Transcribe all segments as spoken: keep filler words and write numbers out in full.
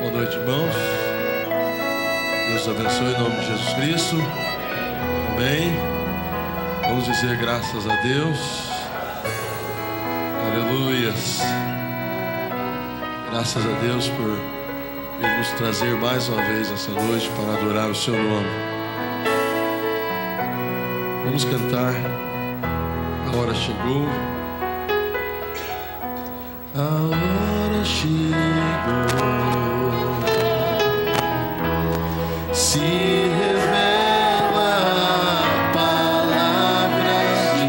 Boa noite, irmãos. Deus abençoe em nome de Jesus Cristo. Amém. Vamos dizer graças a Deus. Aleluias. Graças a Deus por Ele nos trazer mais uma vez essa noite para adorar o seu nome. Vamos cantar. A hora chegou. A hora chegou. Se revela a palavra de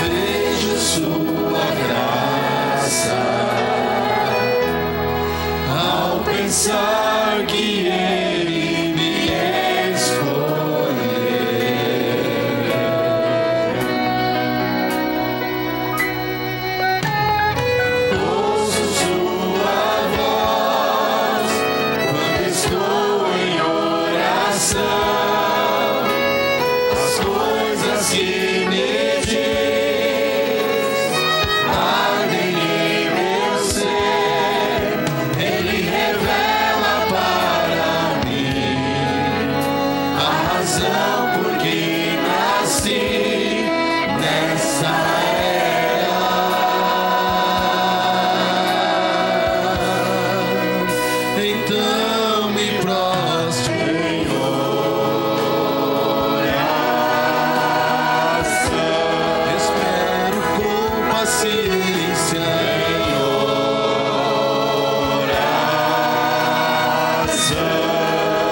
Deus. Vejo sua graça ao pensar que Ele me escolheu. Ouço sua voz quando estou em oração. As coisas que me diz ardem em meu ser. Ele revela para mim a razão por que nasci nessa era. Então me prostro em oração. Espero com paciência em oração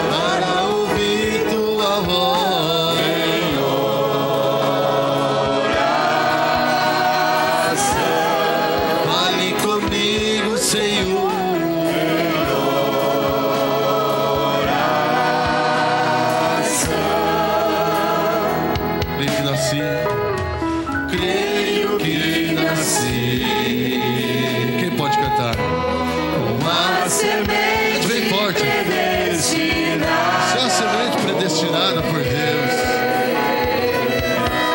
para ouvir tua voz em oração. Fale comigo, Senhor, creio que nasci, creio que nasci. Quem pode cantar? Uma semente Vem forte. predestinada. Se é uma semente predestinada por Deus,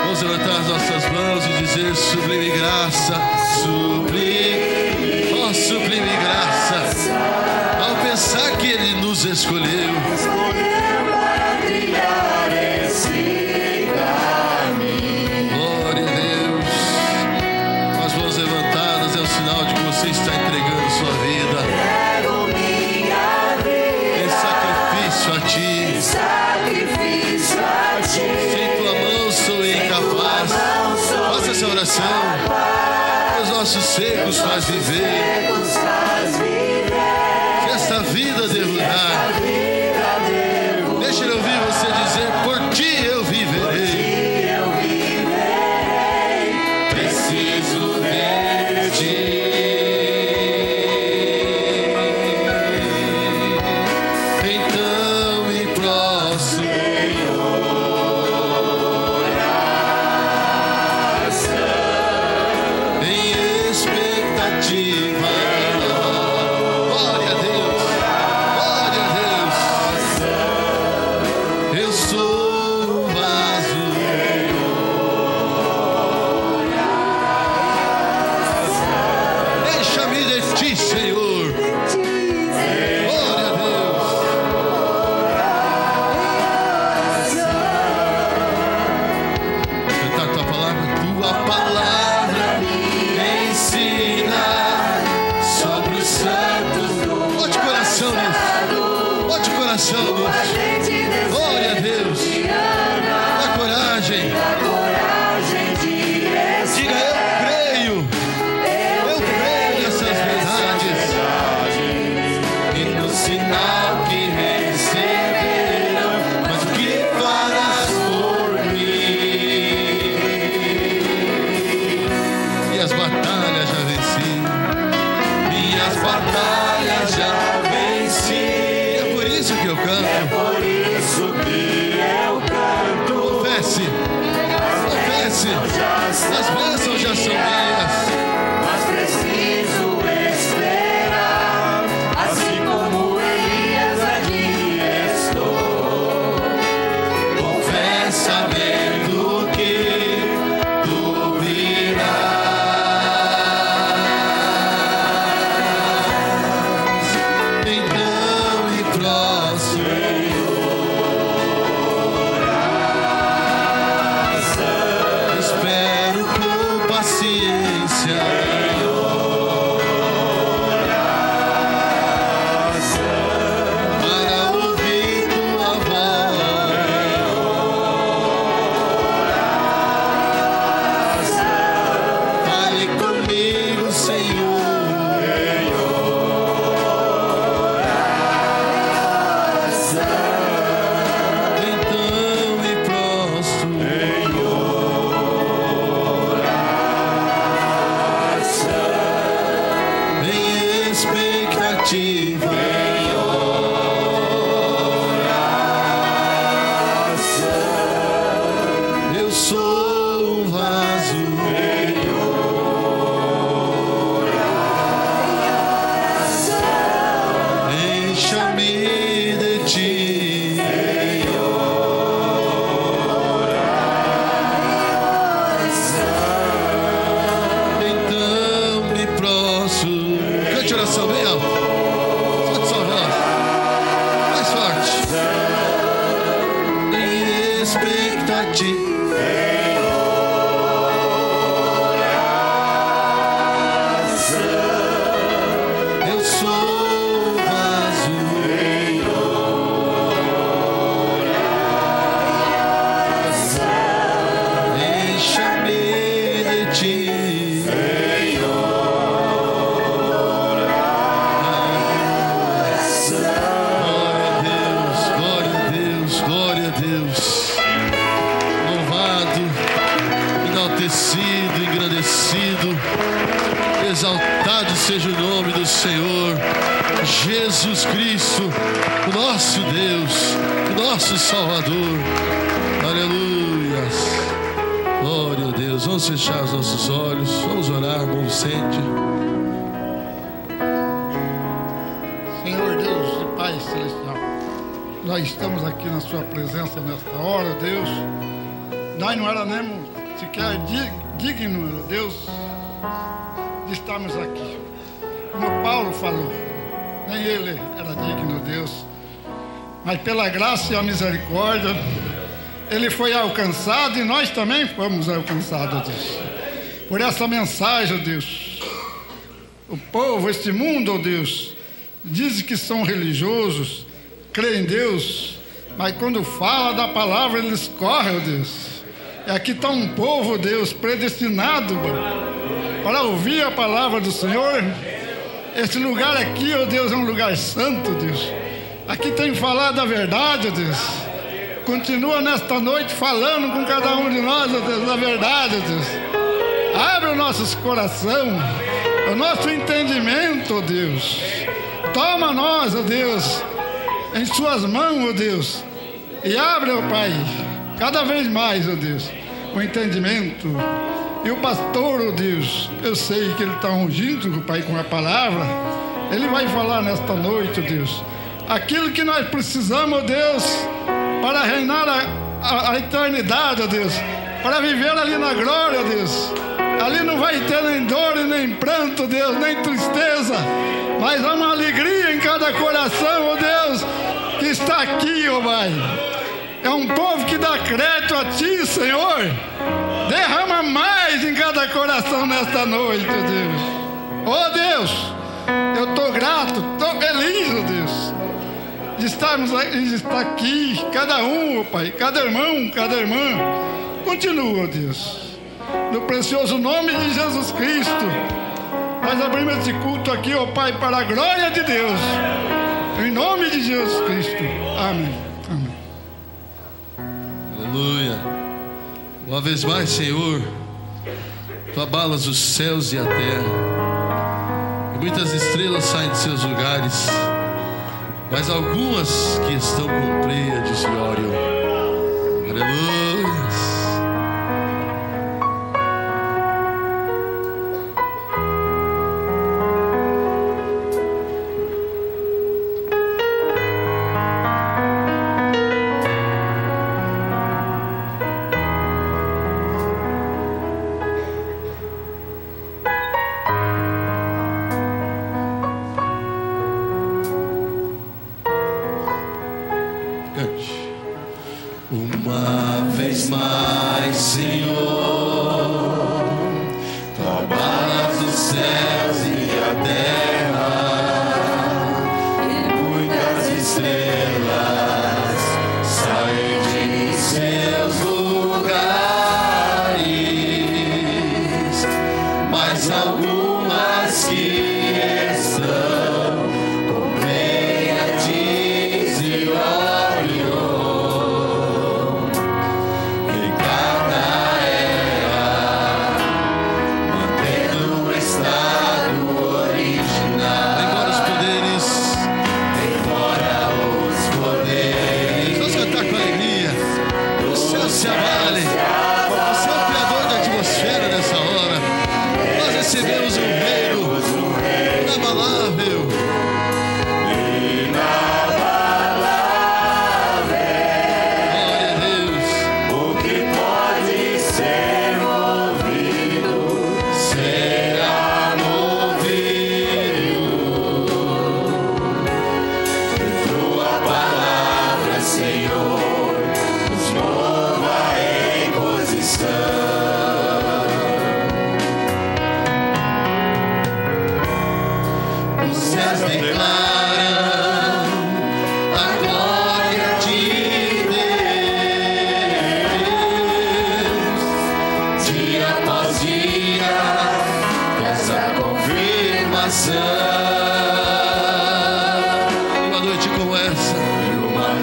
vamos levantar as nossas mãos e dizer: sublime graça, sublime, ó sublime graça, ao pensar que Ele nos escolheu. Escolheu para trilhar esse caminho. Glória a Deus. Com as mãos levantadas é o sinal de que você está entregando sua vida Quero minha em vida sacrifício a em Ti. sacrifício a Ti. Sem Tua mão sou incapaz. mão sou Faça essa oração. Os nossos secos faz viver. Nos faz viver. Se esta vida derrubar, Vida devo deixa eu ouvir você dizer: por Ti eu viverei. que eu viverei. Preciso de Ti. Então me prostro em oração, em expectativa. Glória a Deus, glória a Deus. Eu sou um vaso. Deixa-me de Ti, Senhor. Glória a Deus. Cantar Tua palavra. Tua palavra me ensina sobre os santos. Bote o coração nisso. Bote o coração nisso. Glória a Deus. Dá coragem. Diga: eu creio. Eu creio nessas verdades. E no sinal que receberam, mas o que farás por mim? E as batalhas já venci. Minhas batalhas já venci. É por isso que eu É canto. por isso que eu canto. Confesse. Confesse. As bênçãos já são minhas. Mas preciso esperar, assim como Elias aqui estou. Confessa, sabendo que tu enaltecido, engrandecido, exaltado seja o nome do Senhor, Jesus Cristo, o nosso Deus, o nosso Salvador, aleluia, glória a Deus. Vamos fechar os nossos olhos, vamos orar, bom sente. Senhor Deus e Pai Celestial, nós estamos aqui na sua presença nesta hora, Deus. Nós não era nem sequer digno, Deus, de estarmos aqui. Como Paulo falou, nem ele era digno, Deus. Mas pela graça e a misericórdia, ele foi alcançado e nós também fomos alcançados, Deus. Por essa mensagem, Deus. O povo, este mundo, Deus, dizem que são religiosos, creem em Deus, mas quando fala da palavra, eles correm, Deus. E aqui está um povo, Deus, predestinado para ouvir a palavra do Senhor. Esse lugar aqui, ó Deus, é um lugar santo, Deus. Aqui tem que falar da verdade, Deus. Continua nesta noite falando com cada um de nós, ó Deus, da verdade, Deus. Abre o nosso coração, o nosso entendimento, ó Deus. Toma nós, ó Deus, em suas mãos, ó Deus. E abre, ó Pai, cada vez mais, ó Deus, o entendimento. E o pastor, ó Deus, eu sei que ele está ungindo, Pai, com a palavra. Ele vai falar nesta noite, ó Deus, aquilo que nós precisamos, ó Deus, para reinar a, a, a eternidade, ó Deus, para viver ali na glória, ó Deus. Ali não vai ter nem dor, nem pranto, ó Deus, nem tristeza, mas há uma alegria em cada coração, ó Deus, que está aqui, ó Pai. É um povo que dá crédito a Ti, Senhor. Derrama mais em cada coração nesta noite, Deus. Oh, Deus, eu estou grato, estou feliz, oh Deus, de estarmos aqui, de estar aqui, cada um, oh Pai, cada irmão, cada irmã. Continua, oh Deus, no precioso nome de Jesus Cristo. Nós abrimos esse culto aqui, oh Pai, para a glória de Deus. Em nome de Jesus Cristo. Amém. Aleluia. Uma vez mais, Senhor, Tu abalas os céus e a terra, e muitas estrelas saem de seus lugares, mas algumas que estão com preia desviam. Aleluia.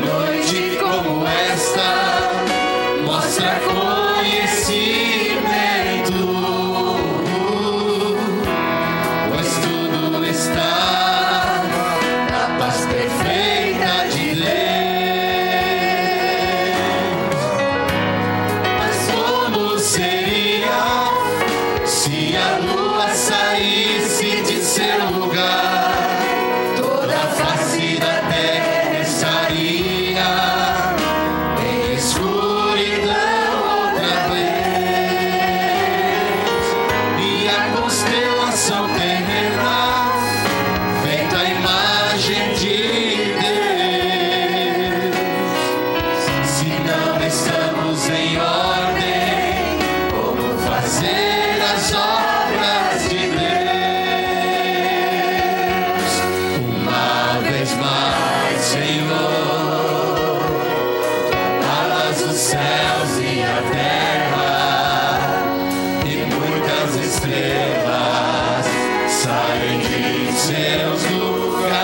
Noite como esta mostra conhecimento. fazer as obras de Deus. Uma vez mais, Senhor, alas os céus e a terra, e muitas estrelas saem de seus lugares,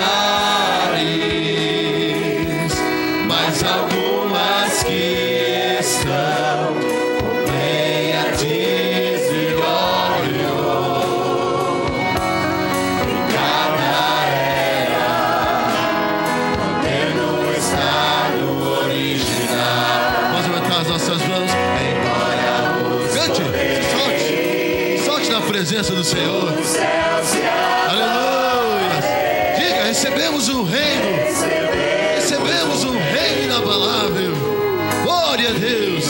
mas algumas que estão presença do Senhor. Aleluia. Diga, recebemos um reino. Recebemos um reino inabalável. Glória a Deus.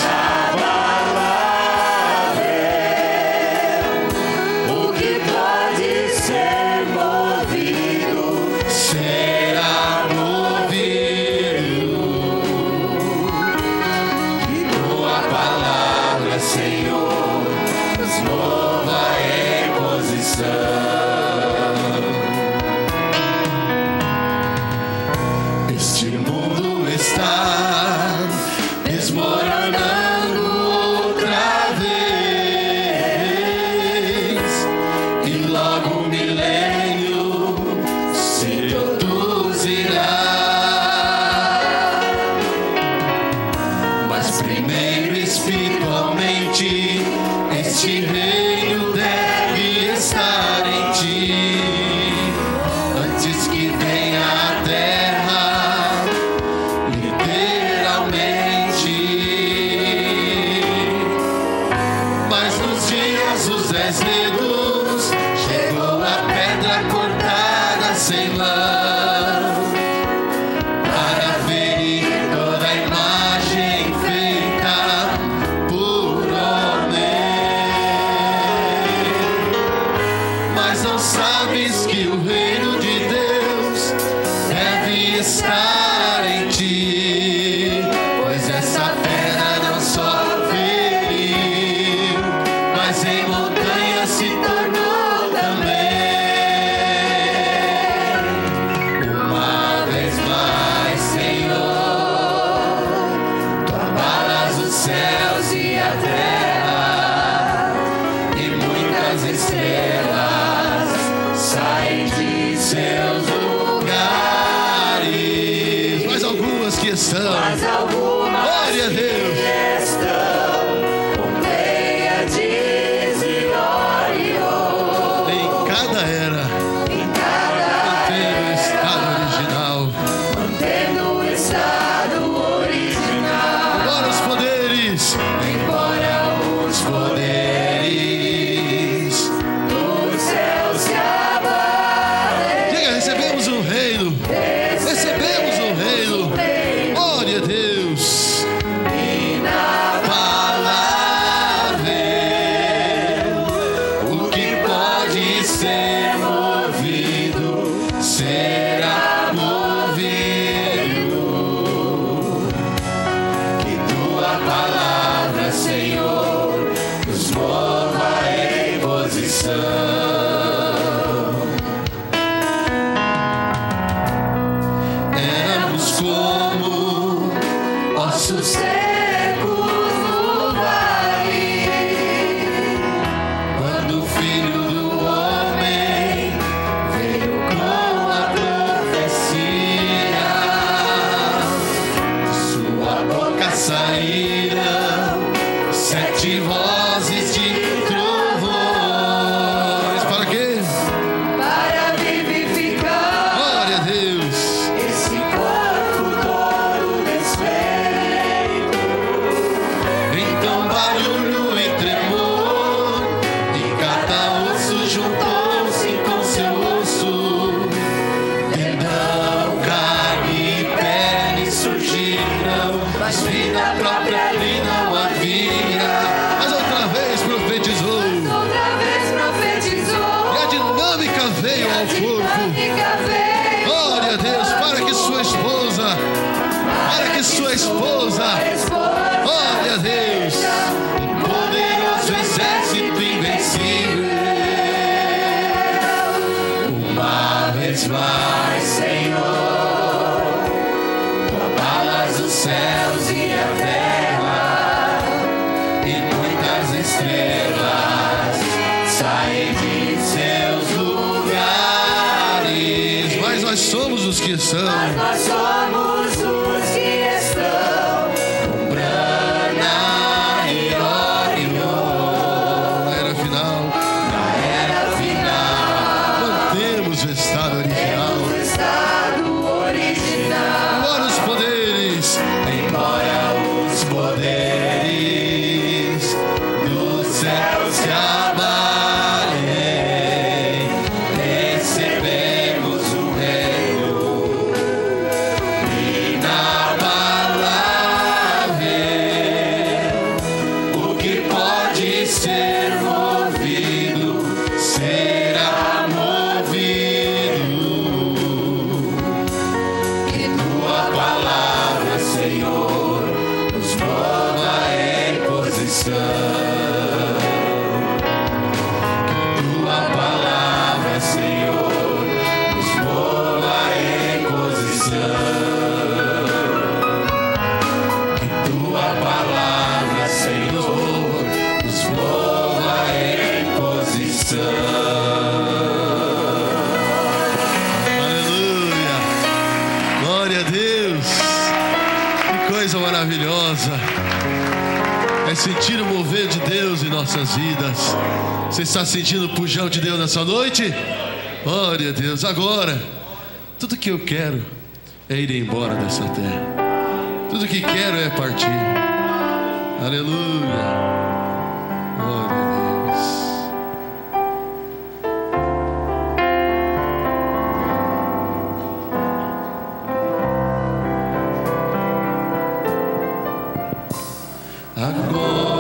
Saíram sete vozes de trovões, que estão, mas nós somos os que estão, com Branham e Orion. Na era final, na era final, mantemos o estado original, o estado original. Embora os poderes, embora os poderes do céu se abalem, sentir o mover de Deus em nossas vidas. Você está sentindo o pujão de Deus nessa noite? Glória a Deus. Agora, tudo que eu quero é ir embora dessa terra. Tudo que quero é partir. Aleluia. Glória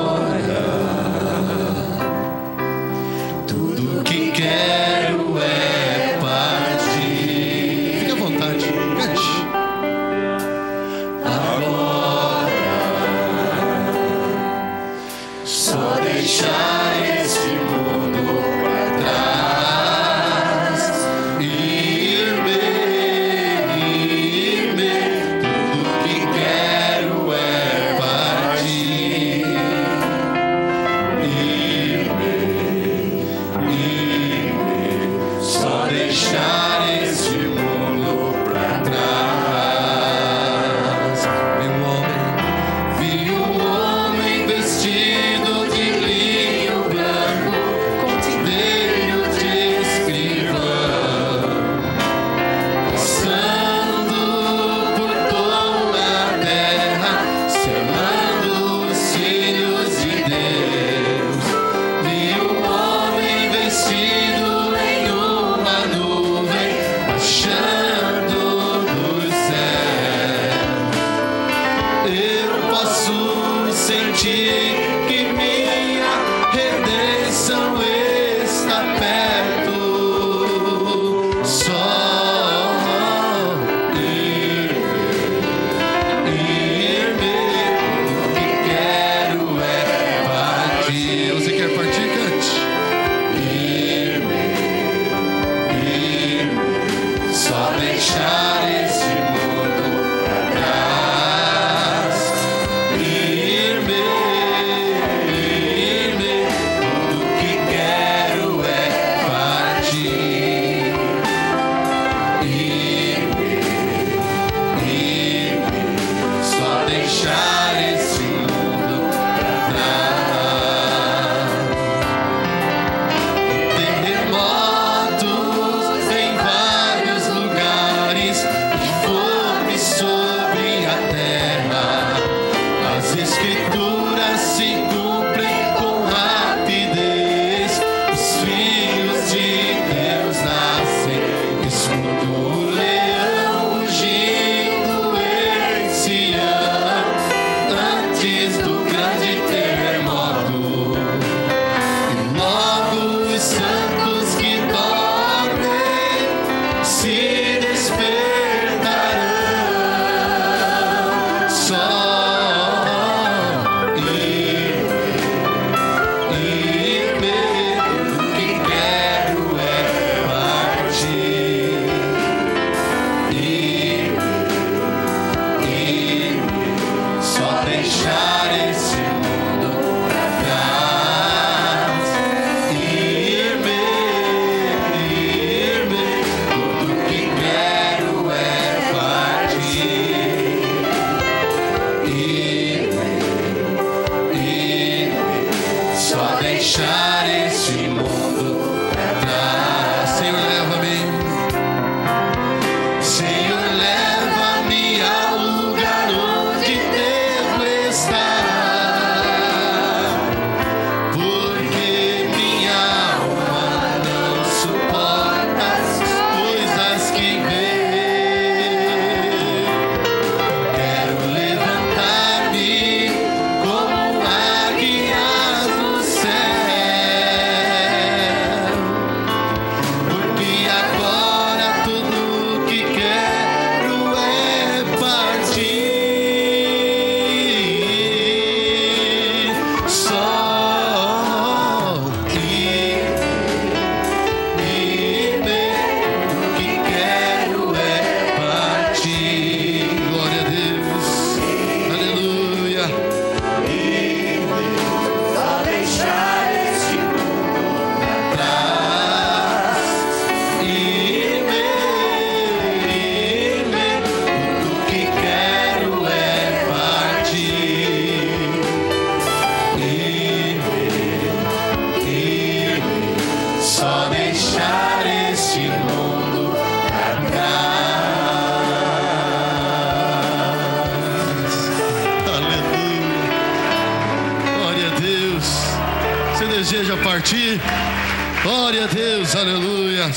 Glória a Deus, aleluia.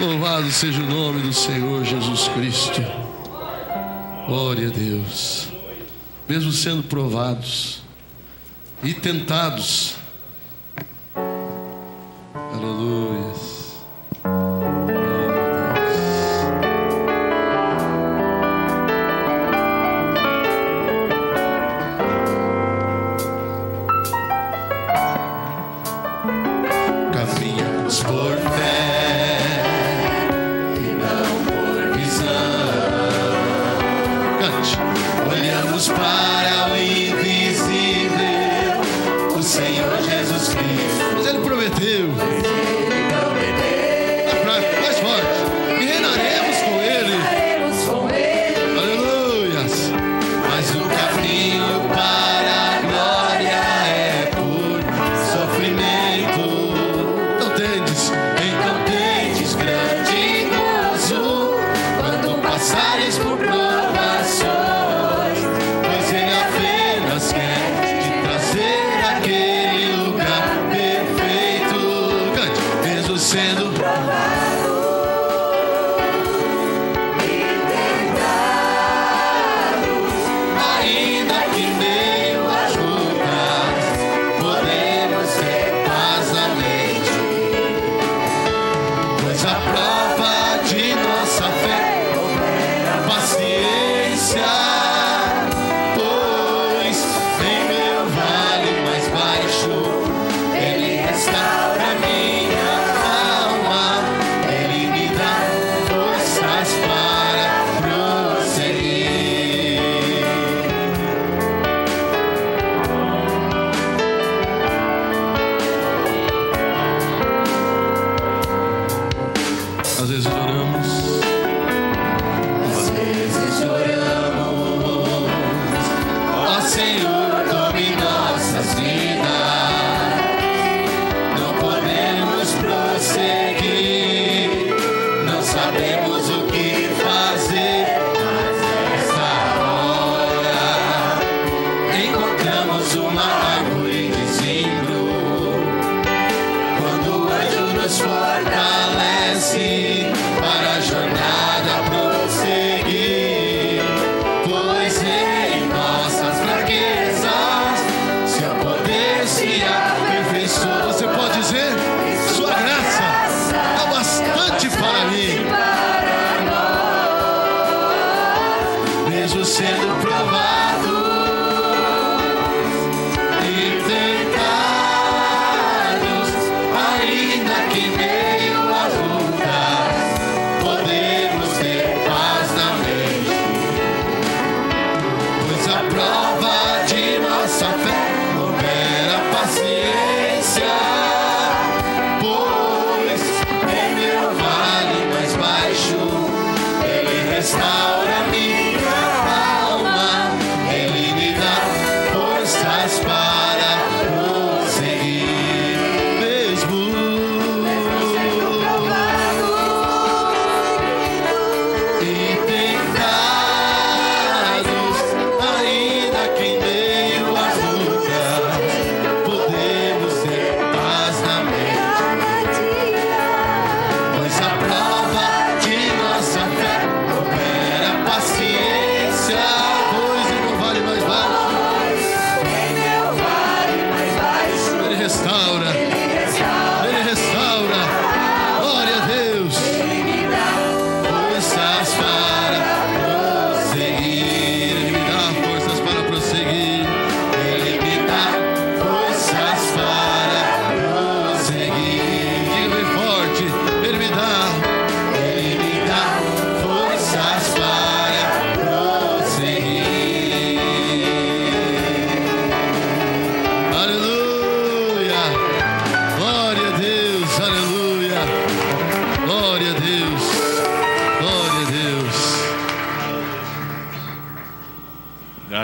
Louvado seja o nome do Senhor Jesus Cristo. Glória a Deus. Mesmo sendo provados e tentados, aleluia. Podemos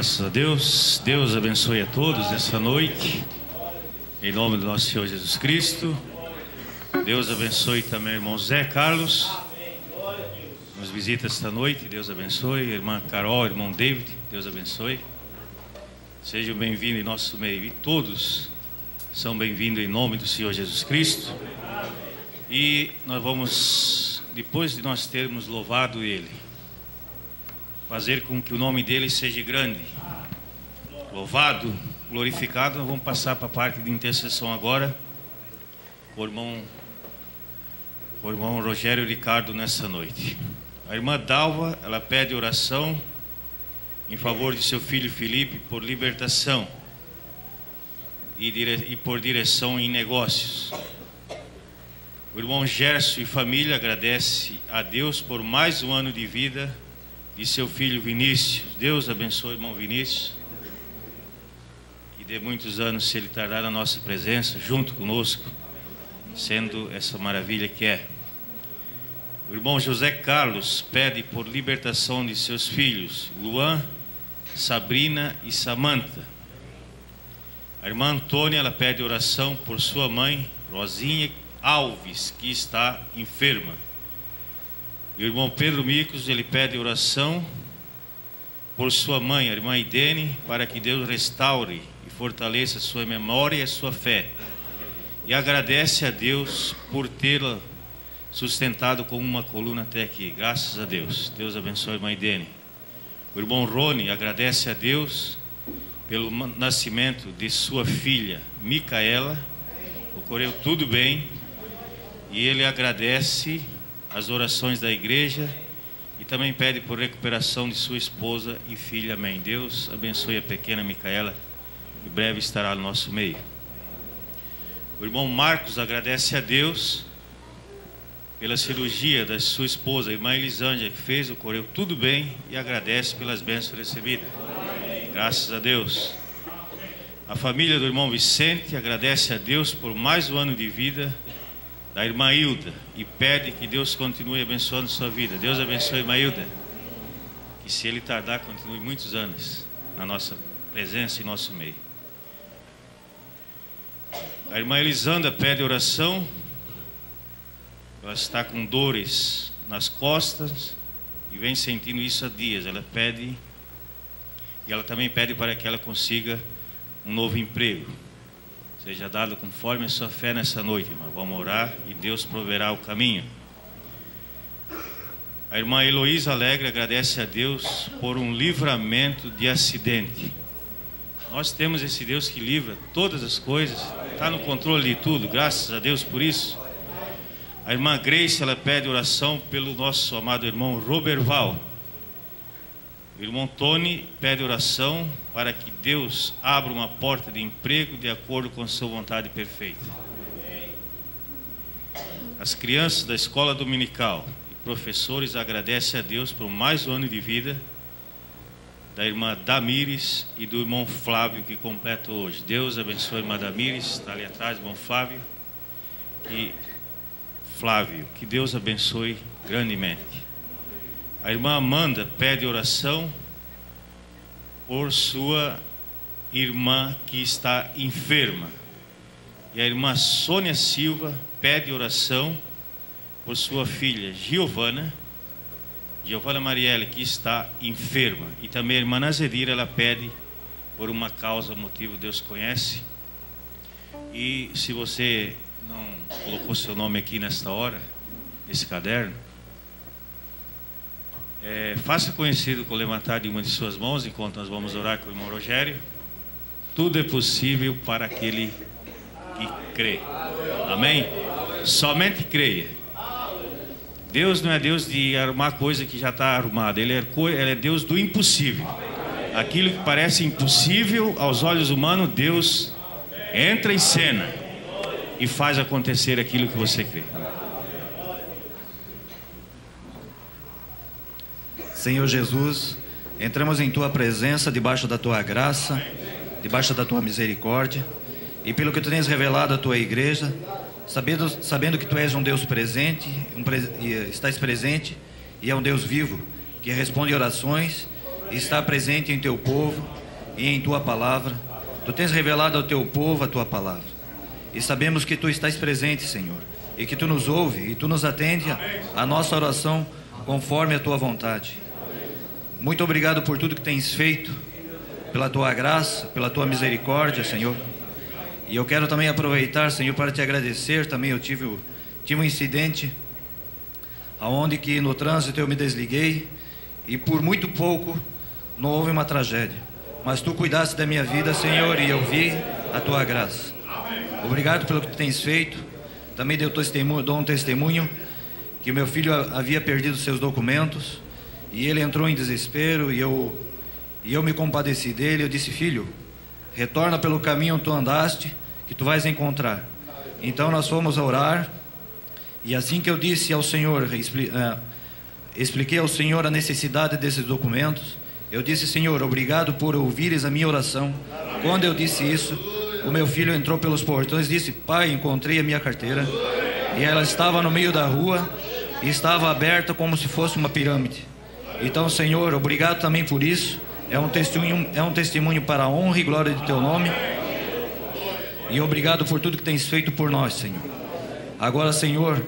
Graças a Deus. Deus abençoe a todos nessa noite, em nome do nosso Senhor Jesus Cristo. Deus abençoe também o irmão Zé Carlos, nos visita esta noite. Deus abençoe. Irmã Carol, irmão David, Deus abençoe. Sejam bem-vindos em nosso meio, e todos são bem-vindos em nome do Senhor Jesus Cristo. E nós vamos, depois de nós termos louvado Ele, fazer com que o nome dele seja grande, louvado, glorificado. Nós vamos passar para a parte de intercessão agora, com o irmão, com o irmão Rogério Ricardo nessa noite. A irmã Dalva, ela pede oração em favor de seu filho Felipe por libertação e, dire... e por direção em negócios. O irmão Gerson e família agradece a Deus por mais um ano de vida e seu filho Vinícius. Deus abençoe o irmão Vinícius e dê muitos anos, se ele tardar, na nossa presença, junto conosco, sendo essa maravilha que é. O irmão José Carlos pede por libertação de seus filhos Luan, Sabrina e Samanta. A irmã Antônia, ela pede oração por sua mãe Rosinha Alves, que está enferma. E o irmão Pedro Micos, ele pede oração por sua mãe, a irmã Idene, para que Deus restaure e fortaleça sua memória e a sua fé. E agradece a Deus por tê-la sustentado com uma coluna até aqui. Graças a Deus. Deus abençoe a irmã Idene. O irmão Rony agradece a Deus pelo nascimento de sua filha, Micaela. Ocorreu tudo bem. E ele agradece as orações da igreja e também pede por recuperação de sua esposa e filha. Amém. Deus abençoe a pequena Micaela, em breve estará no nosso meio. O irmão Marcos agradece a Deus pela cirurgia da sua esposa, a irmã Elisângela, que fez, ocorreu tudo bem, e agradece pelas bênçãos recebidas. Graças a Deus. A família do irmão Vicente agradece a Deus por mais um ano de vida da irmã Hilda e pede que Deus continue abençoando sua vida. Deus abençoe a irmã Hilda, que se ele tardar, continue muitos anos na nossa presença e nosso meio. A irmã Elisanda pede oração, ela está com dores nas costas e vem sentindo isso há dias. Ela pede, e ela também pede para que ela consiga um novo emprego. Seja dado conforme a sua fé nessa noite, irmã. Vamos orar e Deus proverá o caminho. A irmã Heloísa Alegre agradece a Deus por um livramento de acidente. Nós temos esse Deus que livra todas as coisas, está no controle de tudo, graças a Deus por isso. A irmã Grace, ela pede oração pelo nosso amado irmão Roberval. O irmão Tony pede oração para que Deus abra uma porta de emprego de acordo com a sua vontade perfeita. As crianças da escola dominical e professores agradecem a Deus por mais um ano de vida da irmã Damires e do irmão Flávio, que completa hoje. Deus abençoe a irmã Damires, está ali atrás, irmão Flávio. E Flávio, que Deus abençoe grandemente. A irmã Amanda pede oração por sua irmã que está enferma. E a irmã Sônia Silva pede oração por sua filha Giovana, Giovana Marielle, que está enferma. E também a irmã Nazedira, ela pede por uma causa, motivo Deus conhece. E se você não colocou seu nome aqui nesta hora, nesse caderno, É, faça conhecido com o levantar de uma de suas mãos, enquanto nós vamos orar com o irmão Rogério. Tudo é possível para aquele que crê. Amém? Somente creia. Deus não é Deus de arrumar coisa que já está arrumada. Ele é, ele é Deus do impossível. Aquilo que parece impossível aos olhos humanos, Deus entra em cena e faz acontecer aquilo que você crê. Senhor Jesus, entramos em Tua presença, debaixo da Tua graça, debaixo da Tua misericórdia, e pelo que Tu tens revelado à Tua igreja, sabendo, sabendo que Tu és um Deus presente, um, estás presente, e é um Deus vivo, que responde orações, está presente em teu povo e em tua palavra. Tu tens revelado ao teu povo a tua palavra. E sabemos que tu estás presente, Senhor, e que tu nos ouve e tu nos atende a, a nossa oração conforme a tua vontade. Muito obrigado por tudo que tens feito, pela tua graça, pela tua misericórdia, Senhor. E eu quero também aproveitar, Senhor, para te agradecer. Também eu tive, tive um incidente aonde que no trânsito eu me desliguei e por muito pouco não houve uma tragédia. Mas tu cuidaste da minha vida, Senhor, e eu vi a tua graça. Obrigado pelo que tu tens feito. Também deu testemunho, dou um testemunho que meu filho havia perdido seus documentos e ele entrou em desespero e eu, e eu me compadeci dele. Eu disse: filho, retorna pelo caminho onde tu andaste, que tu vais encontrar. Então nós fomos a orar, e assim que eu disse ao Senhor, expliquei ao Senhor a necessidade desses documentos, eu disse: Senhor, obrigado por ouvires a minha oração. Quando eu disse isso, o meu filho entrou pelos portões e disse: pai, encontrei a minha carteira, e ela estava no meio da rua e estava aberta como se fosse uma pirâmide. Então, Senhor, obrigado também por isso. É um testemunho, é um testemunho para a honra e glória de teu nome. E obrigado por tudo que tens feito por nós, Senhor. Agora, Senhor,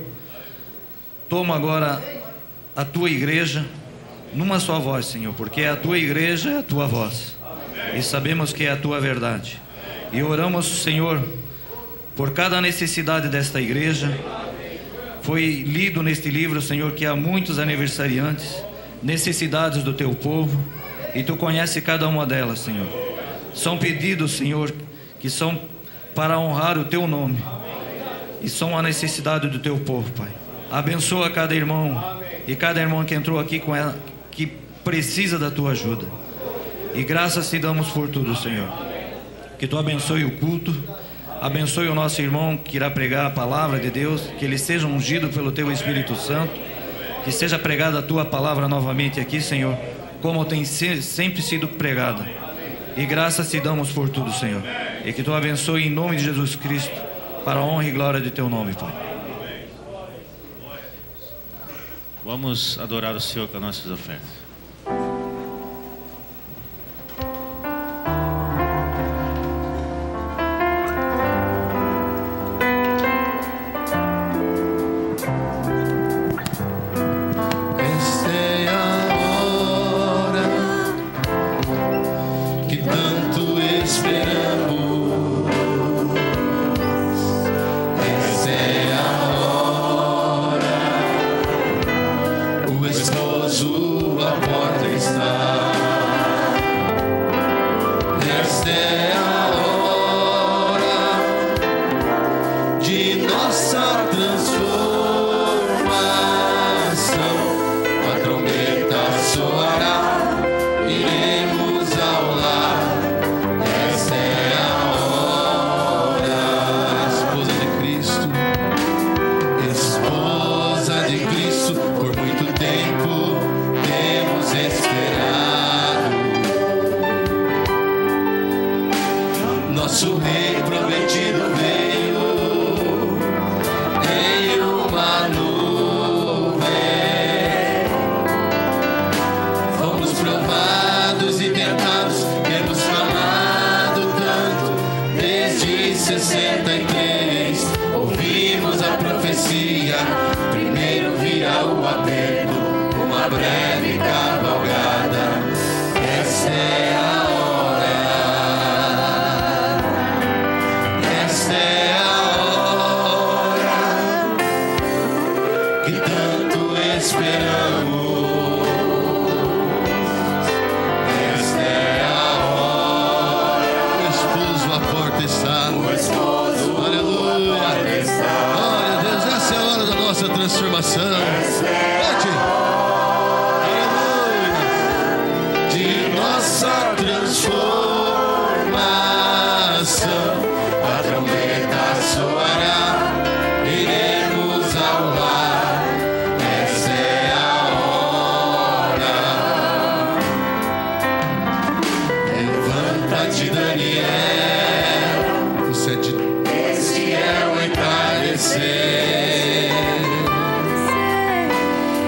toma agora a tua igreja numa só voz, Senhor, porque a tua igreja é a tua voz. E sabemos que é a tua verdade. E oramos, Senhor, por cada necessidade desta igreja. Foi lido neste livro, Senhor, que há muitos aniversariantes, necessidades do teu povo, e tu conhece cada uma delas, Senhor. São pedidos, Senhor, que são para honrar o teu nome, e são a necessidade do teu povo, Pai. Abençoa cada irmão e cada irmã que entrou aqui com ela, que precisa da tua ajuda. E graças te damos por tudo, Senhor. Que tu abençoe o culto, abençoe o nosso irmão que irá pregar a palavra de Deus, que ele seja ungido pelo teu Espírito Santo, que seja pregada a tua palavra novamente aqui, Senhor, como tem sempre sido pregada. E graças te damos por tudo, Senhor. E que tu abençoe em nome de Jesus Cristo, para a honra e glória de teu nome, Pai. Vamos adorar o Senhor com as nossas ofertas.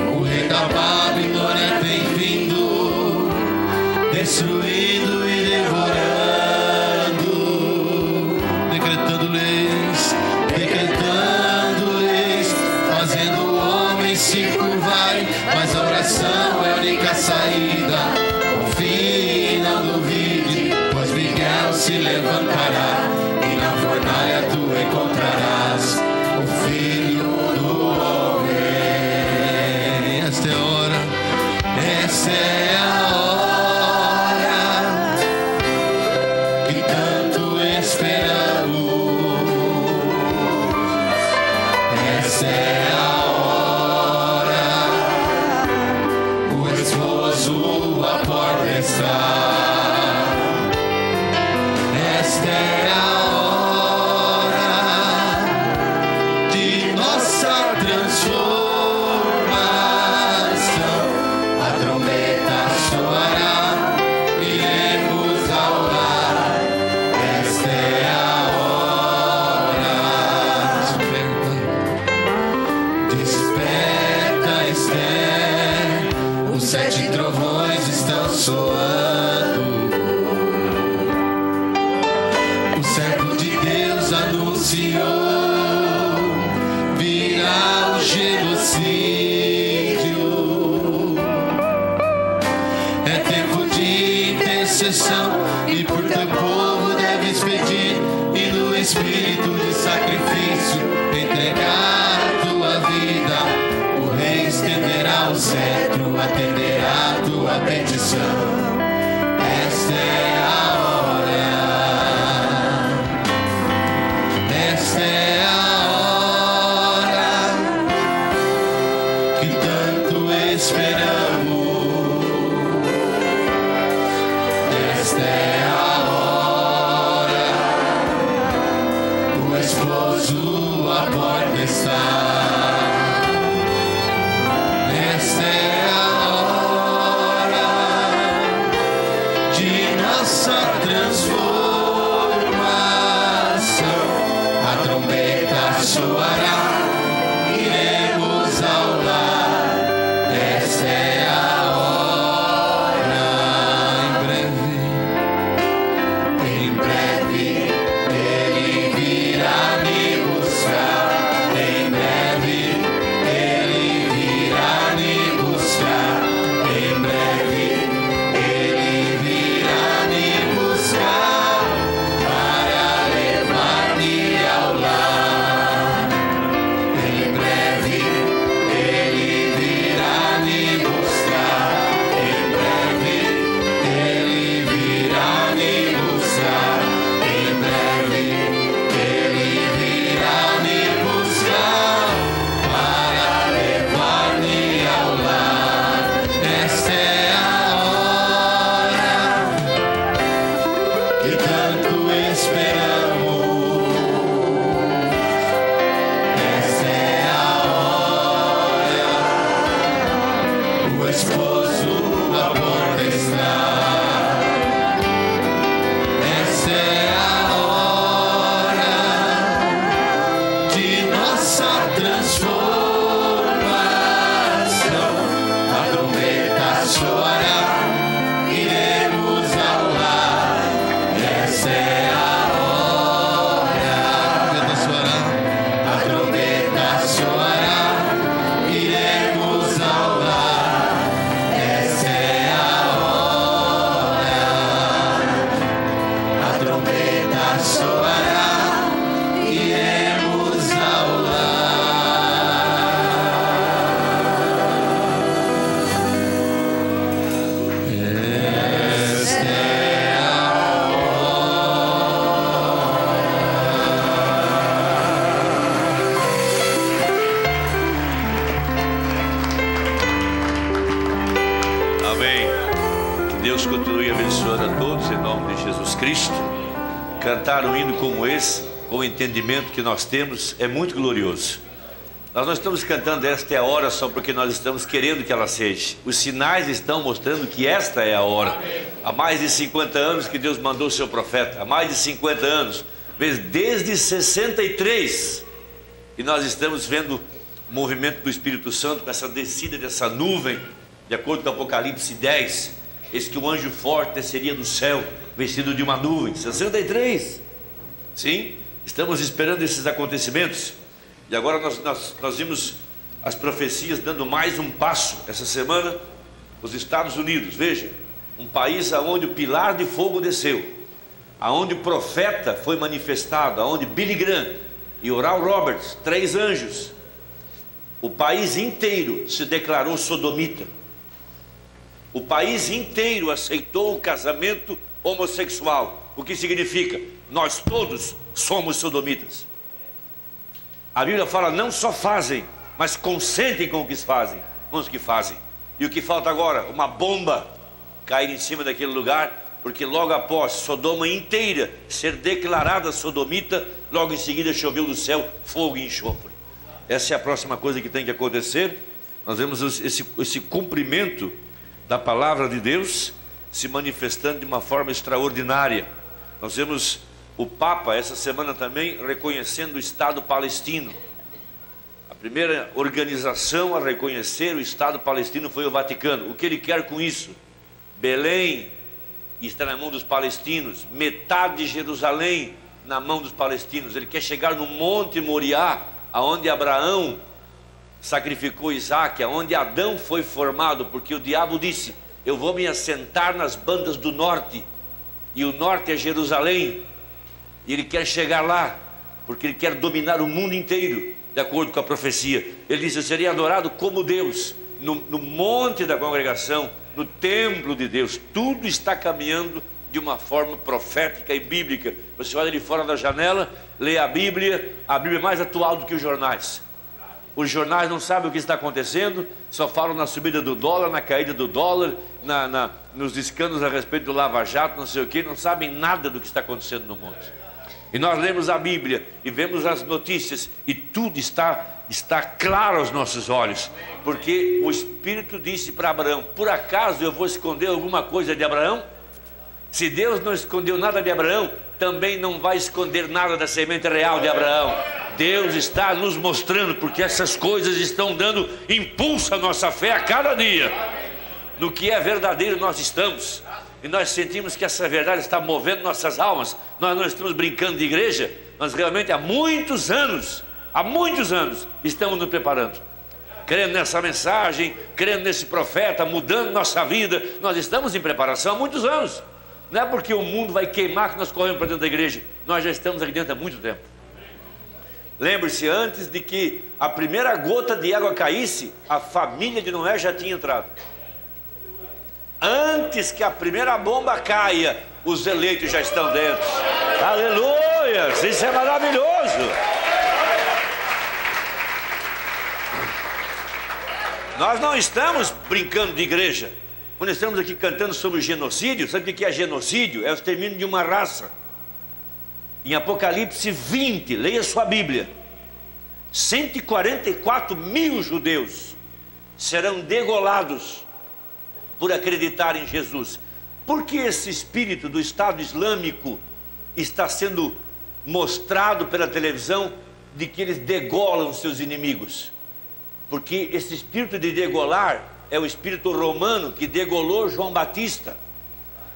O rei da Babilônia tem vindo, se curvarem, mas a oração é a única saída. Confie e não duvide, pois Miguel se levantará e na fornalha tu encontrarás o Filho do Homem. Esta é a hora, essa é a hora. Entendimento que nós temos é muito glorioso. Nós não estamos cantando esta é a hora só porque nós estamos querendo que ela seja. Os sinais estão mostrando que esta é a hora. Há mais de cinquenta anos que Deus mandou o seu profeta. Há mais de cinquenta anos, desde sessenta e três, e nós estamos vendo o movimento do Espírito Santo com essa descida dessa nuvem, de acordo com Apocalipse dez, eis que o anjo forte desceria do céu, vestido de uma nuvem. sessenta e três, sim. Estamos esperando esses acontecimentos. E agora nós, nós, nós vimos as profecias dando mais um passo essa semana, os Estados Unidos, veja, um país onde o pilar de fogo desceu, aonde o profeta foi manifestado, aonde Billy Graham e Oral Roberts, três anjos, o país inteiro se declarou sodomita, o país inteiro aceitou o casamento homossexual, o que significa, nós todos somos sodomitas. A Bíblia fala, não só fazem, mas consentem com o que fazem, com os que fazem. E o que falta agora? Uma bomba cair em cima daquele lugar, porque logo após Sodoma inteira ser declarada sodomita, logo em seguida choveu do céu fogo e enxofre. Essa é a próxima coisa que tem que acontecer. Nós vemos esse, esse cumprimento da palavra de Deus se manifestando de uma forma extraordinária. Nós vemos o Papa essa semana também reconhecendo o Estado palestino. A primeira organização a reconhecer o Estado palestino foi o Vaticano. O que ele quer com isso? Belém está na mão dos palestinos, metade de Jerusalém na mão dos palestinos. Ele quer chegar no Monte Moriá, aonde Abraão sacrificou Isaac, aonde Adão foi formado, porque o diabo disse, eu vou me assentar nas bandas do norte, e o norte é Jerusalém. E ele quer chegar lá, porque ele quer dominar o mundo inteiro, de acordo com a profecia. Ele disse, eu seria adorado como Deus, no, no monte da congregação, no templo de Deus. Tudo está caminhando de uma forma profética e bíblica. Você olha ali fora da janela, lê a Bíblia, a Bíblia é mais atual do que os jornais. Os jornais não sabem o que está acontecendo, só falam na subida do dólar, na caída do dólar, na, na, nos escândalos a respeito do lava-jato, não sei o quê, não sabem nada do que está acontecendo no mundo. E nós lemos a Bíblia e vemos as notícias e tudo está, está claro aos nossos olhos. Porque o Espírito disse para Abraão, por acaso eu vou esconder alguma coisa de Abraão? Se Deus não escondeu nada de Abraão, também não vai esconder nada da semente real de Abraão. Deus está nos mostrando, porque essas coisas estão dando impulso à nossa fé a cada dia. No que é verdadeiro nós estamos. E nós sentimos que essa verdade está movendo nossas almas. Nós não estamos brincando de igreja, mas realmente há muitos anos, há muitos anos, estamos nos preparando. Crendo nessa mensagem, crendo nesse profeta, mudando nossa vida. Nós estamos em preparação há muitos anos. Não é porque o mundo vai queimar que nós corremos para dentro da igreja. Nós já estamos aqui dentro há muito tempo. Lembre-se, antes de que a primeira gota de água caísse, a família de Noé já tinha entrado. Antes que a primeira bomba caia, os eleitos já estão dentro. Aleluia! Isso é maravilhoso! Nós não estamos brincando de igreja. Quando estamos aqui cantando sobre o genocídio, sabe o que é genocídio? É o extermínio de uma raça. Em Apocalipse vinte, leia sua Bíblia, cento e quarenta e quatro mil judeus serão degolados por acreditar em Jesus. Por que esse espírito do Estado Islâmico está sendo mostrado pela televisão de que eles degolam seus inimigos? Porque esse espírito de degolar é o espírito romano que degolou João Batista.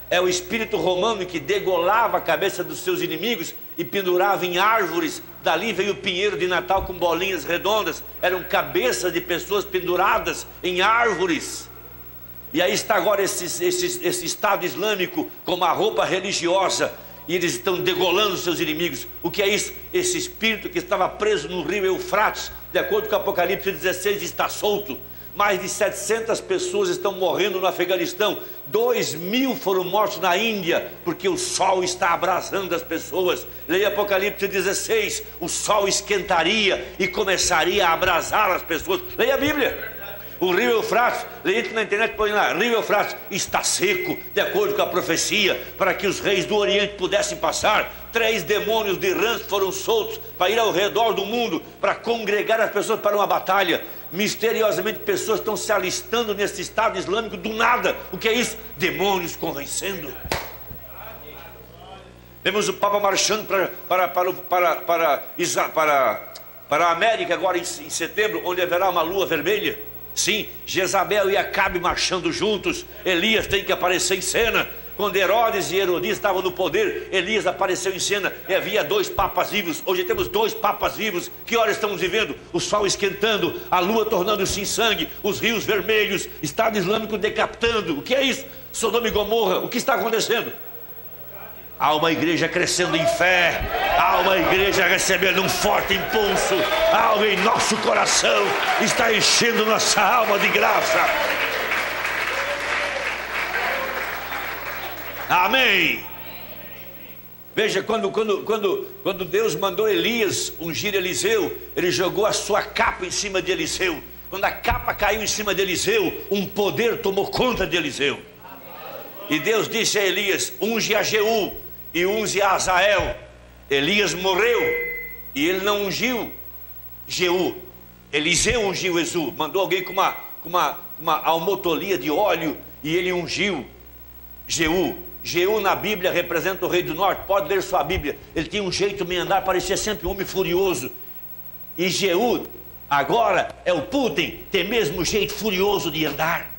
É o espírito romano que degolava a cabeça dos seus inimigos e pendurava em árvores. Dali veio o pinheiro de Natal com bolinhas redondas. Eram cabeças de pessoas penduradas em árvores. E aí está agora esse, esse, esse Estado Islâmico com uma roupa religiosa, e eles estão degolando seus inimigos. O que é isso? Esse espírito que estava preso no rio Eufrates, de acordo com Apocalipse dezesseis, está solto. Mais de setecentas pessoas estão morrendo no Afeganistão, dois mil foram mortos na Índia, porque o sol está abrasando as pessoas. Leia Apocalipse dezesseis, o sol esquentaria e começaria a abrasar as pessoas. Leia a Bíblia. O rio Eufrates, leite na internet, põe lá, rio Eufrates está seco, de acordo com a profecia, para que os reis do Oriente pudessem passar. Três demônios de rãs foram soltos para ir ao redor do mundo, para congregar as pessoas para uma batalha. Misteriosamente, pessoas estão se alistando nesse Estado Islâmico do nada. O que é isso? Demônios convencendo. Vemos o Papa marchando para, para, para, para, para, para, para a América agora em, em setembro, onde haverá uma lua vermelha. Sim, Jezabel e Acabe marchando juntos. Elias tem que aparecer em cena. Quando Herodes e Herodias estavam no poder, Elias apareceu em cena e havia dois papas vivos. Hoje temos dois papas vivos. Que hora estamos vivendo? O sol esquentando, a lua tornando-se em sangue, os rios vermelhos, Estado Islâmico decapitando. O que é isso? Sodoma e Gomorra. O que está acontecendo? Há uma igreja crescendo em fé, há uma igreja recebendo um forte impulso, algo em nosso coração está enchendo nossa alma de graça. Amém. Veja, quando, quando, quando, quando Deus mandou Elias ungir Eliseu, ele jogou a sua capa em cima de Eliseu. Quando a capa caiu em cima de Eliseu, um poder tomou conta de Eliseu. E Deus disse a Elias: unge a Jeú e unge a Azael. Elias morreu e ele não ungiu Jeú. Eliseu ungiu Ezu, mandou alguém com uma, com uma, uma almotolia de óleo e ele ungiu Jeú. Jeú na Bíblia representa o rei do norte, pode ler sua Bíblia. Ele tinha um jeito meio andar, parecia sempre um homem furioso. E Jeú agora é o Putin, tem mesmo um jeito furioso de andar.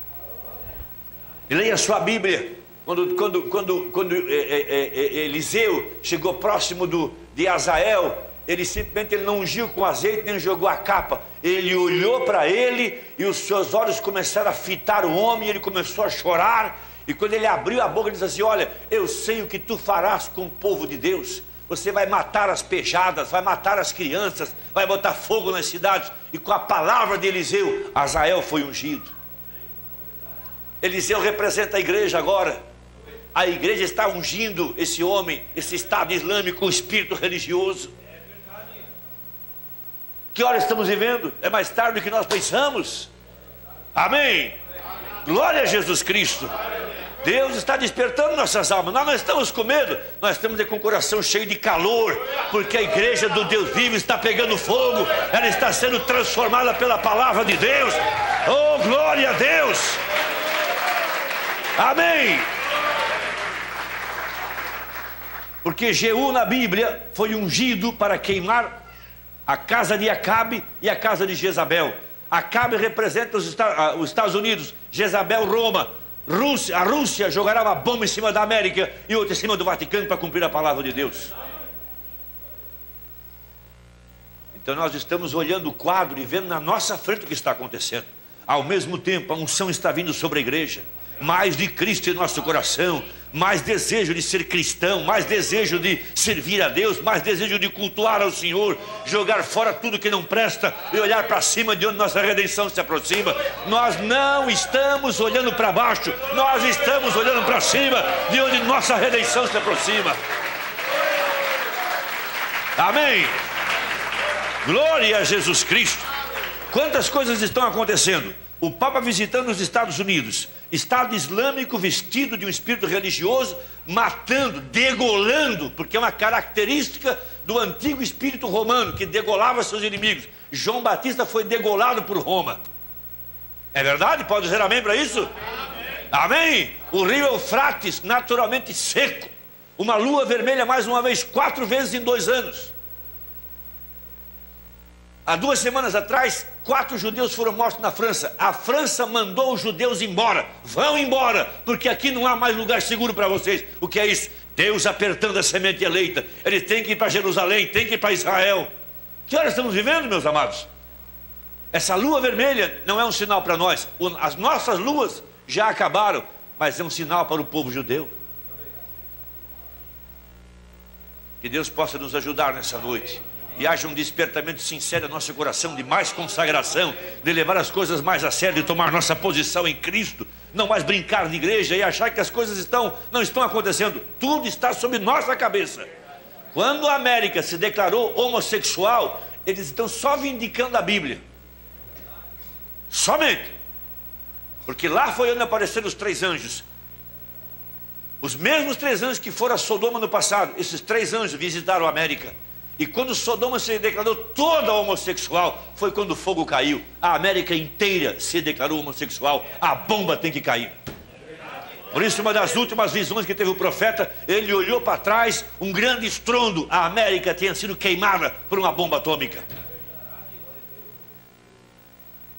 Leia sua Bíblia. Quando, quando, quando, quando é, é, é, Eliseu chegou próximo do, de Azael, ele simplesmente ele não ungiu com azeite, nem jogou a capa. Ele olhou para ele e os seus olhos começaram a fitar o homem, ele começou a chorar. E quando ele abriu a boca, ele disse assim: olha, eu sei o que tu farás com o povo de Deus. Você vai matar as pejadas, vai matar as crianças, vai botar fogo nas cidades. E com a palavra de Eliseu, Azael foi ungido. Eliseu representa a igreja agora. A igreja está ungindo esse homem, esse Estado Islâmico, o espírito religioso. Que hora estamos vivendo? É mais tarde do que nós pensamos. Amém? Glória a Jesus Cristo. Deus está despertando nossas almas. Nós não estamos com medo, nós estamos com o coração cheio de calor, porque a igreja do Deus vivo está pegando fogo, ela está sendo transformada pela palavra de Deus. Oh, glória a Deus! Amém! Porque Jeú na Bíblia foi ungido para queimar a casa de Acabe e a casa de Jezabel. Acabe representa os Estados Unidos, Jezabel Roma, Rússia, a Rússia jogará uma bomba em cima da América e outra em cima do Vaticano para cumprir a palavra de Deus. Então nós estamos olhando o quadro e vendo na nossa frente o que está acontecendo. Ao mesmo tempo a unção está vindo sobre a igreja. Mais de Cristo em nosso coração, mais desejo de ser cristão, mais desejo de servir a Deus, mais desejo de cultuar ao Senhor, jogar fora tudo que não presta e olhar para cima de onde nossa redenção se aproxima. Nós não estamos olhando para baixo, nós estamos olhando para cima de onde nossa redenção se aproxima. Amém? Glória a Jesus Cristo. Quantas coisas estão acontecendo? O Papa visitando os Estados Unidos, Estado Islâmico vestido de um espírito religioso, matando, degolando, porque é uma característica do antigo espírito romano, que degolava seus inimigos. João Batista foi degolado por Roma. É verdade? Pode dizer amém para isso? Amém! Amém. O rio Eufrates, naturalmente seco, uma lua vermelha mais uma vez, quatro vezes em dois anos. Há duas semanas atrás, quatro judeus foram mortos na França. A França mandou os judeus embora. Vão embora, porque aqui não há mais lugar seguro para vocês. O que é isso? Deus apertando a semente eleita. Eles têm que ir para Jerusalém, têm que ir para Israel. Que horas estamos vivendo, meus amados? Essa lua vermelha não é um sinal para nós. As nossas luas já acabaram, mas é um sinal para o povo judeu. Que Deus possa nos ajudar nessa noite. E haja um despertamento sincero no nosso coração, de mais consagração, de levar as coisas mais a sério, de tomar nossa posição em Cristo, não mais brincar de igreja e achar que as coisas estão, não estão acontecendo. Tudo está sob nossa cabeça. Quando a América se declarou homossexual, eles estão só vindicando a Bíblia. Somente. Porque lá foi onde apareceram os três anjos. Os mesmos três anjos que foram a Sodoma no passado, esses três anjos visitaram a América. E quando Sodoma se declarou toda homossexual, foi quando o fogo caiu. A América inteira se declarou homossexual. A bomba tem que cair. Por isso, uma das últimas visões que teve o profeta, ele olhou para trás, um grande estrondo. A América tinha sido queimada por uma bomba atômica.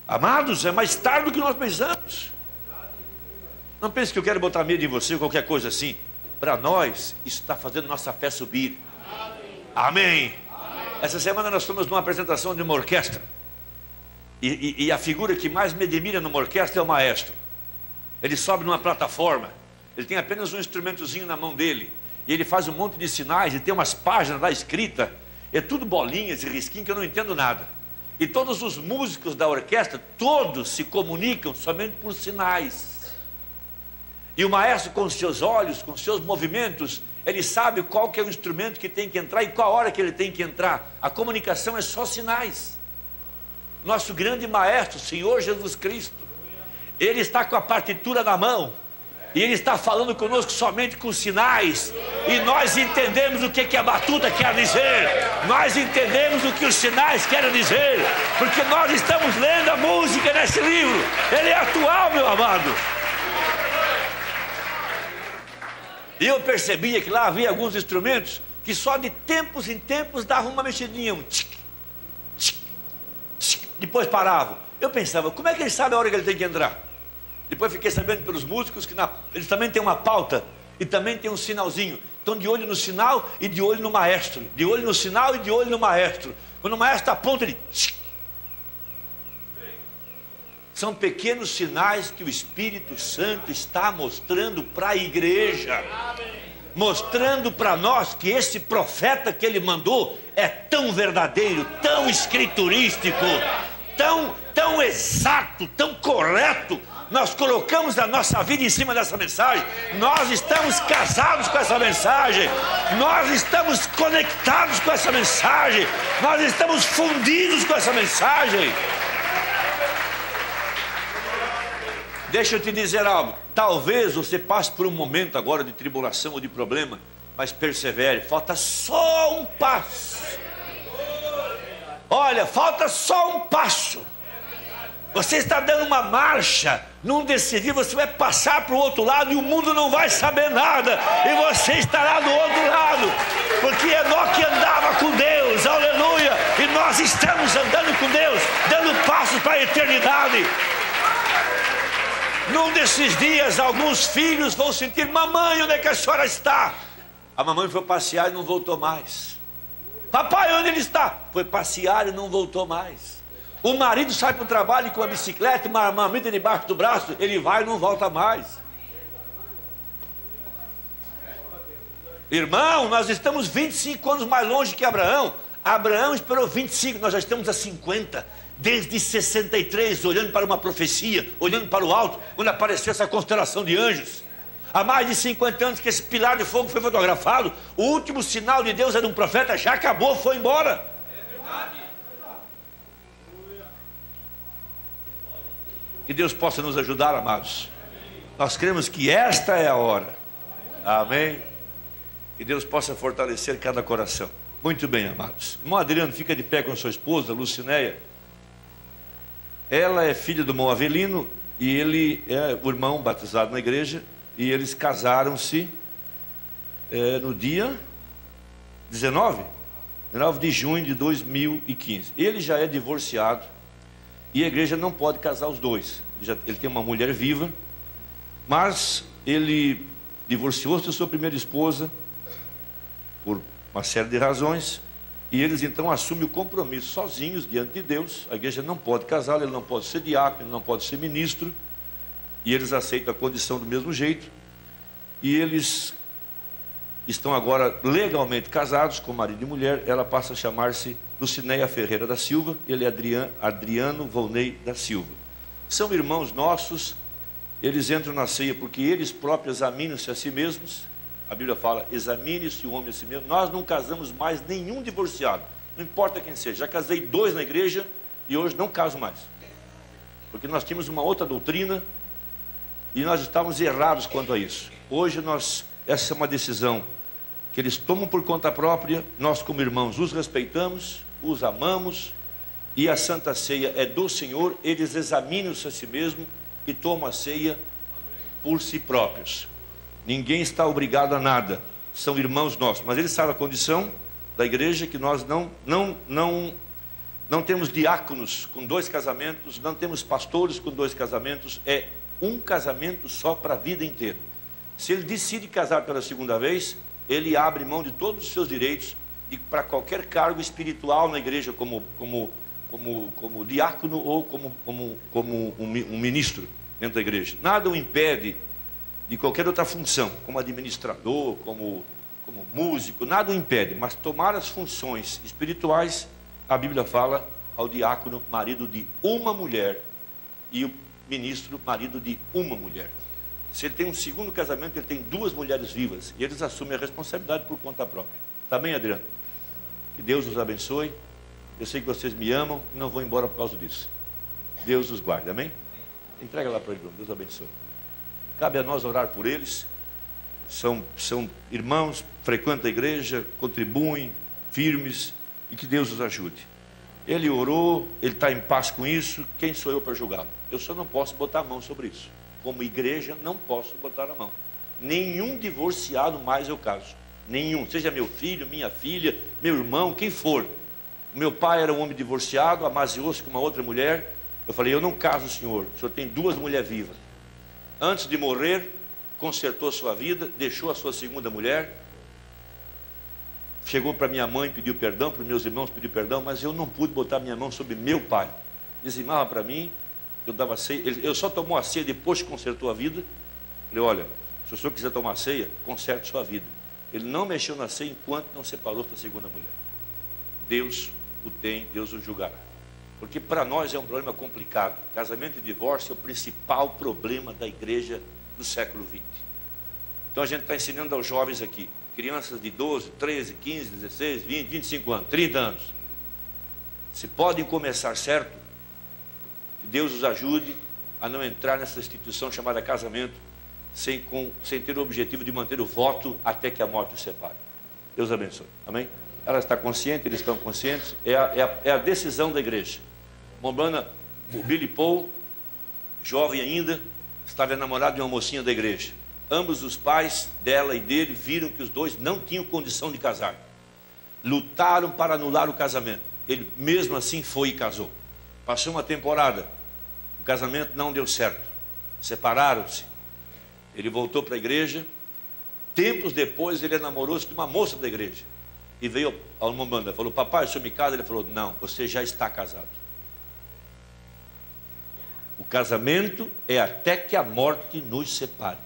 Amados, é mais tarde do que nós pensamos. Não pense que eu quero botar medo em você, qualquer coisa assim. Para nós, isso está fazendo nossa fé subir. Amém. Amém. Essa semana nós fomos numa apresentação de uma orquestra. E, e, e a figura que mais me admira numa orquestra é o maestro. Ele sobe numa plataforma. Ele tem apenas um instrumentozinho na mão dele. E ele faz um monte de sinais e tem umas páginas lá escritas. É tudo bolinhas e risquinhos que eu não entendo nada. E todos os músicos da orquestra, todos se comunicam somente por sinais. E o maestro, com seus olhos, com seus movimentos, ele sabe qual que é o instrumento que tem que entrar e qual hora que ele tem que entrar. A comunicação é só sinais. Nosso grande maestro, Senhor Jesus Cristo, ele está com a partitura na mão. E ele está falando conosco somente com sinais. E nós entendemos o que, que a batuta quer dizer. Nós entendemos o que os sinais querem dizer. Porque nós estamos lendo a música nesse livro. Ele é atual, meu amado. E eu percebia que lá havia alguns instrumentos que só de tempos em tempos davam uma mexidinha. Um tic, tic, tic. Depois paravam. Eu pensava, como é que ele sabe a hora que ele tem que entrar? Depois fiquei sabendo pelos músicos que na, eles também têm uma pauta e também tem um sinalzinho. Estão de olho no sinal e de olho no maestro. De olho no sinal e de olho no maestro. Quando o maestro aponta, ele... São pequenos sinais que o Espírito Santo está mostrando para a igreja. Mostrando para nós que esse profeta que ele mandou é tão verdadeiro, tão escriturístico, tão, tão exato, tão correto. Nós colocamos a nossa vida em cima dessa mensagem. Nós estamos casados com essa mensagem. Nós estamos conectados com essa mensagem. Nós estamos fundidos com essa mensagem. Deixa eu te dizer algo. Talvez você passe por um momento agora de tribulação ou de problema, mas persevere. Falta só um passo. Olha, falta só um passo. Você está dando uma marcha, num decidir, você vai passar para o outro lado e o mundo não vai saber nada. E você estará do outro lado. Porque Enoque andava com Deus, aleluia. E nós estamos andando com Deus, dando passos para a eternidade. Num desses dias, alguns filhos vão sentir, mamãe, onde é que a senhora está? A mamãe foi passear e não voltou mais. Papai, onde ele está? Foi passear e não voltou mais. O marido sai para o trabalho com a bicicleta, uma marmita debaixo do braço, ele vai e não volta mais. Irmão, nós estamos vinte e cinco anos mais longe que Abraão. Abraão esperou vinte e cinco, nós já estamos a cinquenta. Desde sessenta e três, olhando para uma profecia, olhando para o alto, quando apareceu essa constelação de anjos. Há mais de cinquenta anos que esse pilar de fogo foi fotografado. O último sinal de Deus era um profeta, já acabou, foi embora. É verdade. Que Deus possa nos ajudar, amados. Nós cremos que esta é a hora. Amém. Que Deus possa fortalecer cada coração. Muito bem, amados. Irmão Adriano, fica de pé com sua esposa, Lucinéia. Ela é filha do irmão Avelino e ele é o irmão batizado na igreja. E eles casaram-se é, no dia dezenove de junho de dois mil e quinze. Ele já é divorciado. E a igreja não pode casar os dois. Ele tem uma mulher viva, mas ele divorciou-se da sua primeira esposa por uma série de razões. E eles então assumem o compromisso sozinhos diante de Deus. A igreja não pode casar, ele não pode ser diácono, ele não pode ser ministro. E eles aceitam a condição do mesmo jeito. E eles estão agora legalmente casados, com marido e mulher. Ela passa a chamar-se Lucinéia Ferreira da Silva, ele é Adriano, Adriano Volney da Silva. São irmãos nossos, eles entram na ceia porque eles próprios examinam-se a si mesmos. A Bíblia fala, examine-se o homem a si mesmo. Nós não casamos mais nenhum divorciado, não importa quem seja. Já casei dois na igreja e hoje não caso mais. Porque nós tínhamos uma outra doutrina e nós estávamos errados quanto a isso. Hoje nós... Essa é uma decisão que eles tomam por conta própria. Nós, como irmãos, os respeitamos, os amamos. E a Santa Ceia é do Senhor. Eles examinam-se a si mesmos e tomam a ceia por si próprios. Ninguém está obrigado a nada. São irmãos nossos. Mas eles sabem a condição da igreja, que nós não, não, não, não temos diáconos com dois casamentos, não temos pastores com dois casamentos. É um casamento só para a vida inteira. Se ele decide casar pela segunda vez, ele abre mão de todos os seus direitos para qualquer cargo espiritual na igreja, como, como, como, como diácono ou como, como, como um ministro dentro da igreja. Nada o impede de qualquer outra função, como administrador, como, como músico, nada o impede, mas tomar as funções espirituais, a Bíblia fala ao diácono, marido de uma mulher, e o ministro, marido de uma mulher. Se ele tem um segundo casamento, ele tem duas mulheres vivas, e eles assumem a responsabilidade por conta própria. Tá bem, Adriano? Que Deus os abençoe. Eu sei que vocês me amam e não vou embora por causa disso. Deus os guarde, amém? Entrega lá para ele, Deus abençoe. Cabe a nós orar por eles. São, são irmãos, frequentam a igreja, contribuem, firmes, e que Deus os ajude. Ele orou, ele está em paz com isso. Quem sou eu para julgá-lo? Eu só não posso botar a mão sobre isso. Como igreja, não posso botar a mão. Nenhum divorciado mais eu caso. Nenhum. Seja meu filho, minha filha, meu irmão, quem for. O meu pai era um homem divorciado, amaziou-se com uma outra mulher. Eu falei, eu não caso o senhor. O senhor tem duas mulheres vivas. Antes de morrer, consertou sua vida, deixou a sua segunda mulher. Chegou para minha mãe, pediu perdão, para meus irmãos pediu perdão, mas eu não pude botar minha mão sobre meu pai. Dizimava para mim, eu dava ceia, ele, eu só tomou a ceia depois que consertou a vida. Falei, olha, se o senhor quiser tomar a ceia, conserte sua vida. Ele não mexeu na ceia enquanto não separou da segunda mulher. Deus o tem, Deus o julgará. Porque para nós é um problema complicado. Casamento e divórcio é o principal problema da igreja do século vinte. Então a gente está ensinando aos jovens aqui, crianças de doze, treze, quinze, dezesseis, vinte, vinte e cinco anos, trinta anos. Se podem começar certo, que Deus os ajude a não entrar nessa instituição chamada casamento, sem, com, sem ter o objetivo de manter o voto até que a morte os separe. Deus abençoe. Amém? Ela está consciente, eles estão conscientes. É a, é a, é a decisão da igreja. Mombrana, o Billy Paul, jovem ainda, estava namorado de uma mocinha da igreja. Ambos os pais dela e dele viram que os dois não tinham condição de casar. Lutaram para anular o casamento. Ele mesmo assim foi e casou. Passou uma temporada. O casamento não deu certo. Separaram-se. Ele voltou para a igreja. Tempos depois ele namorou-se de uma moça da igreja. E veio a uma banda. Falou, papai, o senhor me casa? Ele falou, não, você já está casado. O casamento é até que a morte nos separe.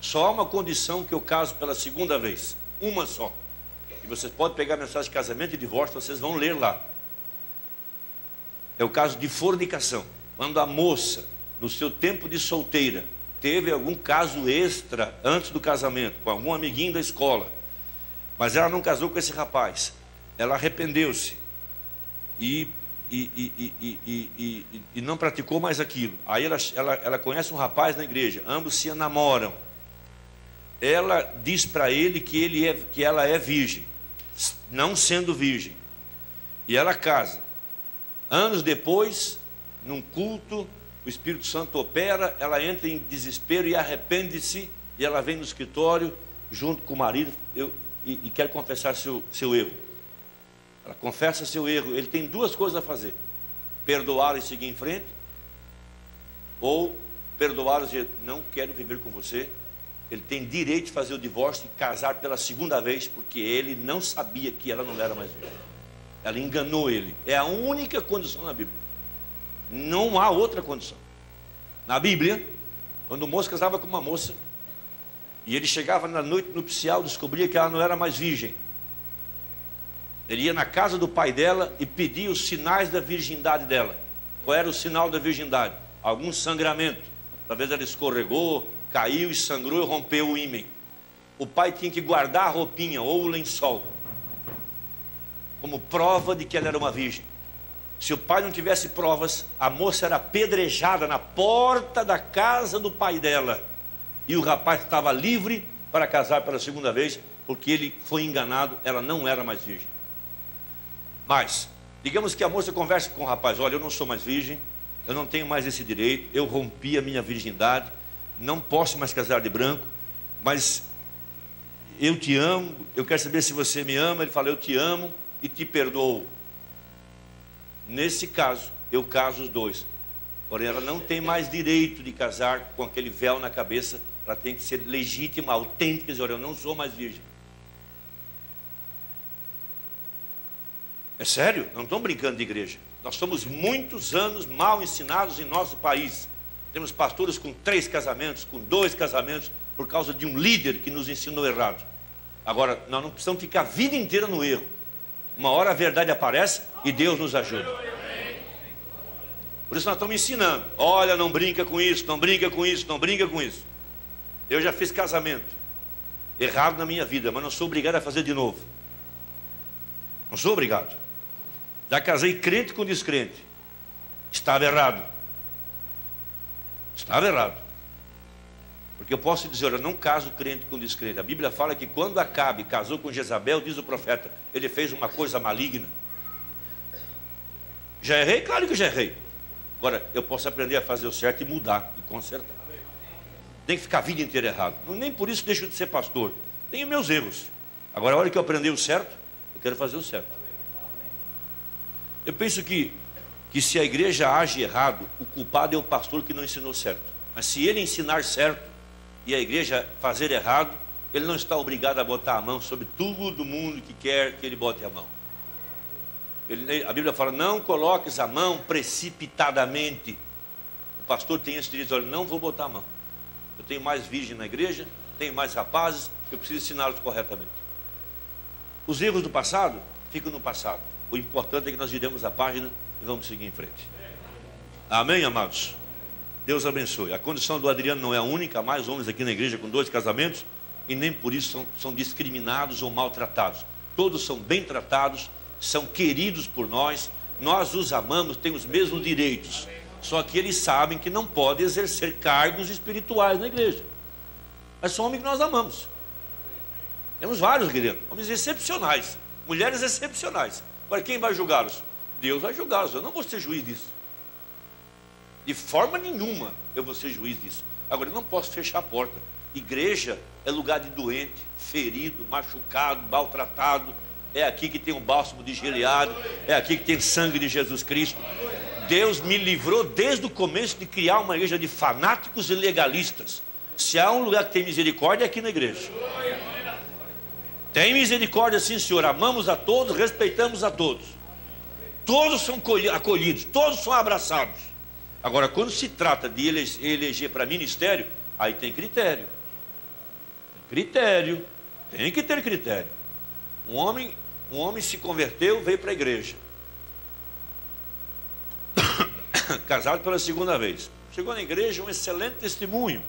Só há uma condição que eu caso pela segunda vez. Uma só. E vocês podem pegar a mensagem de casamento e divórcio, vocês vão ler lá. É o caso de fornicação. Quando a moça, no seu tempo de solteira, teve algum caso extra antes do casamento, com algum amiguinho da escola, mas ela não casou com esse rapaz. Ela arrependeu-se e, e, e, e, e, e, e não praticou mais aquilo. Aí ela, ela, ela conhece um rapaz na igreja, ambos se namoram. Ela diz para ele, que, ele é, que ela é virgem, não sendo virgem. E ela casa. Anos depois, num culto, o Espírito Santo opera, ela entra em desespero e arrepende-se. E ela vem no escritório, junto com o marido, eu, e, e quer confessar seu, seu erro. Ela confessa seu erro. Ele tem duas coisas a fazer. Perdoar e seguir em frente. Ou perdoar e dizer, não quero viver com você. Ele tem direito de fazer o divórcio e casar pela segunda vez, porque ele não sabia que ela não era mais virgem. Ela enganou ele. É a única condição na Bíblia. Não há outra condição. Na Bíblia, quando o moço casava com uma moça, e ele chegava na noite nupcial, descobria que ela não era mais virgem. Ele ia na casa do pai dela e pedia os sinais da virgindade dela. Qual era o sinal da virgindade? Algum sangramento. Talvez ela escorregou, caiu e sangrou e rompeu o ímen. O pai tinha que guardar a roupinha ou o lençol como prova de que ela era uma virgem. Se o pai não tivesse provas, a moça era apedrejada na porta da casa do pai dela. E o rapaz estava livre para casar pela segunda vez, porque ele foi enganado, ela não era mais virgem. Mas, digamos que a moça converse com o rapaz, olha, eu não sou mais virgem, eu não tenho mais esse direito, eu rompi a minha virgindade, não posso mais casar de branco, mas eu te amo, eu quero saber se você me ama. Ele fala, eu te amo e te perdoo. Nesse caso, eu caso os dois. Porém, ela não tem mais direito de casar com aquele véu na cabeça. Ela tem que ser legítima, autêntica, dizer, olha, eu não sou mais virgem. É sério? Não estão brincando de igreja. Nós somos muitos anos mal ensinados em nosso país. Temos pastores com três casamentos, com dois casamentos, por causa de um líder que nos ensinou errado. Agora, nós não precisamos ficar a vida inteira no erro. Uma hora a verdade aparece e Deus nos ajuda. Por isso nós estamos ensinando. Olha, não brinca com isso, não brinca com isso, não brinca com isso. Eu já fiz casamento errado na minha vida, mas não sou obrigado a fazer de novo. Não sou obrigado. Já casei crente com descrente. Estava errado. Estava errado. Porque eu posso dizer, olha, não caso crente com descrente. A Bíblia fala que quando Acabe casou com Jezabel, diz o profeta, ele fez uma coisa maligna. Já errei? Claro que já errei. Agora, eu posso aprender a fazer o certo e mudar, e consertar. Tem que ficar a vida inteira errado. Nem por isso deixo de ser pastor. Tenho meus erros. Agora, a hora que eu aprender o certo, eu quero fazer o certo. Eu penso que, que se a igreja age errado, o culpado é o pastor que não ensinou certo. Mas se ele ensinar certo e a igreja fazer errado, ele não está obrigado a botar a mão sobre todo mundo que quer que ele bote a mão. Ele, a Bíblia fala, não coloques a mão precipitadamente. O pastor tem esse direito, olha, não vou botar a mão. Eu tenho mais virgem na igreja, tenho mais rapazes, eu preciso ensiná-los corretamente. Os erros do passado ficam no passado. O importante é que nós viremos a página e vamos seguir em frente. Amém, amados? Deus abençoe. A condição do Adriano não é a única, há mais homens aqui na igreja com dois casamentos e nem por isso são, são discriminados ou maltratados. Todos são bem tratados, são queridos por nós, nós os amamos, têm os mesmos direitos. Só que eles sabem que não podem exercer cargos espirituais na igreja. Mas são homens que nós amamos. Temos vários, querido, homens excepcionais, mulheres excepcionais. Agora, quem vai julgá-los? Deus vai julgá-los. Eu não vou ser juiz disso. De forma nenhuma eu vou ser juiz disso. Agora, eu não posso fechar a porta. Igreja é lugar de doente, ferido, machucado, maltratado. É aqui que tem o bálsamo de Gileade. É aqui que tem sangue de Jesus Cristo. Deus me livrou desde o começo de criar uma igreja de fanáticos e legalistas. Se há um lugar que tem misericórdia, é aqui na igreja. Tem misericórdia, sim, Senhor. Amamos a todos, respeitamos a todos. Todos são acolhidos, todos são abraçados. Agora, quando se trata de eleger para ministério, aí tem critério. Critério. Tem que ter critério. Um homem, um homem se converteu, veio para a igreja. Casado pela segunda vez. Chegou na igreja, um excelente testemunho.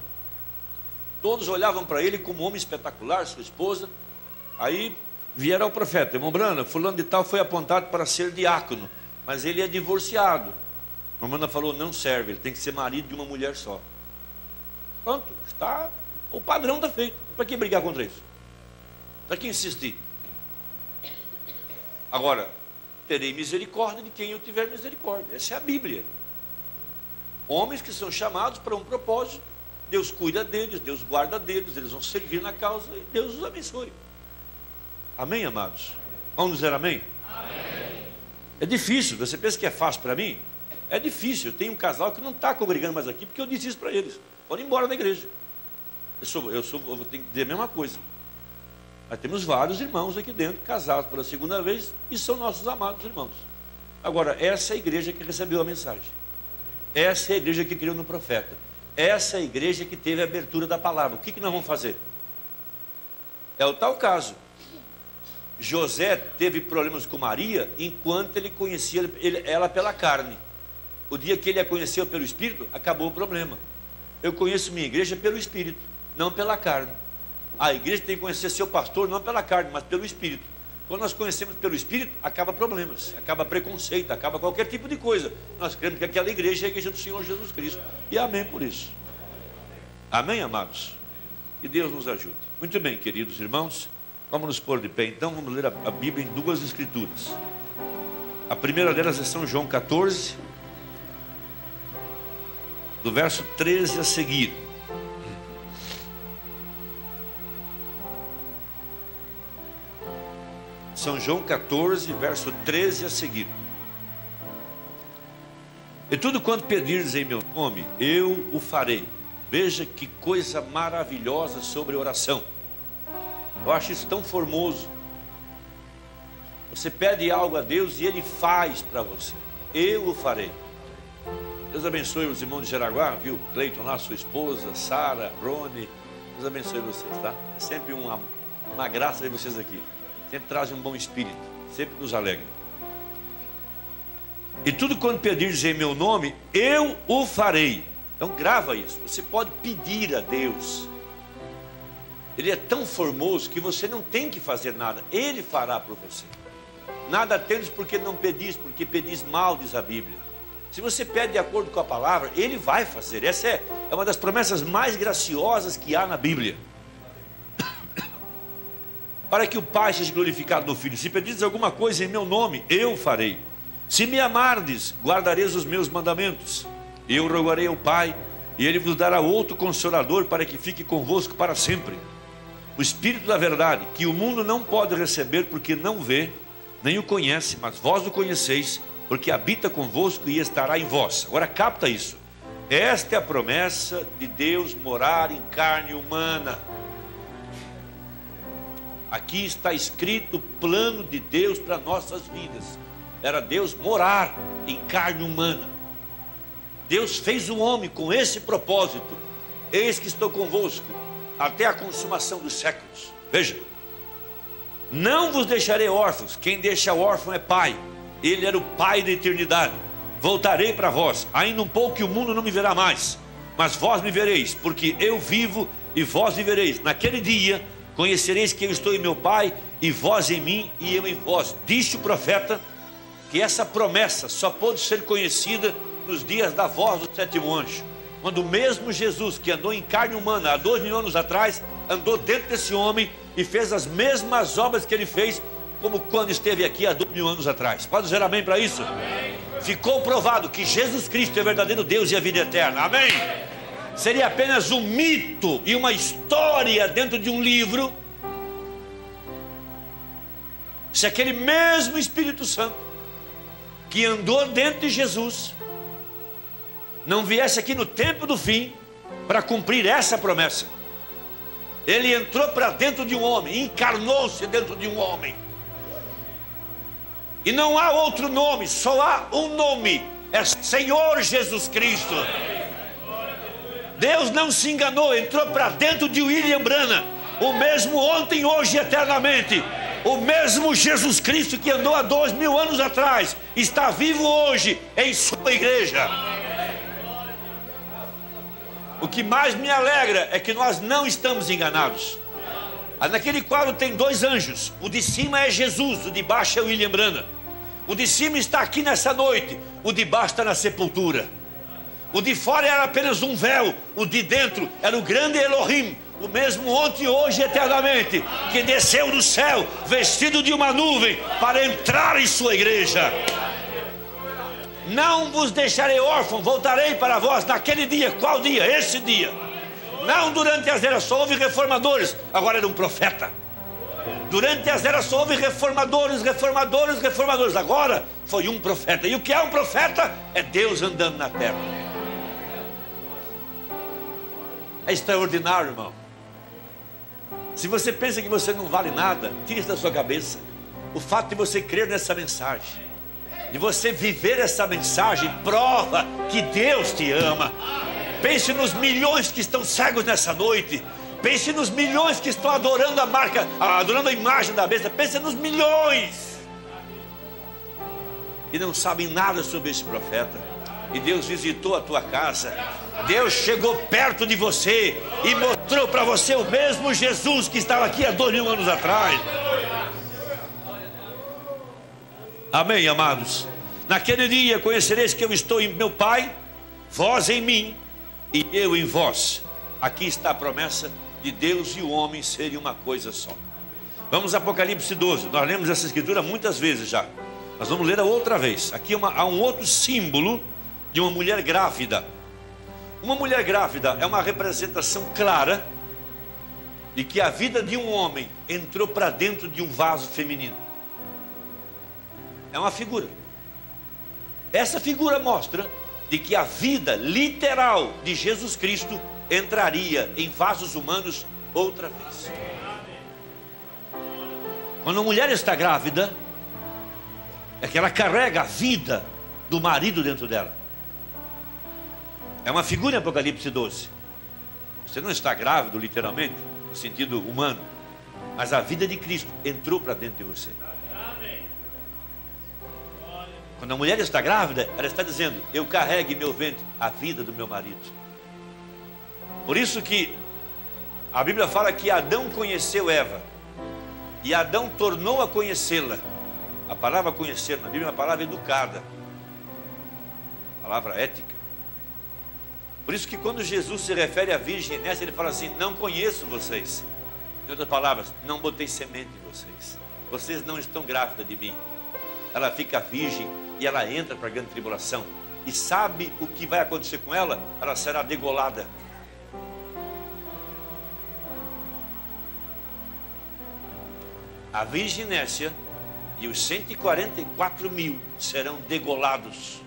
Todos olhavam para ele como um homem espetacular, sua esposa. Aí vieram ao profeta, irmão Brana, fulano de tal foi apontado para ser diácono, mas ele é divorciado. A irmã Brana falou, não serve, ele tem que ser marido de uma mulher só. Pronto, está, o padrão está feito. Para que brigar contra isso? Para que insistir? Agora, terei misericórdia de quem eu tiver misericórdia. Essa é a Bíblia. Homens que são chamados para um propósito, Deus cuida deles, Deus guarda deles, eles vão servir na causa e Deus os abençoe. Amém, amados? Vamos dizer amém? Amém. É difícil, você pensa que é fácil para mim? É difícil, eu tenho um casal que não está congregando mais aqui, porque eu disse isso para eles. Podem ir embora da igreja. Eu, sou, eu, sou, eu tenho que dizer a mesma coisa. Mas temos vários irmãos aqui dentro, casados pela segunda vez, e são nossos amados irmãos. Agora, essa é a igreja que recebeu a mensagem. Essa é a igreja que criou no profeta. Essa é a igreja que teve a abertura da palavra. O que, que nós vamos fazer? É o tal caso. José teve problemas com Maria enquanto ele conhecia ela pela carne. O dia que ele a conheceu pelo Espírito, acabou o problema. Eu conheço minha igreja pelo Espírito, não pela carne. A igreja tem que conhecer seu pastor não pela carne, mas pelo Espírito. Quando nós conhecemos pelo Espírito, acaba problemas, acaba preconceito, acaba qualquer tipo de coisa. Nós cremos que aquela igreja é a igreja do Senhor Jesus Cristo. E amém por isso. Amém, amados? Que Deus nos ajude. Muito bem, queridos irmãos. Vamos nos pôr de pé, então vamos ler a Bíblia em duas escrituras. A primeira delas é São João quatorze, do verso treze a seguir. São João quatorze, verso treze a seguir. E tudo quanto pedires em meu nome, eu o farei. Veja que coisa maravilhosa sobre oração. Eu acho isso tão formoso. Você pede algo a Deus e Ele faz para você. Eu o farei. Deus abençoe os irmãos de Jaraguá, viu? Cleiton lá, sua esposa, Sara, Rony. Deus abençoe vocês, tá? É sempre uma, uma graça de vocês aqui. Sempre traz um bom espírito. Sempre nos alegra. E tudo quando pedires em meu nome, eu o farei. Então grava isso. Você pode pedir a Deus. Ele é tão formoso que você não tem que fazer nada. Ele fará por você. Nada tendes porque não pedis, porque pedis mal, diz a Bíblia. Se você pede de acordo com a palavra, Ele vai fazer. Essa é, é uma das promessas mais graciosas que há na Bíblia. Para que o Pai seja glorificado no Filho. Se pedires alguma coisa em meu nome, eu farei. Se me amardes, guardareis os meus mandamentos. Eu rogarei ao Pai, e Ele vos dará outro Consolador, para que fique convosco para sempre. O Espírito da verdade, que o mundo não pode receber, porque não vê, nem o conhece, mas vós o conheceis, porque habita convosco e estará em vós. Agora capta isso. Esta é a promessa de Deus morar em carne humana. Aqui está escrito o plano de Deus para nossas vidas. Era Deus morar em carne humana. Deus fez o homem com esse propósito. Eis que estou convosco até a consumação dos séculos. Veja. Não vos deixarei órfãos. Quem deixa órfão é pai. Ele era o Pai da eternidade. Voltarei para vós, ainda um pouco que o mundo não me verá mais, mas vós me vereis, porque eu vivo e vós vivereis. Naquele dia conhecereis que eu estou em meu Pai, e vós em mim e eu em vós. Disse o profeta que essa promessa só pôde ser conhecida nos dias da voz do sétimo anjo, quando o mesmo Jesus que andou em carne humana há dois mil anos atrás, andou dentro desse homem e fez as mesmas obras que ele fez, como quando esteve aqui há dois mil anos atrás. Pode dizer amém para isso? Amém. Ficou provado que Jesus Cristo é verdadeiro Deus e a vida eterna. Amém? Amém. Seria apenas um mito e uma história dentro de um livro, se aquele mesmo Espírito Santo que andou dentro de Jesus não viesse aqui no tempo do fim para cumprir essa promessa. Ele entrou para dentro de um homem, encarnou-se dentro de um homem. E não há outro nome, só há um nome, é Senhor Jesus Cristo. Deus não se enganou, entrou para dentro de William Branham, o mesmo ontem, hoje e eternamente. O mesmo Jesus Cristo que andou há dois mil anos atrás, está vivo hoje em sua igreja. O que mais me alegra é que nós não estamos enganados. Naquele quadro tem dois anjos, o de cima é Jesus, o de baixo é William Branham. O de cima está aqui nessa noite, o de baixo está na sepultura. O de fora era apenas um véu, o de dentro era o grande Elohim, o mesmo ontem, hoje e eternamente, que desceu do céu, vestido de uma nuvem, para entrar em sua igreja. Não vos deixarei órfão, voltarei para vós naquele dia. Qual dia? Esse dia. Não durante as eras só houve reformadores, agora era um profeta. Durante as eras só houve reformadores, reformadores, reformadores. Agora foi um profeta. E o que é um profeta? É Deus andando na terra. É extraordinário, irmão. Se você pensa que você não vale nada, tira isso da sua cabeça. O fato de você crer nessa mensagem, de você viver essa mensagem, prova que Deus te ama. Pense nos milhões que estão cegos nessa noite. Pense nos milhões que estão adorando a marca, adorando a imagem da besta. Pense nos milhões que não sabem nada sobre esse profeta. E Deus visitou a tua casa. Deus chegou perto de você e mostrou para você o mesmo Jesus que estava aqui há dois mil anos atrás. Amém, amados? Naquele dia conhecereis que eu estou em meu Pai, vós em mim e eu em vós. Aqui está a promessa de Deus e o homem serem uma coisa só. Vamos a Apocalipse doze. Nós lemos essa escritura muitas vezes já. Nós vamos ler outra vez. Aqui uma, há um outro símbolo de uma mulher grávida. Uma mulher grávida é uma representação clara de que a vida de um homem entrou para dentro de um vaso feminino. É uma figura. Essa figura mostra de que a vida literal de Jesus Cristo entraria em vasos humanos outra vez. Quando a mulher está grávida, é que ela carrega a vida do marido dentro dela. É uma figura em Apocalipse doze. Você não está grávido literalmente, no sentido humano, mas a vida de Cristo entrou para dentro de você. Quando a mulher está grávida, ela está dizendo: eu carrego em meu ventre a vida do meu marido. Por isso que a Bíblia fala que Adão conheceu Eva e Adão tornou a conhecê-la. A palavra conhecer na Bíblia é uma palavra educada, palavra ética. Por isso que quando Jesus se refere à virgem nessa, ele fala assim: não conheço vocês. Em outras palavras, não botei semente em vocês. Vocês não estão grávidas de mim. Ela fica virgem e ela entra para a grande tribulação. E sabe o que vai acontecer com ela? Ela será degolada. A virgínia e os cento e quarenta e quatro mil serão degolados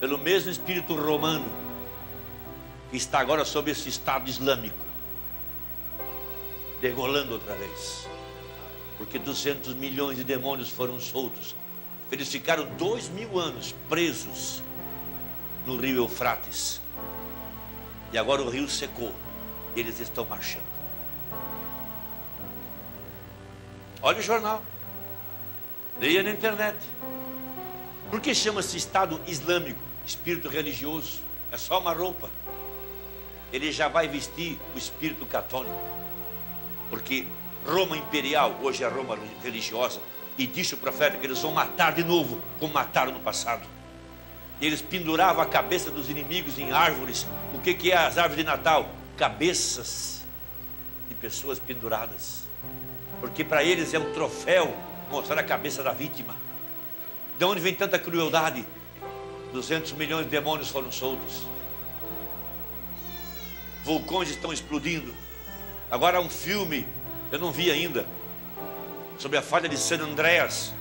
pelo mesmo espírito romano que está agora sob esse Estado Islâmico, degolando outra vez, porque duzentos milhões de demônios foram soltos. Eles ficaram dois mil anos presos no rio Eufrates, e agora o rio secou e eles estão marchando. Olha o jornal, leia na internet. Por que chama-se Estado Islâmico? Espírito religioso é só uma roupa. Ele já vai vestir o espírito católico, porque Roma imperial hoje é Roma religiosa. E disse o profeta que eles vão matar de novo, como mataram no passado. E eles penduravam a cabeça dos inimigos em árvores. O que que é as árvores de Natal? Cabeças de pessoas penduradas, porque para eles é um troféu mostrar a cabeça da vítima. De onde vem tanta crueldade? duzentos milhões de demônios foram soltos. Vulcões estão explodindo. Agora há um filme, eu não vi ainda, sobre a falha de San Andreas,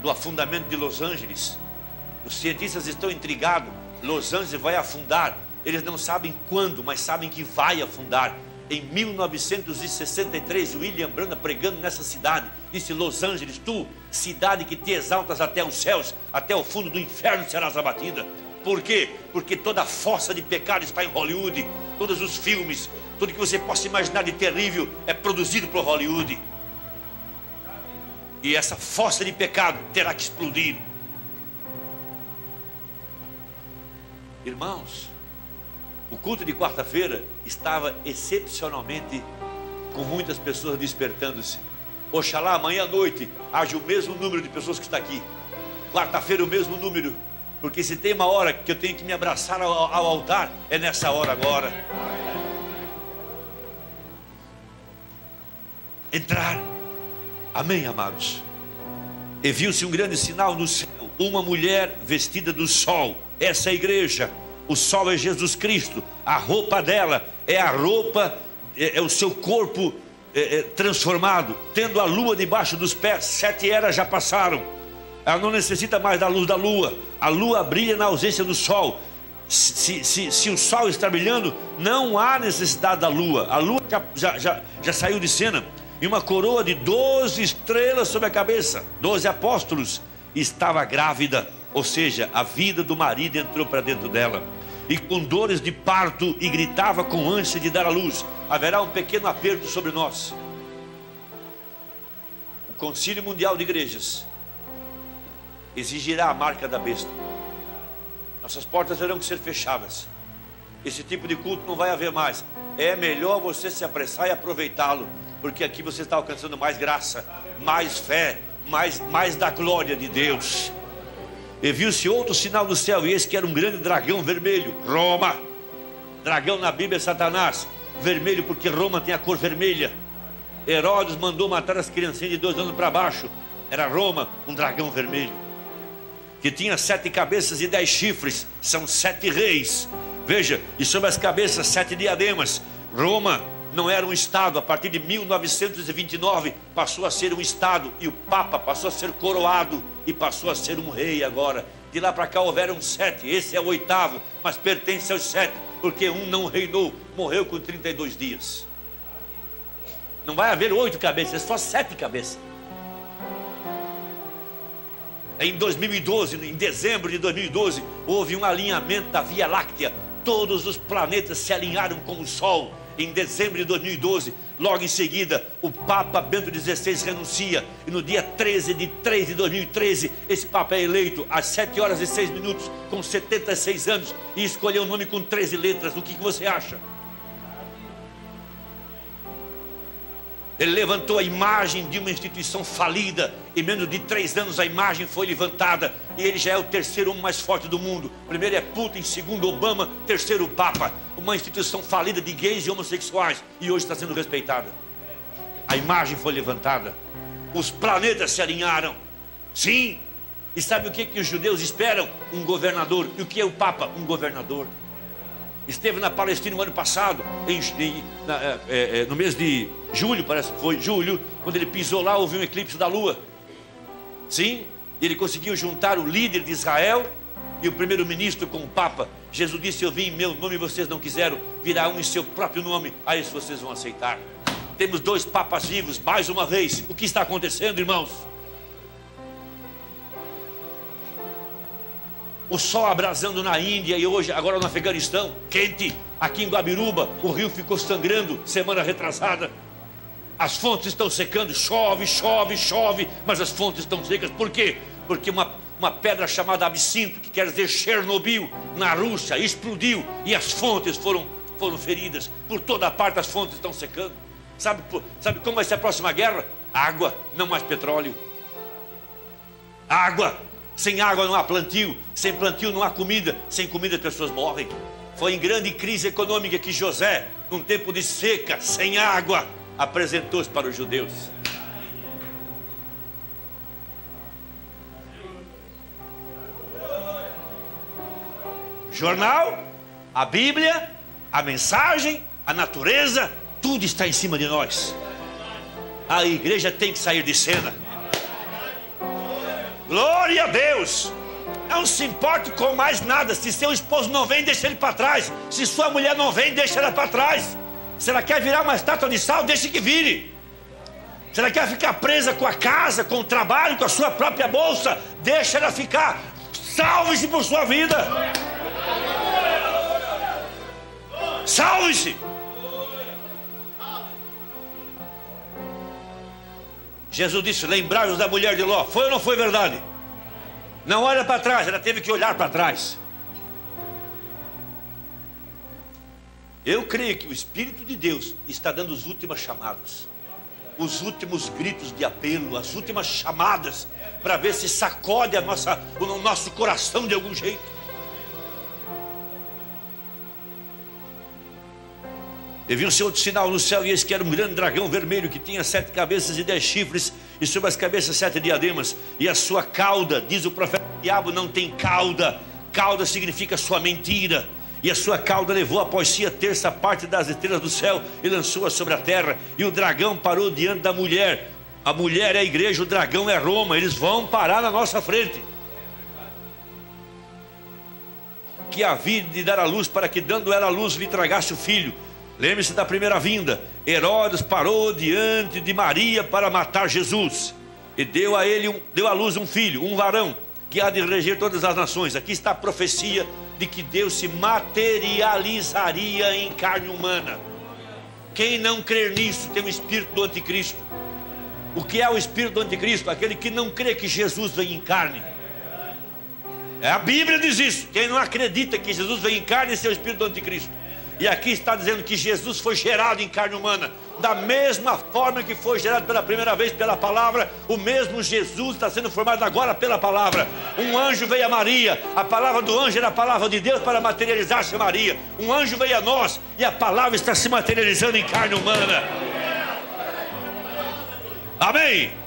do afundamento de Los Angeles. Os cientistas estão intrigados. Los Angeles vai afundar. Eles não sabem quando, mas sabem que vai afundar. Em mil novecentos e sessenta e três, William Branham pregando nessa cidade, disse: Los Angeles, tu, cidade que te exaltas até os céus, até o fundo do inferno serás abatida. Por quê? Porque toda a fossa de pecado está em Hollywood. Todos os filmes, tudo que você possa imaginar de terrível é produzido por Hollywood. E essa fossa de pecado terá que explodir. Irmãos, o culto de quarta-feira estava excepcionalmente com muitas pessoas despertando-se. Oxalá amanhã à noite haja o mesmo número de pessoas que está aqui. Quarta-feira o mesmo número. Porque se tem uma hora que eu tenho que me abraçar ao, ao altar, é nessa hora agora. Entrar. Amém, amados? E viu-se um grande sinal no céu. Uma mulher vestida do sol. Essa é a igreja. O sol é Jesus Cristo. A roupa dela é a roupa, é, é o seu corpo é, é, transformado. Tendo a lua debaixo dos pés, sete eras já passaram. Ela não necessita mais da luz da lua. A lua brilha na ausência do sol. Se, se, se o sol está brilhando, não há necessidade da lua. A lua já, já, já, já saiu de cena. E uma coroa de doze estrelas sobre a cabeça. Doze apóstolos. Estava grávida, ou seja, a vida do marido entrou para dentro dela. E com dores de parto, e gritava com ânsia de dar à luz. Haverá um pequeno aperto sobre nós. O Concílio Mundial de Igrejas exigirá a marca da besta. Nossas portas terão que ser fechadas. Esse tipo de culto não vai haver mais. É melhor você se apressar e aproveitá-lo, porque aqui você está alcançando mais graça, mais fé, mais, mais da glória de Deus. E viu-se outro sinal do céu, e esse que era um grande dragão vermelho. Roma. Dragão na Bíblia é Satanás. Vermelho porque Roma tem a cor vermelha. Herodes mandou matar as criancinhas de dois anos para baixo. Era Roma, um dragão vermelho que tinha sete cabeças e dez chifres. São sete reis. Veja, e sobre as cabeças sete diademas. Roma não era um estado. A partir de mil novecentos e vinte e nove passou a ser um estado, e o Papa passou a ser coroado e passou a ser um rei agora. De lá para cá houveram sete, esse é o oitavo, mas pertence aos sete, porque um não reinou, morreu com trinta e dois dias. Não vai haver oito cabeças, só sete cabeças. Em dois mil e doze, em dezembro de dois mil e doze, houve um alinhamento da Via Láctea. Todos os planetas se alinharam com o Sol. Em dezembro de dois mil e doze, logo em seguida, o Papa Bento dezesseis renuncia. E no dia treze de três de dois mil e treze, esse Papa é eleito às sete horas e seis minutos, com setenta e seis anos, e escolheu um nome com treze letras. O que, que você acha? Ele levantou a imagem de uma instituição falida. Em menos de três anos a imagem foi levantada. E ele já é o terceiro homem mais forte do mundo. Primeiro é Putin, segundo Obama, terceiro Papa. Uma instituição falida de gays e homossexuais. E hoje está sendo respeitada. A imagem foi levantada. Os planetas se alinharam. Sim. E sabe o que, que os judeus esperam? Um governador. E o que é o Papa? Um governador. Esteve na Palestina no ano passado, em, em, na, é, é, no mês de julho, parece que foi julho, quando ele pisou lá, houve um eclipse da lua. Sim, ele conseguiu juntar o líder de Israel e o primeiro-ministro com o Papa. Jesus disse, eu vim em meu nome e vocês não quiseram, virá um em seu próprio nome, a isso vocês vão aceitar. Temos dois papas vivos, mais uma vez. O que está acontecendo, irmãos? O sol abrasando na Índia e hoje, agora no Afeganistão, quente. Aqui em Guabiruba, o rio ficou sangrando, semana retrasada. As fontes estão secando, chove, chove, chove, mas as fontes estão secas. Por quê? Porque uma, uma pedra chamada absinto, que quer dizer Chernobyl, na Rússia, explodiu e as fontes foram, foram feridas. Por toda a parte as fontes estão secando. Sabe, sabe como vai ser a próxima guerra? Água, não mais petróleo. Água. Sem água não há plantio, sem plantio não há comida, sem comida as pessoas morrem. Foi em grande crise econômica que José, num tempo de seca, sem água, apresentou-se para os judeus. Jornal, a Bíblia, a mensagem, a natureza, tudo está em cima de nós. A igreja tem que sair de cena. Glória a Deus! Não se importe com mais nada. Se seu esposo não vem, deixa ele para trás. Se sua mulher não vem, deixa ela para trás. Se ela quer virar uma estátua de sal, deixa que vire. Se ela quer ficar presa com a casa, com o trabalho, com a sua própria bolsa, deixa ela ficar. Salve-se por sua vida. Salve-se. Jesus disse, lembrai-vos da mulher de Ló. Foi ou não foi verdade? Não olha para trás, ela teve que olhar para trás. Eu creio que o Espírito de Deus está dando as últimas chamadas. Os últimos gritos de apelo, as últimas chamadas, para ver se sacode a nossa, o nosso coração de algum jeito. Eu vi um outro sinal no céu, e esse que era um grande dragão vermelho, que tinha sete cabeças e dez chifres, e sobre as cabeças sete diademas, e a sua cauda, diz o profeta, o diabo não tem cauda, cauda significa sua mentira, e a sua cauda levou após si a terça parte das estrelas do céu, e lançou-a sobre a terra, e o dragão parou diante da mulher, a mulher é a igreja, o dragão é Roma, eles vão parar na nossa frente. Que havia de dar a luz, para que dando ela a luz, lhe tragasse o filho. Lembre-se da primeira vinda, Herodes parou diante de Maria para matar Jesus, e deu a ele, um, deu à luz um filho, um varão, que há de reger todas as nações. Aqui está a profecia de que Deus se materializaria em carne humana. Quem não crer nisso tem o espírito do anticristo. O que é o espírito do anticristo? Aquele que não crê que Jesus vem em carne. A Bíblia diz isso, quem não acredita que Jesus vem em carne, esse é o espírito do anticristo. E aqui está dizendo que Jesus foi gerado em carne humana. Da mesma forma que foi gerado pela primeira vez pela palavra, o mesmo Jesus está sendo formado agora pela palavra. Um anjo veio a Maria, a palavra do anjo era a palavra de Deus para materializar-se a Maria. Um anjo veio a nós e a palavra está se materializando em carne humana. Amém?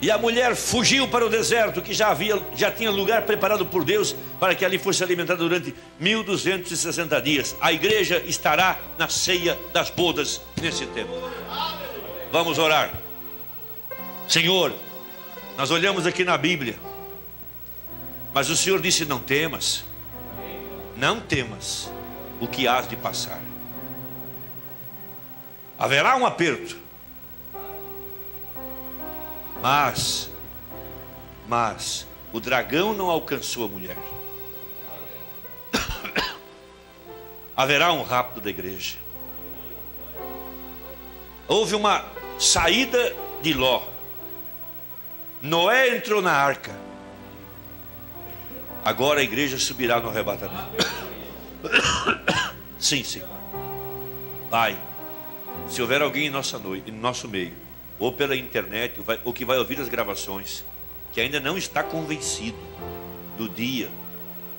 E a mulher fugiu para o deserto, que já havia, já tinha lugar preparado por Deus, para que ali fosse alimentada durante mil duzentos e sessenta dias. A igreja estará na ceia das bodas nesse tempo. Vamos orar. Senhor, nós olhamos aqui na Bíblia, Mas o Senhor disse: não temas, não temas o que hás de passar. Haverá um aperto, mas, mas o dragão não alcançou a mulher. Haverá um rapto da igreja. Houve uma saída de Ló. Noé entrou na arca. Agora a igreja subirá no arrebatamento. Sim, Senhor. Pai, se houver alguém em, nossa noite, em nosso meio, ou pela internet, ou, vai, ou que vai ouvir as gravações, que ainda não está convencido do dia,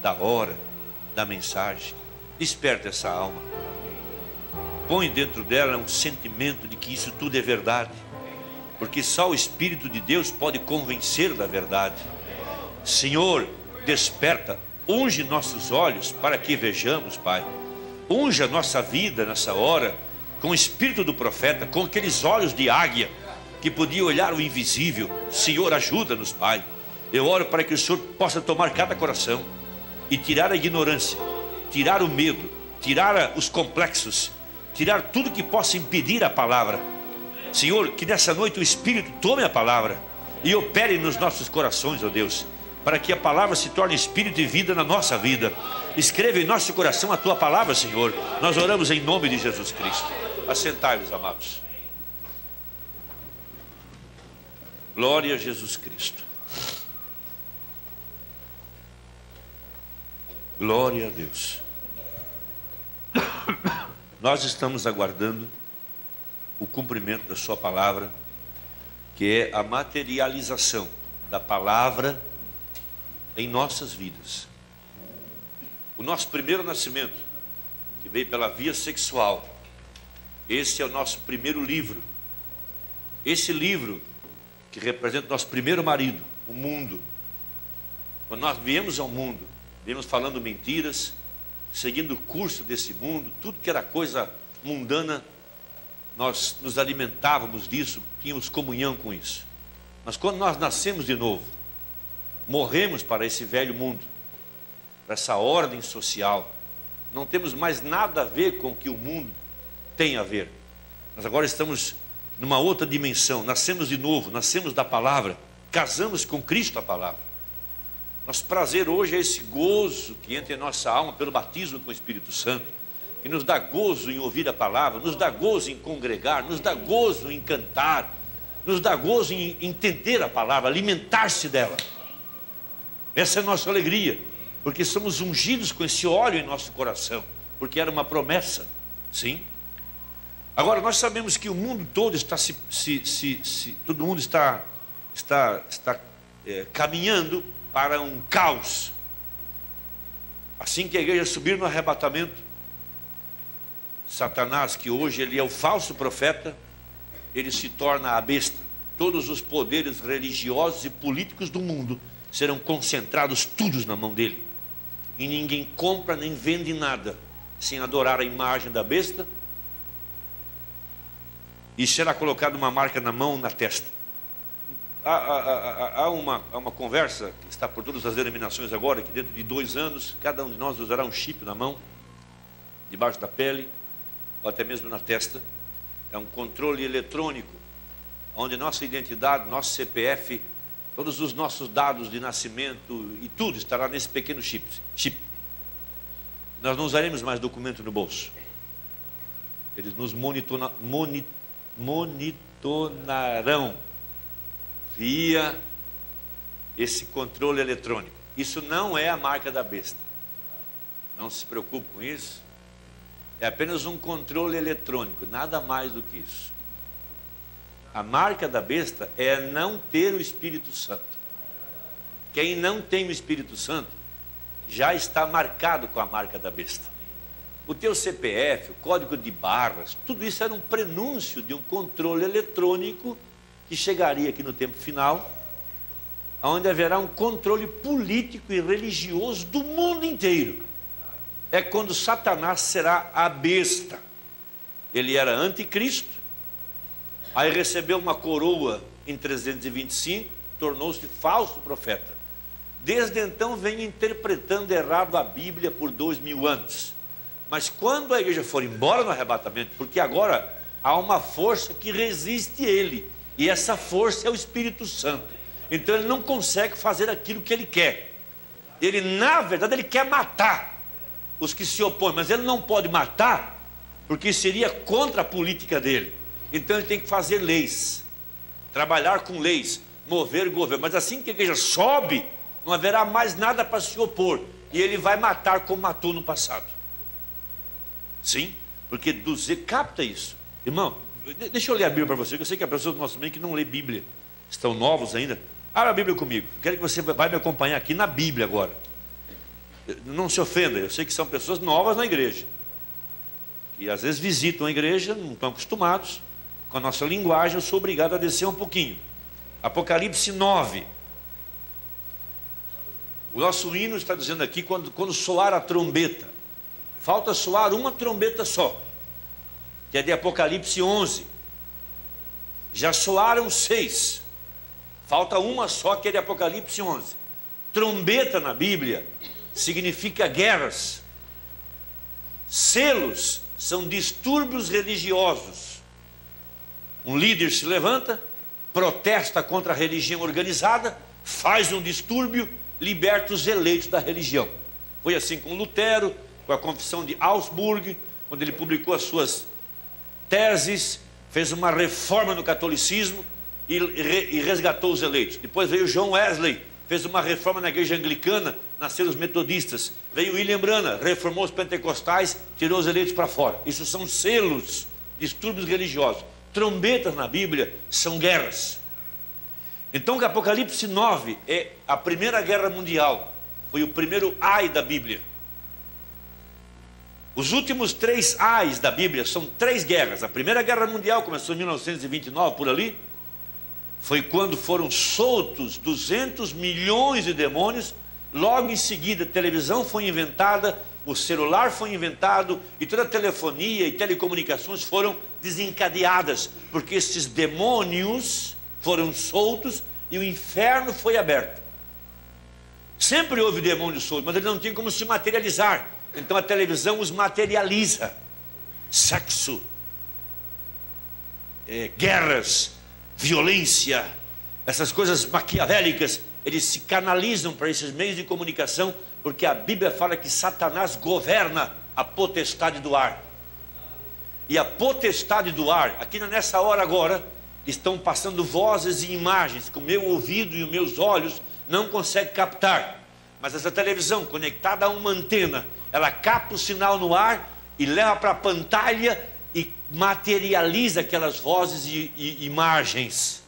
da hora, da mensagem, desperta essa alma. Põe dentro dela um sentimento de que isso tudo é verdade. Porque só o Espírito de Deus pode convencer da verdade. Senhor, desperta, unge nossos olhos para que vejamos, Pai. Unge a nossa vida nessa hora com o espírito do profeta, com aqueles olhos de águia que podia olhar o invisível. Senhor, ajuda-nos, Pai. Eu oro para que o Senhor possa tomar cada coração e tirar a ignorância, tirar o medo, tirar os complexos, tirar tudo que possa impedir a palavra. Senhor, que nessa noite o Espírito tome a palavra e opere nos nossos corações, ó Deus, para que a palavra se torne espírito e vida na nossa vida. Escreva em nosso coração a Tua palavra, Senhor. Nós oramos em nome de Jesus Cristo. Assentai-vos, amados. Glória a Jesus Cristo. Glória a Deus. Nós estamos aguardando o cumprimento da Sua palavra, que é a materialização da palavra em nossas vidas. O nosso primeiro nascimento, que veio pela via sexual, esse é o nosso primeiro livro. Esse livro, que representa o nosso primeiro marido, o mundo. Quando nós viemos ao mundo, viemos falando mentiras, seguindo o curso desse mundo, tudo que era coisa mundana, nós nos alimentávamos disso, tínhamos comunhão com isso. Mas quando nós nascemos de novo, morremos para esse velho mundo, para essa ordem social. Não temos mais nada a ver com o que o mundo tem a ver. Nós agora estamos numa outra dimensão, nascemos de novo, nascemos da palavra, casamos com Cristo a palavra. Nosso prazer hoje é esse gozo que entra em nossa alma pelo batismo com o Espírito Santo, que nos dá gozo em ouvir a palavra, nos dá gozo em congregar, nos dá gozo em cantar, nos dá gozo em entender a palavra, alimentar-se dela. Essa é a nossa alegria, porque somos ungidos com esse óleo em nosso coração, porque era uma promessa, sim. Agora, nós sabemos que o mundo todo está se, se, se, se todo mundo está, está, está é, caminhando para um caos. Assim que a igreja subir no arrebatamento, Satanás, que hoje ele é o falso profeta, ele se torna a besta. Todos os poderes religiosos e políticos do mundo serão concentrados todos na mão dele. E ninguém compra nem vende nada sem adorar a imagem da besta. E será colocada uma marca na mão ou na testa. Há, há, há, há, uma, há uma conversa que está por todas as denominações agora, que dentro de dois anos, cada um de nós usará um chip na mão, debaixo da pele, ou até mesmo na testa. É um controle eletrônico, onde nossa identidade, nosso C P F, todos os nossos dados de nascimento e tudo estará nesse pequeno chip. chip. Nós não usaremos mais documento no bolso. Eles nos monitora, moni, monitorarão via esse controle eletrônico. Isso não é a marca da besta. Não se preocupe com isso. É apenas um controle eletrônico, nada mais do que isso. A marca da besta é não ter o Espírito Santo. Quem não tem o Espírito Santo já está marcado com a marca da besta. O teu C P F, o código de barras, tudo isso era um prenúncio de um controle eletrônico que chegaria aqui no tempo final, onde haverá um controle político e religioso do mundo inteiro. É quando Satanás será a besta. Ele era anticristo. Aí recebeu uma coroa em trezentos e vinte e cinco, tornou-se falso profeta. Desde então vem interpretando errado a Bíblia por dois mil anos. Mas quando a igreja for embora no arrebatamento, porque agora há uma força que resiste ele, e essa força é o Espírito Santo. Então ele não consegue fazer aquilo que ele quer. Ele, na verdade, ele quer matar os que se opõem, mas ele não pode matar, porque seria contra a política dele. Então ele tem que fazer leis, trabalhar com leis, mover o governo. Mas assim que a igreja sobe, não haverá mais nada para se opor, e ele vai matar como matou no passado. Sim, porque duzentos, capta isso. Irmão, deixa eu ler a Bíblia para você, que eu sei que há pessoas do nosso meio que não lê Bíblia, estão novos ainda. Abra a Bíblia comigo, quero que você vai me acompanhar aqui na Bíblia agora. Não se ofenda, eu sei que são pessoas novas na igreja, que às vezes visitam a igreja, não estão acostumados com a nossa linguagem, eu sou obrigado a descer um pouquinho. Apocalipse nove. O nosso hino está dizendo aqui, quando, quando soar a trombeta, falta soar uma trombeta só, que é de Apocalipse onze. Já soaram seis. Falta uma só, que é de Apocalipse onze. Trombeta na Bíblia significa guerras. Selos são distúrbios religiosos. Um líder se levanta, protesta contra a religião organizada, faz um distúrbio, liberta os eleitos da religião. Foi assim com Lutero, com a confissão de Augsburg, quando ele publicou as suas teses, fez uma reforma no catolicismo e resgatou os eleitos. Depois veio John Wesley, fez uma reforma na igreja anglicana, nasceram os metodistas. Veio William Branham, reformou os pentecostais, tirou os eleitos para fora. Isso são selos, distúrbios religiosos. Trombetas na Bíblia são guerras. Então o Apocalipse nove é a primeira guerra mundial, foi o primeiro ai da Bíblia. Os últimos três ais da Bíblia são três guerras. A primeira guerra mundial começou em mil novecentos e vinte e nove, por ali. Foi quando foram soltos duzentos milhões de demônios. Logo em seguida, a televisão foi inventada, o celular foi inventado, e toda a telefonia e telecomunicações foram desencadeadas, porque esses demônios foram soltos e o inferno foi aberto. Sempre houve demônios soltos, mas eles não tinham como se materializar. Então a televisão os materializa. Sexo, é, guerras, violência, essas coisas maquiavélicas, eles se canalizam para esses meios de comunicação, porque a Bíblia fala que Satanás governa a potestade do ar. E a potestade do ar, aqui nessa hora agora, estão passando vozes e imagens que o meu ouvido e os meus olhos não conseguem captar. Mas essa televisão conectada a uma antena, ela capta o sinal no ar e leva para a pantalha e materializa aquelas vozes e, e imagens.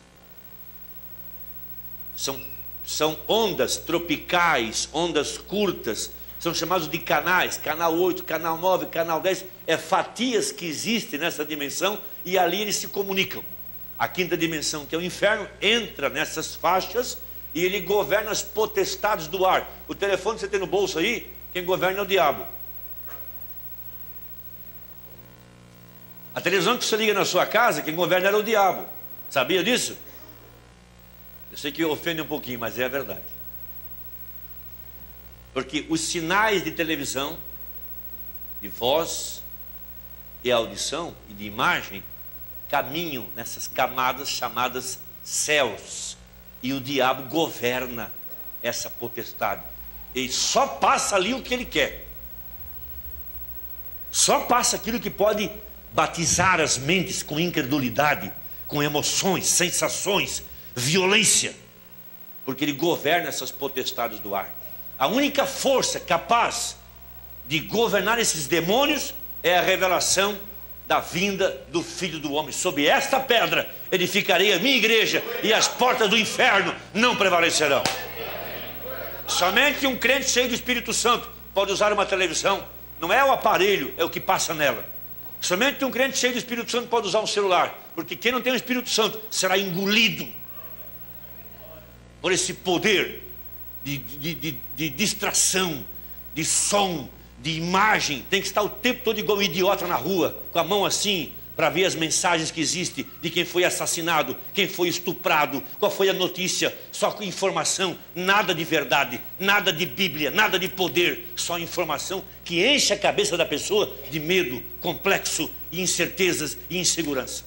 São, são ondas tropicais, ondas curtas, são chamados de canais, canal oito, canal nove, canal dez, é fatias que existem nessa dimensão e ali eles se comunicam. A quinta dimensão, que é o inferno, entra nessas faixas e ele governa as potestades do ar. O telefone que você tem no bolso aí, quem governa é o diabo. A televisão que você liga na sua casa, quem governa era o diabo. Sabia disso? Eu sei que ofende um pouquinho, mas é a verdade. Porque os sinais de televisão, de voz e audição e de imagem, caminham nessas camadas chamadas céus. E o diabo governa essa potestade. E só passa ali o que ele quer. Só passa aquilo que pode batizar as mentes com incredulidade, com emoções, sensações, violência, porque ele governa essas potestades do ar. A única força capaz de governar esses demônios é a revelação da vinda do Filho do Homem. Sob esta pedra edificarei a minha igreja e as portas do inferno não prevalecerão. Somente um crente cheio do Espírito Santo pode usar uma televisão. Não é o aparelho, é o que passa nela. Somente um crente cheio do Espírito Santo pode usar um celular, porque quem não tem o Espírito Santo será engolido por esse poder de, de, de, de distração, de som, de imagem. Tem que estar o tempo todo igual um idiota na rua, com a mão assim, para ver as mensagens que existem de quem foi assassinado, quem foi estuprado, qual foi a notícia, só informação, nada de verdade, nada de Bíblia, nada de poder, só informação que enche a cabeça da pessoa de medo, complexo, e incertezas e insegurança.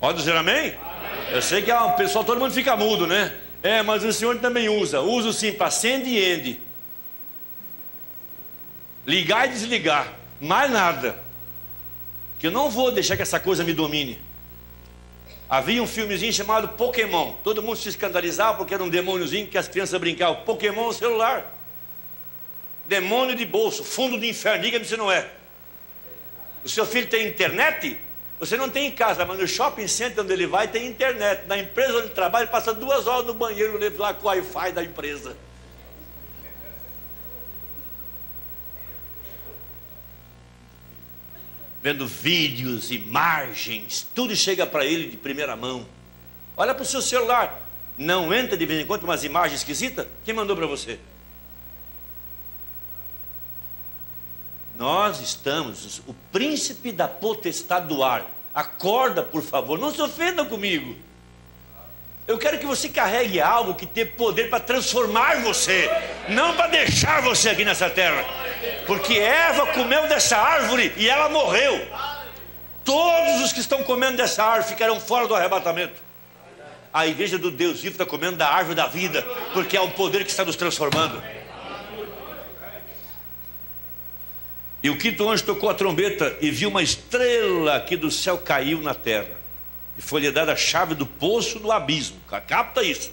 Pode dizer amém? Amém? Eu sei que o pessoal, todo mundo fica mudo, né? É, mas o senhor também usa, usa sim para acende e ende. Ligar e desligar, mais nada. Que eu não vou deixar que essa coisa me domine. Havia um filmezinho chamado Pokémon. Todo mundo se escandalizava porque era um demôniozinho que as crianças brincavam. Pokémon no celular. Demônio de bolso, fundo do inferno, diga-me se não é. O seu filho tem internet? Você não tem em casa, mas no shopping center onde ele vai tem internet. Na empresa onde ele trabalha, ele passa duas horas no banheiro lá com o Wi-Fi da empresa. Vendo vídeos, imagens, tudo chega para ele de primeira mão. Olha para o seu celular. Não entra de vez em quando umas imagens esquisitas? Quem mandou para você? Nós estamos, o príncipe da potestade do ar. Acorda, por favor, não se ofenda comigo. Eu quero que você carregue algo que tem poder para transformar você, não para deixar você aqui nessa terra. Porque Eva comeu dessa árvore e ela morreu. Todos os que estão comendo dessa árvore ficarão fora do arrebatamento. A igreja do Deus vivo está comendo da árvore da vida, porque é o poder que está nos transformando. E o quinto anjo tocou a trombeta e viu uma estrela que do céu caiu na terra. E foi-lhe dada a chave do poço do abismo. Capta isso.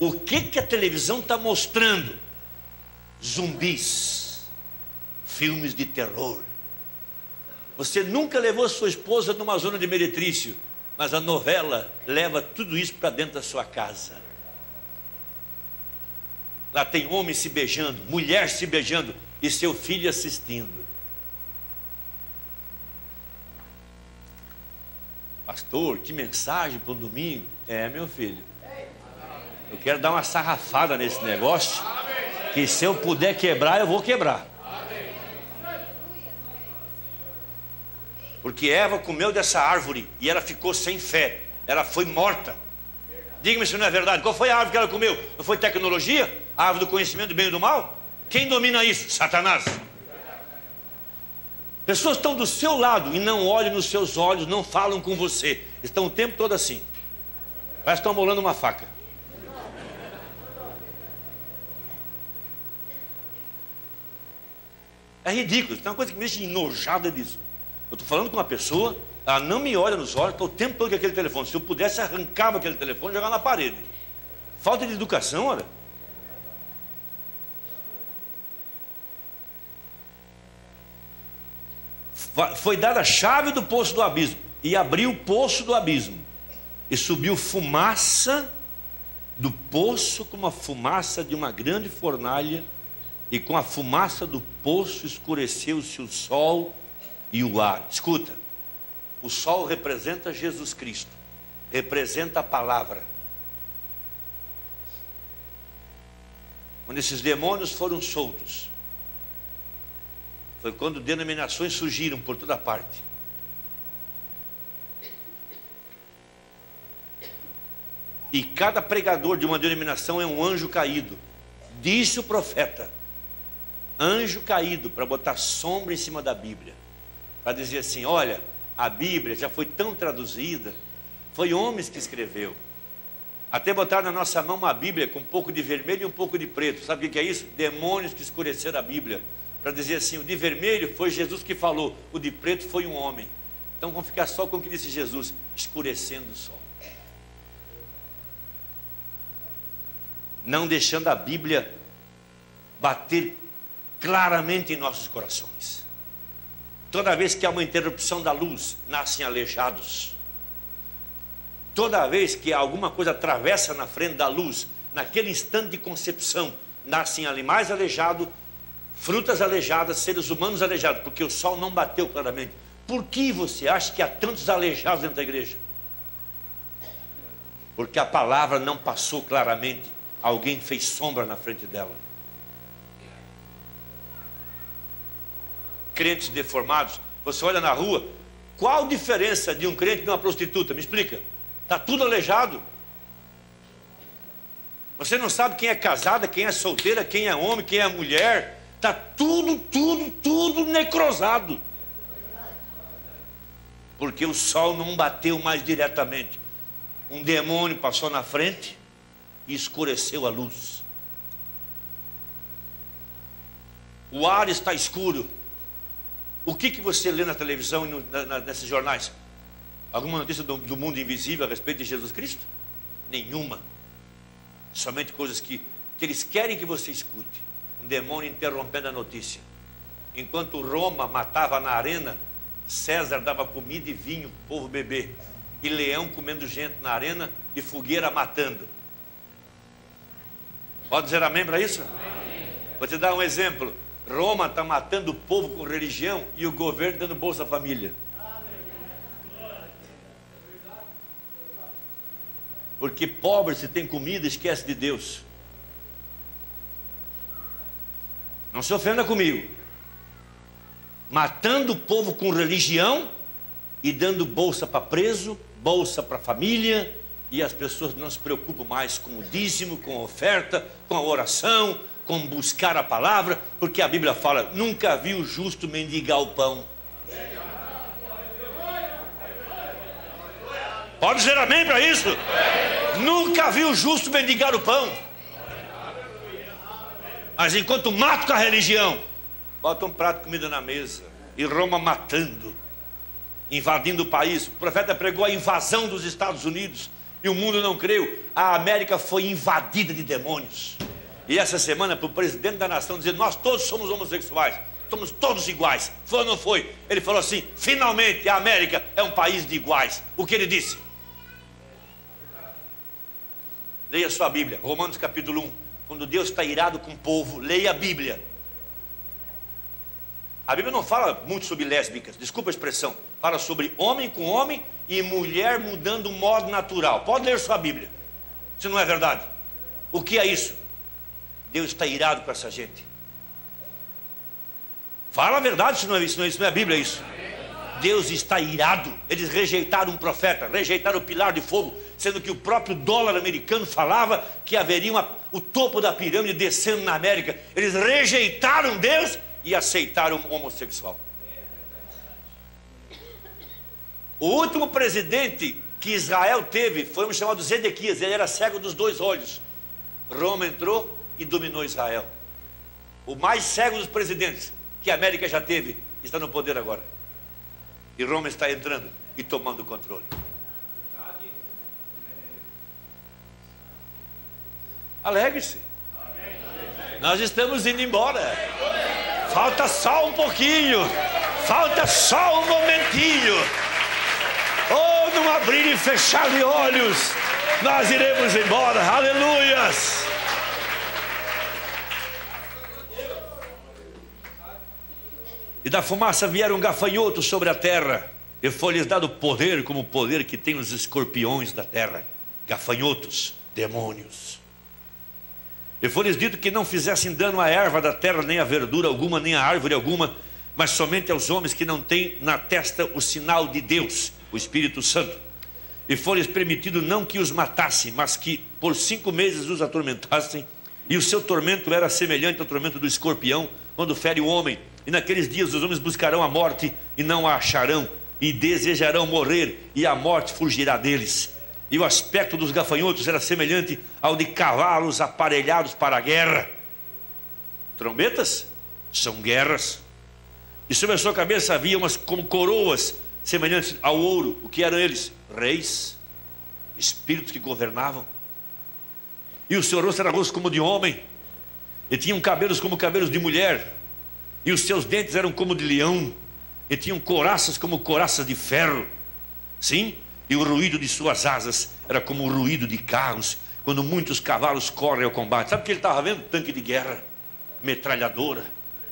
O que, que a televisão está mostrando? Zumbis. Filmes de terror. Você nunca levou sua esposa numa zona de meretrício, mas a novela leva tudo isso para dentro da sua casa. Lá tem homem se beijando, mulher se beijando e seu filho assistindo. Pastor, que mensagem para um domingo? É, meu filho, eu quero dar uma sarrafada nesse negócio, que se eu puder quebrar, eu vou quebrar. Porque Eva comeu dessa árvore e ela ficou sem fé. Ela foi morta. Diga-me se não é verdade. Qual foi a árvore que ela comeu? Não foi tecnologia? A árvore do conhecimento do bem e do mal? Quem domina isso? Satanás. Pessoas estão do seu lado e não olham nos seus olhos, não falam com você. Estão o tempo todo assim. Parece que estão molando uma faca. É ridículo. Tem uma coisa que me deixa enojada disso. Eu estou falando com uma pessoa, ela não me olha nos olhos, está o tempo todo com aquele telefone. Se eu pudesse, arrancava aquele telefone e jogava na parede. Falta de educação, olha. Foi dada a chave do poço do abismo e abriu o poço do abismo. E subiu fumaça do poço como a fumaça de uma grande fornalha, e com a fumaça do poço escureceu-se o sol e o ar. Escuta, o sol representa Jesus Cristo, representa a palavra. Quando esses demônios foram soltos, foi quando denominações surgiram por toda parte. E cada pregador de uma denominação é um anjo caído. Disse o profeta, anjo caído, para botar sombra em cima da Bíblia. Para dizer assim, olha, a Bíblia já foi tão traduzida, foi homens que escreveu. Até botaram na nossa mão uma Bíblia com um pouco de vermelho e um pouco de preto. Sabe o que é isso? Demônios que escureceram a Bíblia. Para dizer assim, o de vermelho foi Jesus que falou, o de preto foi um homem. Então vamos ficar só com o que disse Jesus, escurecendo o sol. Não deixando a Bíblia bater claramente em nossos corações. Toda vez que há uma interrupção da luz, nascem aleijados. Toda vez que alguma coisa atravessa na frente da luz, naquele instante de concepção, nascem animais aleijados, frutas aleijadas, seres humanos aleijados, porque o sol não bateu claramente. Por que você acha que há tantos aleijados dentro da igreja? Porque a palavra não passou claramente, alguém fez sombra na frente dela. crentes deformados. Você olha na rua, qual a diferença de um crente e de uma prostituta? Me explica. Está tudo aleijado. Você não sabe quem é casada, quem é solteira, quem é homem, quem é mulher. Está tudo, tudo, tudo necrosado. Porque o sol não bateu mais diretamente. Um demônio passou na frente e escureceu a luz. O ar está escuro. O que, que você lê na televisão e no, na, nesses jornais? Alguma notícia do, do mundo invisível a respeito de Jesus Cristo? Nenhuma. Somente coisas que, que eles querem que você escute. Um demônio interrompendo a notícia. Enquanto Roma matava na arena, César dava comida e vinho para o povo beber. E leão comendo gente na arena e fogueira matando. Pode dizer amém para isso? Amém. Vou te dar um exemplo. Roma está matando o povo com religião e o governo dando Bolsa Família. Porque pobre, se tem comida, esquece de Deus. Não se ofenda comigo. Matando o povo com religião e dando bolsa para preso, bolsa para família, e as pessoas não se preocupam mais com o dízimo, com a oferta, com a oração, com buscar a palavra, porque a Bíblia fala, nunca vi o justo mendigar o pão. Pode dizer amém para isso? Amém. Nunca vi o justo mendigar o pão. Mas enquanto mato com a religião, bota um prato de comida na mesa. E Roma matando, invadindo o país. O profeta pregou a invasão dos Estados Unidos e o mundo não creu. A América foi invadida de demônios. E essa semana, para o presidente da nação dizer, nós todos somos homossexuais, somos todos iguais. Foi ou não foi? Ele falou assim, finalmente a América é um país de iguais. O que ele disse? Leia sua Bíblia, Romanos capítulo um. Quando Deus está irado com o povo, leia a Bíblia. A Bíblia não fala muito sobre lésbicas, desculpa a expressão. Fala sobre homem com homem e mulher mudando o modo natural. Pode ler sua Bíblia, se não é verdade. O que é isso? Deus está irado com essa gente. Fala a verdade, se não é isso, não é a Bíblia, é isso. Deus está irado. Eles rejeitaram um profeta, rejeitaram o pilar de fogo, sendo que o próprio dólar americano falava que haveria uma, o topo da pirâmide descendo na América. Eles rejeitaram Deus e aceitaram o homossexual. O último presidente que Israel teve foi um chamado Zedequias. Ele era cego dos dois olhos. Roma entrou e dominou Israel. O mais cego dos presidentes que a América já teve está no poder agora. E Roma está entrando e tomando o controle. Alegre-se. Nós estamos indo embora. Falta só um pouquinho. Falta só um momentinho. Oh, não abrir e fechar de olhos. Nós iremos embora. Aleluias. E da fumaça vieram gafanhotos sobre a terra. E foi-lhes dado poder, como o poder que tem os escorpiões da terra. Gafanhotos, demônios. E foi-lhes dito que não fizessem dano à erva da terra, nem à verdura alguma, nem à árvore alguma, mas somente aos homens que não têm na testa o sinal de Deus, o Espírito Santo. E foi-lhes permitido não que os matassem, mas que por cinco meses os atormentassem. E o seu tormento era semelhante ao tormento do escorpião, quando fere o homem. E naqueles dias os homens buscarão a morte e não a acharão, e desejarão morrer, e a morte fugirá deles. E o aspecto dos gafanhotos era semelhante ao de cavalos aparelhados para a guerra. Trombetas são guerras. E sobre a sua cabeça havia umas como coroas semelhantes ao ouro. O que eram eles? Reis, espíritos que governavam. E o seu rosto era rosto como de homem, e tinham cabelos como cabelos de mulher, e os seus dentes eram como de leão, e tinham coraças como coraças de ferro. Sim. E o ruído de suas asas era como o ruído de carros, quando muitos cavalos correm ao combate. Sabe o que ele estava vendo? Tanque de guerra, metralhadora,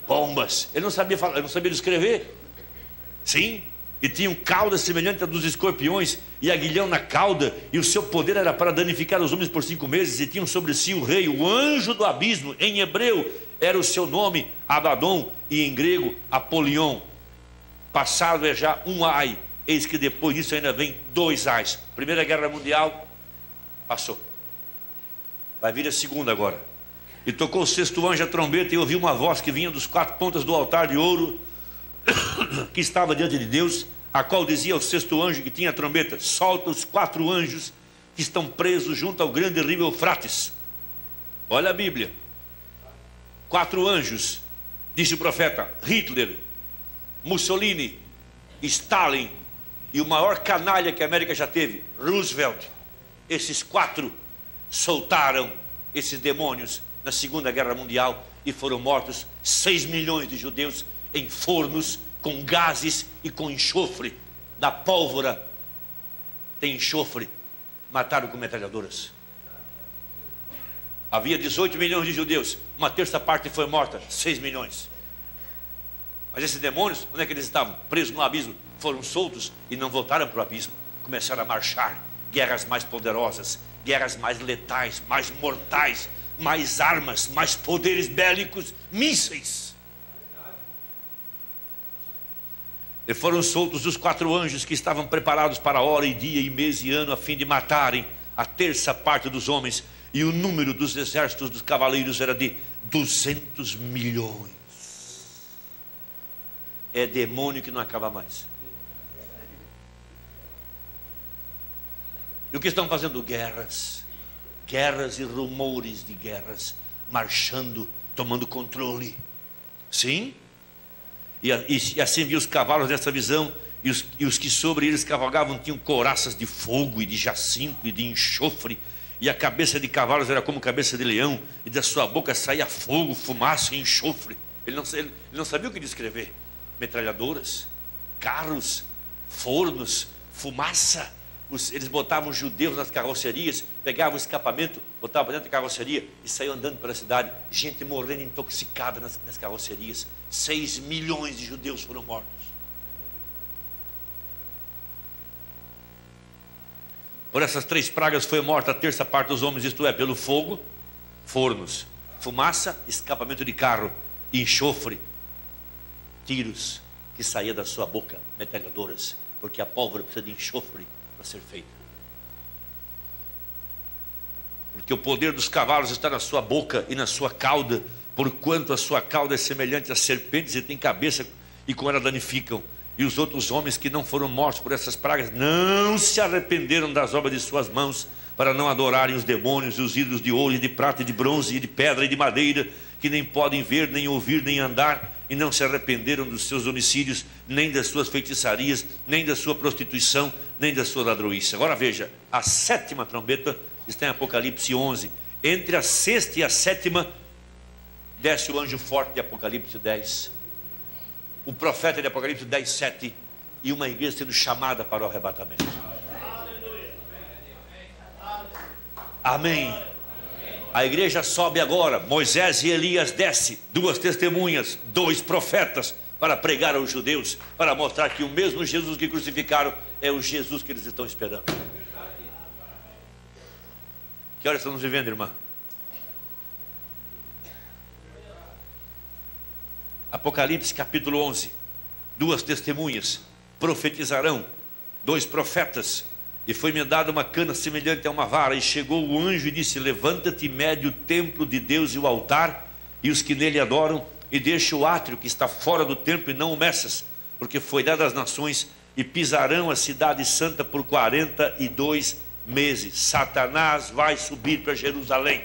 bombas. Ele não sabia falar, ele não sabia escrever. Sim, e tinham cauda semelhante a dos escorpiões e aguilhão na cauda, e o seu poder era para danificar os homens por cinco meses, e tinham sobre si o rei, o anjo do abismo, em hebreu era o seu nome, Abaddon, e em grego, Apolion. Passado é já um ai, eis que depois disso ainda vem dois ais. Primeira Guerra Mundial, passou. Vai vir a segunda agora. E tocou o sexto anjo a trombeta, e ouviu uma voz que vinha dos quatro pontas do altar de ouro, que estava diante de Deus, a qual dizia ao sexto anjo que tinha a trombeta: solta os quatro anjos que estão presos junto ao grande rio Eufrates. Olha a Bíblia. Quatro anjos, disse o profeta: Hitler, Mussolini, Stalin e o maior canalha que a América já teve, Roosevelt. Esses quatro soltaram esses demônios na Segunda Guerra Mundial, e foram mortos seis milhões de judeus em fornos, com gases e com enxofre. Da pólvora tem enxofre, mataram com metralhadoras. Havia dezoito milhões de judeus, uma terça parte foi morta, seis milhões. Mas esses demônios, onde é que eles estavam? Presos no abismo, foram soltos e não voltaram para o abismo. Começaram a marchar, guerras mais poderosas, guerras mais letais, mais mortais, mais armas, mais poderes bélicos, mísseis. E foram soltos os quatro anjos que estavam preparados para hora e dia e mês e ano, a fim de matarem a terça parte dos homens. E o número dos exércitos dos cavaleiros era de duzentos milhões. É demônio que não acaba mais. E o que estão fazendo? Guerras. Guerras e rumores de guerras. Marchando, tomando controle. Sim? E, e, e assim viu os cavalos dessa visão, e os, e os que sobre eles cavalgavam tinham couraças de fogo e de jacinto e de enxofre, e a cabeça de cavalos era como cabeça de leão, e da sua boca saía fogo, fumaça e enxofre. Ele não, ele, ele não sabia o que descrever. Metralhadoras, carros, fornos, fumaça. Os, eles botavam os judeus nas carrocerias, pegavam o escapamento, botavam dentro da carroceria e saíam andando pela cidade. Gente morrendo intoxicada nas, nas carrocerias. Seis milhões de judeus foram mortos. Por essas três pragas foi morta a terça parte dos homens, isto é, pelo fogo, fornos, fumaça, escapamento de carro, e enxofre, tiros que saía da sua boca, metralhadoras, porque a pólvora precisa de enxofre para ser feita. Porque o poder dos cavalos está na sua boca e na sua cauda, porquanto a sua cauda é semelhante a serpentes e tem cabeça, e com ela danificam. E os outros homens que não foram mortos por essas pragas não se arrependeram das obras de suas mãos, para não adorarem os demônios e os ídolos de ouro e de prata e de bronze e de pedra e de madeira, que nem podem ver, nem ouvir, nem andar, e não se arrependeram dos seus homicídios, nem das suas feitiçarias, nem da sua prostituição, nem da sua ladroiça. Agora veja, a sétima trombeta está em Apocalipse onze. Entre a sexta e a sétima desce o anjo forte de Apocalipse dez, o profeta de Apocalipse dez, sete, e uma igreja sendo chamada para o arrebatamento. Amém. A igreja sobe agora. Moisés e Elias desce, duas testemunhas, dois profetas, para pregar aos judeus, para mostrar que o mesmo Jesus que crucificaram é o Jesus que eles estão esperando. Que horas estamos vivendo, irmã? Apocalipse capítulo onze, duas testemunhas profetizarão, dois profetas, e foi me dada uma cana semelhante a uma vara, e chegou o anjo e disse: levanta-te e mede o templo de Deus e o altar, e os que nele adoram, e deixa o átrio que está fora do templo, e não o meças, porque foi dado às nações, e pisarão a cidade santa por quarenta e dois meses. Satanás vai subir para Jerusalém.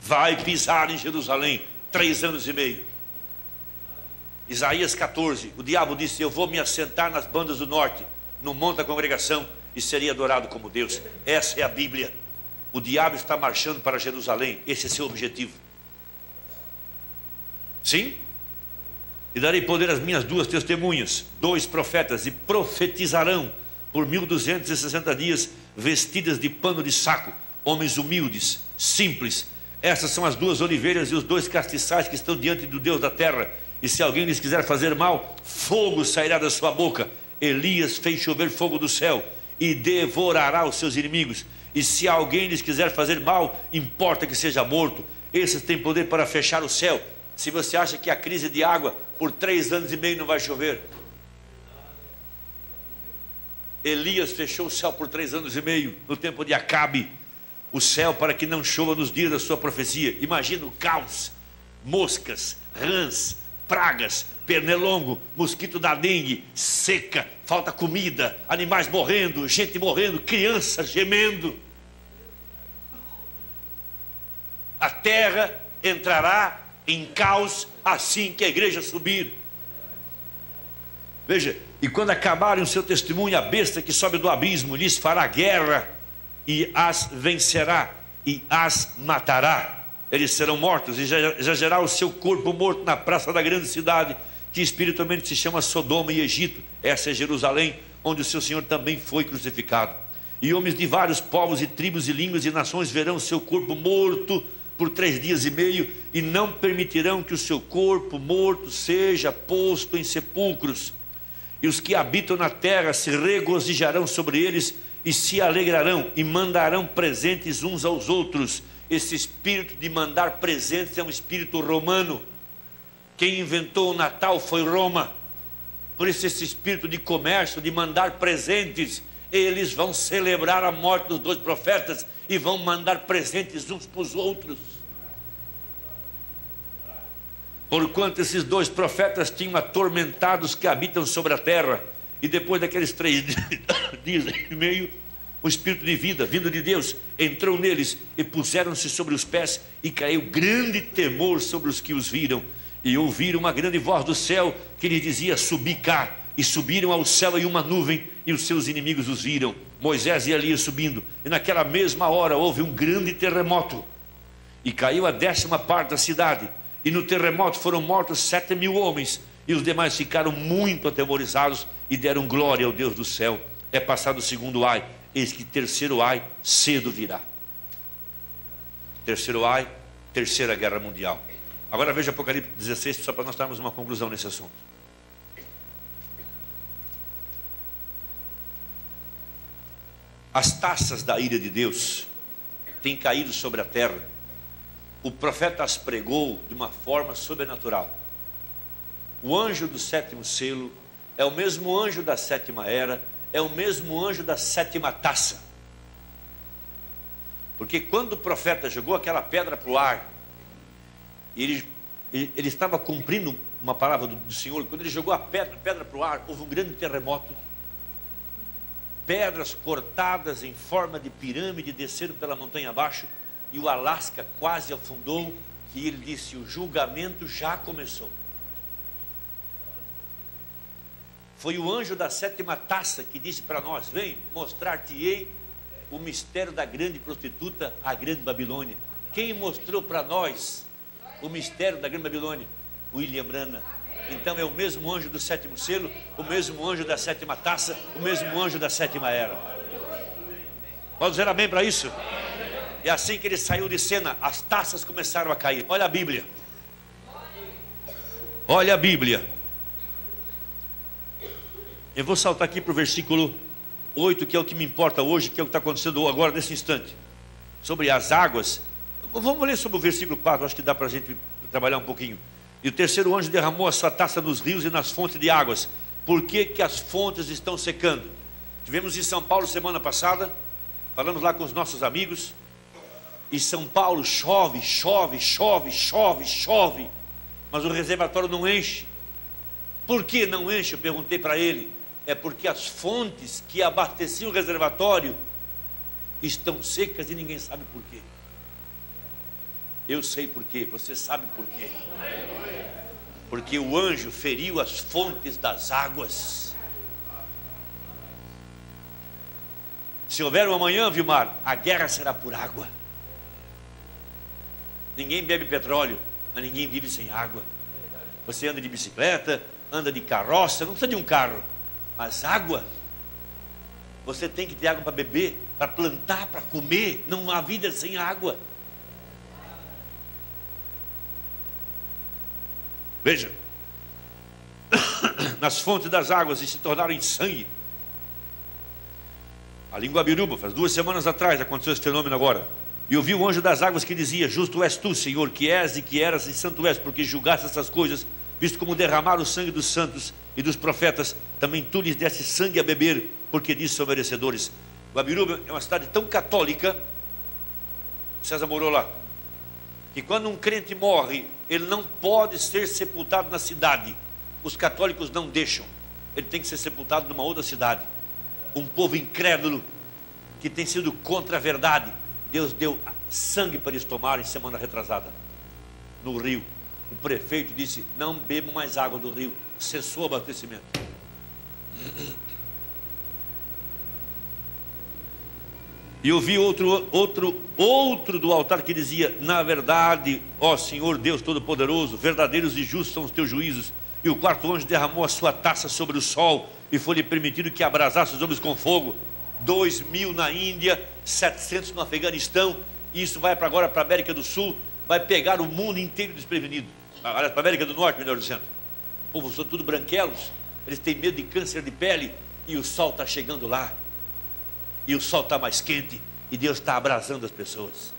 Vai pisar em Jerusalém, três anos e meio. Isaías catorze, o diabo disse: eu vou me assentar nas bandas do norte, no monte da congregação, e serei adorado como Deus. Essa é a Bíblia. O diabo está marchando para Jerusalém, esse é seu objetivo. Sim? E darei poder às minhas duas testemunhas, dois profetas, e profetizarão por mil duzentos e sessenta dias, vestidas de pano de saco, homens humildes, simples. Essas são as duas oliveiras e os dois castiçais que estão diante do Deus da terra. E se alguém lhes quiser fazer mal, fogo sairá da sua boca. Elias fez chover fogo do céu e devorará os seus inimigos. E se alguém lhes quiser fazer mal, importa que seja morto. Esse tem poder para fechar o céu. Se você acha que a crise de água por três anos e meio não vai chover, Elias fechou o céu por três anos e meio, no tempo de Acabe, o céu para que não chova nos dias da sua profecia. Imagina o caos, moscas, rãs, pragas, pernilongo, mosquito da dengue, seca, falta comida, animais morrendo, gente morrendo, crianças gemendo. A terra entrará em caos assim que a igreja subir. Veja, e quando acabarem o seu testemunho, a besta que sobe do abismo lhes fará guerra e as vencerá e as matará. Eles serão mortos e exagerará o seu corpo morto na praça da grande cidade, que espiritualmente se chama Sodoma e Egito. Essa é Jerusalém, onde o seu Senhor também foi crucificado. E homens de vários povos e tribos e línguas e nações verão o seu corpo morto por três dias e meio, e não permitirão que o seu corpo morto seja posto em sepulcros. E os que habitam na terra se regozijarão sobre eles e se alegrarão e mandarão presentes uns aos outros. Esse espírito de mandar presentes é um espírito romano. Quem inventou o Natal foi Roma. Por isso esse espírito de comércio, de mandar presentes, eles vão celebrar a morte dos dois profetas e vão mandar presentes uns para os outros. Porquanto esses dois profetas tinham atormentado os que habitam sobre a terra, e depois daqueles três dias e meio, o espírito de vida, vindo de Deus, entrou neles e puseram-se sobre os pés, e caiu grande temor sobre os que os viram. E ouviram uma grande voz do céu que lhes dizia: subi cá. E subiram ao céu em uma nuvem, e os seus inimigos os viram. Moisés e Elias subindo, e naquela mesma hora houve um grande terremoto, e caiu a décima parte da cidade, e no terremoto foram mortos sete mil homens, e os demais ficaram muito atemorizados e deram glória ao Deus do céu. É passado o segundo ai, eis que terceiro ai cedo virá. Terceiro ai, terceira guerra mundial. Agora veja Apocalipse dezesseis, só para nós darmos uma conclusão nesse assunto. As taças da ira de Deus têm caído sobre a terra. O profeta as pregou de uma forma sobrenatural. O anjo do sétimo selo é o mesmo anjo da sétima era, é o mesmo anjo da sétima taça. Porque quando o profeta jogou aquela pedra para o ar, ele, ele, ele estava cumprindo uma palavra do, do Senhor. Quando ele jogou a pedra, pedra para o ar, houve um grande terremoto. Pedras cortadas em forma de pirâmide desceram pela montanha abaixo, e o Alasca quase afundou, que ele disse: o julgamento já começou. Foi o anjo da sétima taça que disse para nós: vem, mostrar-te-ei o mistério da grande prostituta, a grande Babilônia. Quem mostrou para nós o mistério da grande Babilônia? William Branham. Então é o mesmo anjo do sétimo selo, o mesmo anjo da sétima taça, o mesmo anjo da sétima era. Pode dizer amém para isso? E assim que ele saiu de cena, as taças começaram a cair. Olha a Bíblia. Olha a Bíblia. Eu vou saltar aqui para o versículo oito, que é o que me importa hoje, que é o que está acontecendo agora, nesse instante. Sobre as águas. Vamos ler sobre o versículo quatro, acho que dá para a gente trabalhar um pouquinho. E o terceiro anjo derramou a sua taça nos rios e nas fontes de águas. Por que que as fontes estão secando? Tivemos em São Paulo semana passada, falamos lá com os nossos amigos. E São Paulo chove, chove, chove, chove, chove. Mas o reservatório não enche. Por que não enche? Eu perguntei para ele. É porque as fontes que abasteciam o reservatório estão secas e ninguém sabe por quê. Eu sei por quê, você sabe por quê. Porque o anjo feriu as fontes das águas. Se houver um amanhã, Vilmar, a guerra será por água. Ninguém bebe petróleo, mas ninguém vive sem água. Você anda de bicicleta, anda de carroça, não precisa de um carro. Mas água, você tem que ter água para beber, para plantar, para comer. Não há vida sem água. Veja, nas fontes das águas e se tornaram em sangue. Ali em Guabiruba, faz duas semanas atrás, aconteceu esse fenômeno agora. E eu vi o anjo das águas que dizia: justo és tu, Senhor, que és e que eras e santo és, porque julgaste essas coisas, visto como derramar o sangue dos santos e dos profetas, também tu lhes deste sangue a beber, porque disso são merecedores. Guabiruba é uma cidade tão católica, César morou lá, que quando um crente morre, ele não pode ser sepultado na cidade. Os católicos não deixam. Ele tem que ser sepultado numa outra cidade. Um povo incrédulo, que tem sido contra a verdade. Deus deu sangue para eles tomarem semana retrasada, no rio. O prefeito disse: não bebo mais água do rio. Cessou o abastecimento. E eu vi outro, outro, outro do altar que dizia: na verdade, ó Senhor Deus Todo-Poderoso, verdadeiros e justos são os teus juízos. E o quarto anjo derramou a sua taça sobre o sol, e foi-lhe permitido que abrasasse os homens com fogo. Dois mil na Índia, setecentos no Afeganistão, e isso vai para agora para a América do Sul, vai pegar o mundo inteiro desprevenido. Aliás, para a América do Norte, melhor dizendo. O povo são tudo branquelos, eles têm medo de câncer de pele, e o sol está chegando lá. E o sol está mais quente, e Deus está abrasando as pessoas.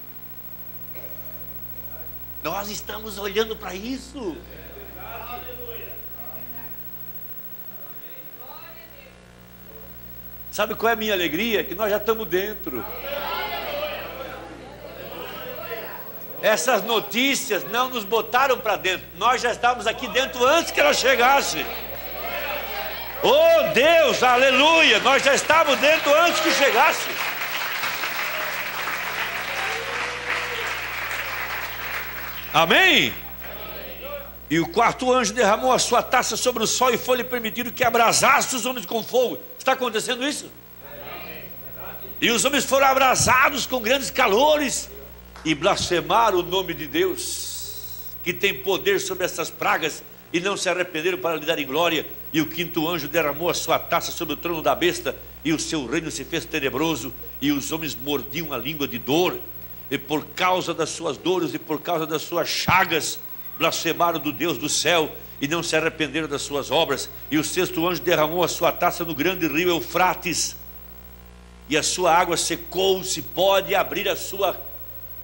Nós estamos olhando para isso. Sabe qual é a minha alegria? Que nós já estamos dentro. Essas notícias não nos botaram para dentro. Nós já estávamos aqui dentro antes que ela chegasse. Oh Deus, aleluia! Nós já estávamos dentro antes que chegasse. Amém? E o quarto anjo derramou a sua taça sobre o sol, e foi-lhe permitido que abrasasse os homens com fogo. Está acontecendo isso? E os homens foram abrasados com grandes calores, e blasfemaram o nome de Deus, que tem poder sobre essas pragas, e não se arrependeram para lhe darem glória. E o quinto anjo derramou a sua taça sobre o trono da besta, e o seu reino se fez tenebroso, e os homens mordiam a língua de dor, e por causa das suas dores e por causa das suas chagas, blasfemaram do Deus do céu, e não se arrependeram das suas obras. E o sexto anjo derramou a sua taça no grande rio Eufrates, e a sua água secou-se. Pode abrir a sua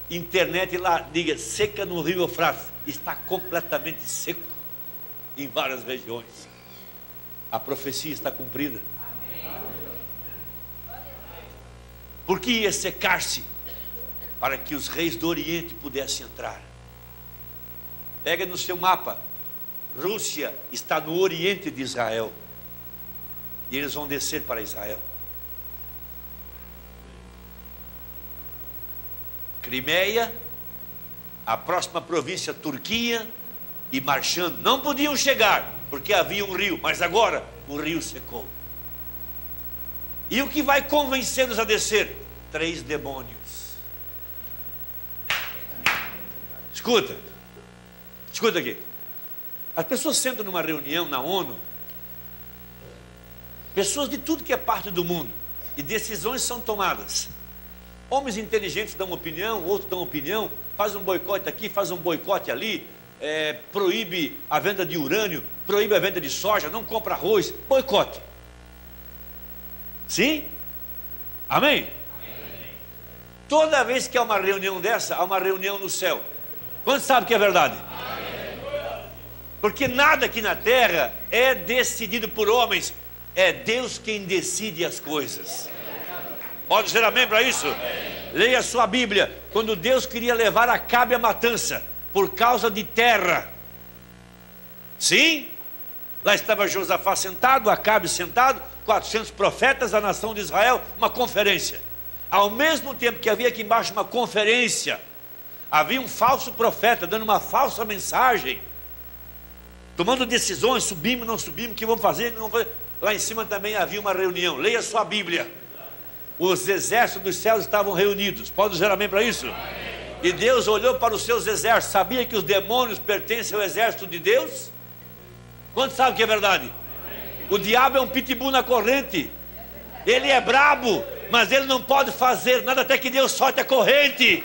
internet lá, diga: seca no rio Eufrates. Está completamente seco em várias regiões. A profecia está cumprida. Porque ia secar-se para que os reis do Oriente pudessem entrar. Pega no seu mapa, Rússia está no oriente de Israel, e eles vão descer para Israel. Crimeia, a próxima província, Turquia, e marchando, não podiam chegar, porque havia um rio, mas agora o rio secou. E o que vai convencê-los a descer? Três demônios. Escuta. Escuta aqui, as pessoas sentam numa reunião na ONU, pessoas de tudo que é parte do mundo, e decisões são tomadas. Homens inteligentes dão opinião, outros dão opinião, faz um boicote aqui, faz um boicote ali, é, proíbe a venda de urânio, proíbe a venda de soja, não compra arroz, boicote. Sim? Amém? Amém. Toda vez que há uma reunião dessa, há uma reunião no céu. Quantos sabem que é verdade? Porque nada aqui na terra é decidido por homens, é Deus quem decide as coisas. Pode dizer amém para isso? Amém. Leia a sua Bíblia. Quando Deus queria levar Acabe à matança, por causa de terra. Sim? Lá estava Josafá sentado, Acabe sentado, quatrocentos profetas da nação de Israel, uma conferência. Ao mesmo tempo que havia aqui embaixo uma conferência, havia um falso profeta dando uma falsa mensagem, tomando decisões: subimos, não subimos, o que vamos fazer, não vamos fazer. Lá em cima também havia uma reunião. Leia sua Bíblia. Os exércitos dos céus estavam reunidos. Pode dizer amém para isso? Amém. E Deus olhou para os seus exércitos. Sabia que os demônios pertencem ao exército de Deus? Quantos sabem que é verdade? Amém. O diabo é um pitbull na corrente. Ele é brabo, mas ele não pode fazer nada até que Deus solte a corrente.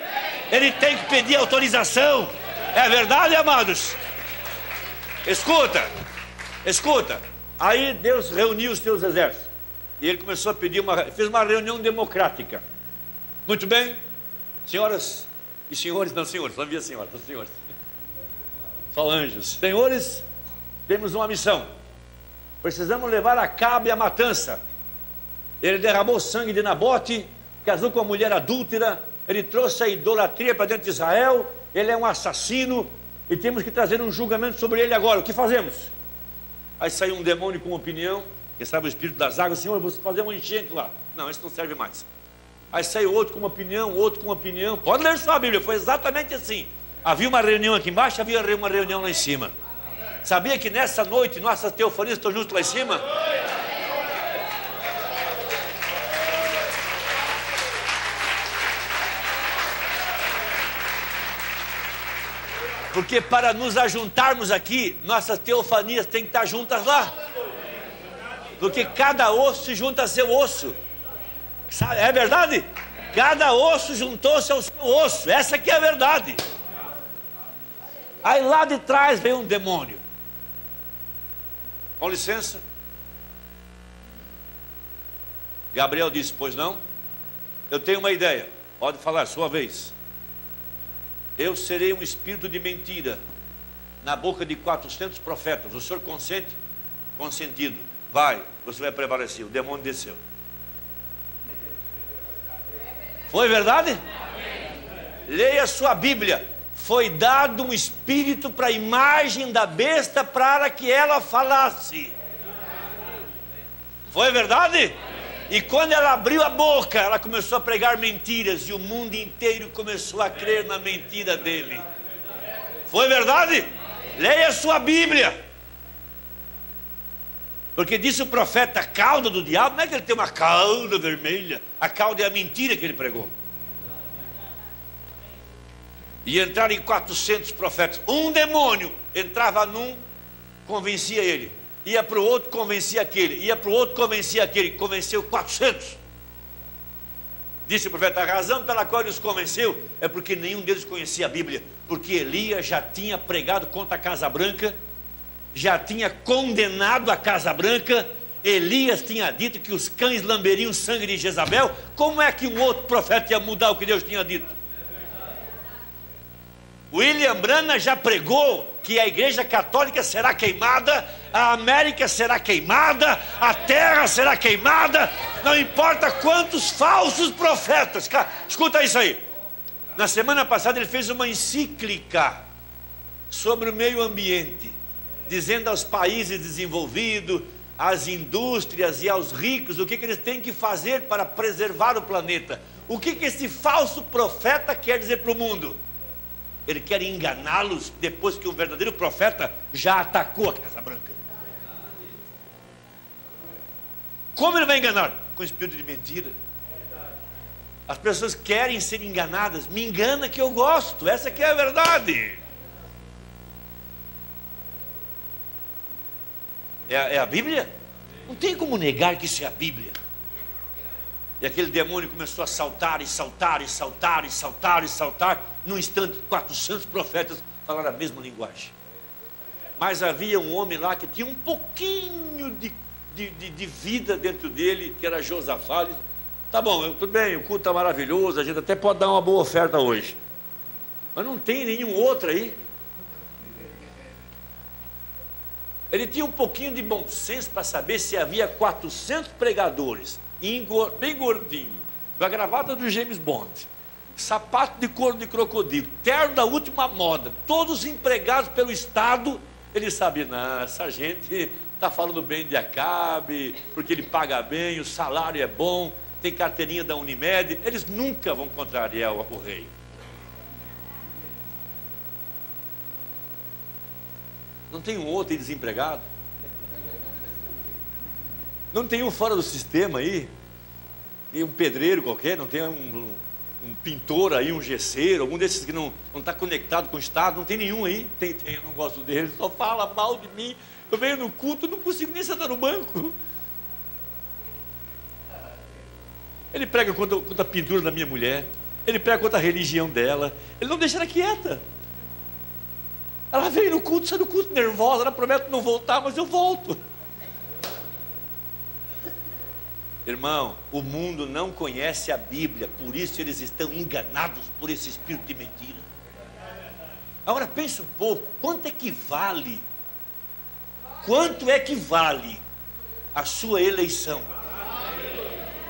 Ele tem que pedir autorização. É verdade, amados? Escuta, escuta, Aí Deus reuniu os seus exércitos. E ele começou a pedir uma... Fez uma reunião democrática. Muito bem, senhoras e senhores, não senhores, não havia senhoras, não senhores. Só anjos. Senhores, temos uma missão. Precisamos levar a cabo a matança. Ele derramou sangue de Nabote, casou com uma mulher adúltera, ele trouxe a idolatria para dentro de Israel, ele é um assassino, e temos que trazer um julgamento sobre ele agora. O que fazemos? Aí saiu um demônio com opinião, que sabe o espírito das águas, Senhor, vou fazer um enchente lá. Não, isso não serve mais. Aí saiu outro com uma opinião, outro com uma opinião. Pode ler só a Bíblia, foi exatamente assim. Havia uma reunião aqui embaixo, havia uma reunião lá em cima. Sabia que nessa noite, nossas teofanias estão junto lá em cima? Porque para nos ajuntarmos aqui, nossas teofanias têm que estar juntas lá. Porque cada osso se junta a seu osso. É verdade? Cada osso juntou-se ao seu osso. Essa aqui é a verdade. Aí lá de trás veio um demônio. Com licença. Gabriel disse, pois não? Eu tenho uma ideia. Pode falar, sua vez. Eu serei um espírito de mentira na boca de quatrocentos profetas. O senhor consente? Consentido. Vai, você vai prevalecer. O demônio desceu. Foi verdade? Leia sua Bíblia. Foi dado um espírito para a imagem da besta para que ela falasse. Foi verdade? E quando ela abriu a boca, ela começou a pregar mentiras e o mundo inteiro começou a crer na mentira dele. Foi verdade? Leia sua Bíblia. Porque disse o profeta, a cauda do diabo, não é que ele tem uma cauda vermelha, a cauda é a mentira que ele pregou. E entraram em quatrocentos profetas, um demônio entrava num, convencia ele, ia para o outro, convencia aquele, ia para o outro, convencia aquele, convenceu quatrocentos. Disse o profeta, a razão pela qual ele os convenceu é porque nenhum deles conhecia a Bíblia, porque Elias já tinha pregado contra a Casa Branca, já tinha condenado a Casa Branca. Elias tinha dito que os cães lamberiam o sangue de Jezabel. Como é que um outro profeta ia mudar o que Deus tinha dito? William Branham já pregou que a igreja católica será queimada, a América será queimada, a terra será queimada, não importa quantos falsos profetas. Escuta isso aí. Na semana passada ele fez uma encíclica sobre o meio ambiente, dizendo aos países desenvolvidos, às indústrias e aos ricos, o que, que eles têm que fazer para preservar o planeta. O que, que esse falso profeta quer dizer para o mundo? Ele quer enganá-los depois que o verdadeiro profeta já atacou a Casa Branca. Como ele vai enganar? Com espírito de mentira. As pessoas querem ser enganadas. Me engana que eu gosto, essa aqui é a verdade. É a Bíblia? Não tem como negar que isso é a Bíblia. E aquele demônio começou a saltar e saltar e saltar e saltar e saltar. Num instante, quatrocentos profetas falaram a mesma linguagem. Mas havia um homem lá que tinha um pouquinho de, de, de, de vida dentro dele, que era Josafá. Ele, tá bom, eu, tudo bem, o culto está maravilhoso, a gente até pode dar uma boa oferta hoje. Mas não tem nenhum outro aí. Ele tinha um pouquinho de bom senso para saber se havia quatrocentos pregadores, bem gordinho, com a gravata do James Bond, sapato de couro de crocodilo, terno da última moda, todos empregados pelo Estado. Ele sabia, não, essa gente está falando bem de Acabe, porque ele paga bem, o salário é bom, tem carteirinha da Unimed, eles nunca vão contrariar o rei. Não tem um outro aí desempregado? Não tem um fora do sistema aí? Tem um pedreiro qualquer? Não tem um, um, um pintor aí, um gesseiro? Algum desses que não está conectado com o Estado? Não tem nenhum aí? Tem, tem, eu não gosto dele, só fala mal de mim. Eu venho no culto, não consigo nem sentar no banco. Ele prega contra, contra a pintura da minha mulher, ele prega contra a religião dela, ele não deixa ela quieta. Ela veio no culto, sai do culto nervosa, ela promete não voltar, mas eu volto. Irmão, o mundo não conhece a Bíblia, por isso eles estão enganados por esse espírito de mentira. Agora pensa um pouco, quanto é que vale? Quanto é que vale a sua eleição?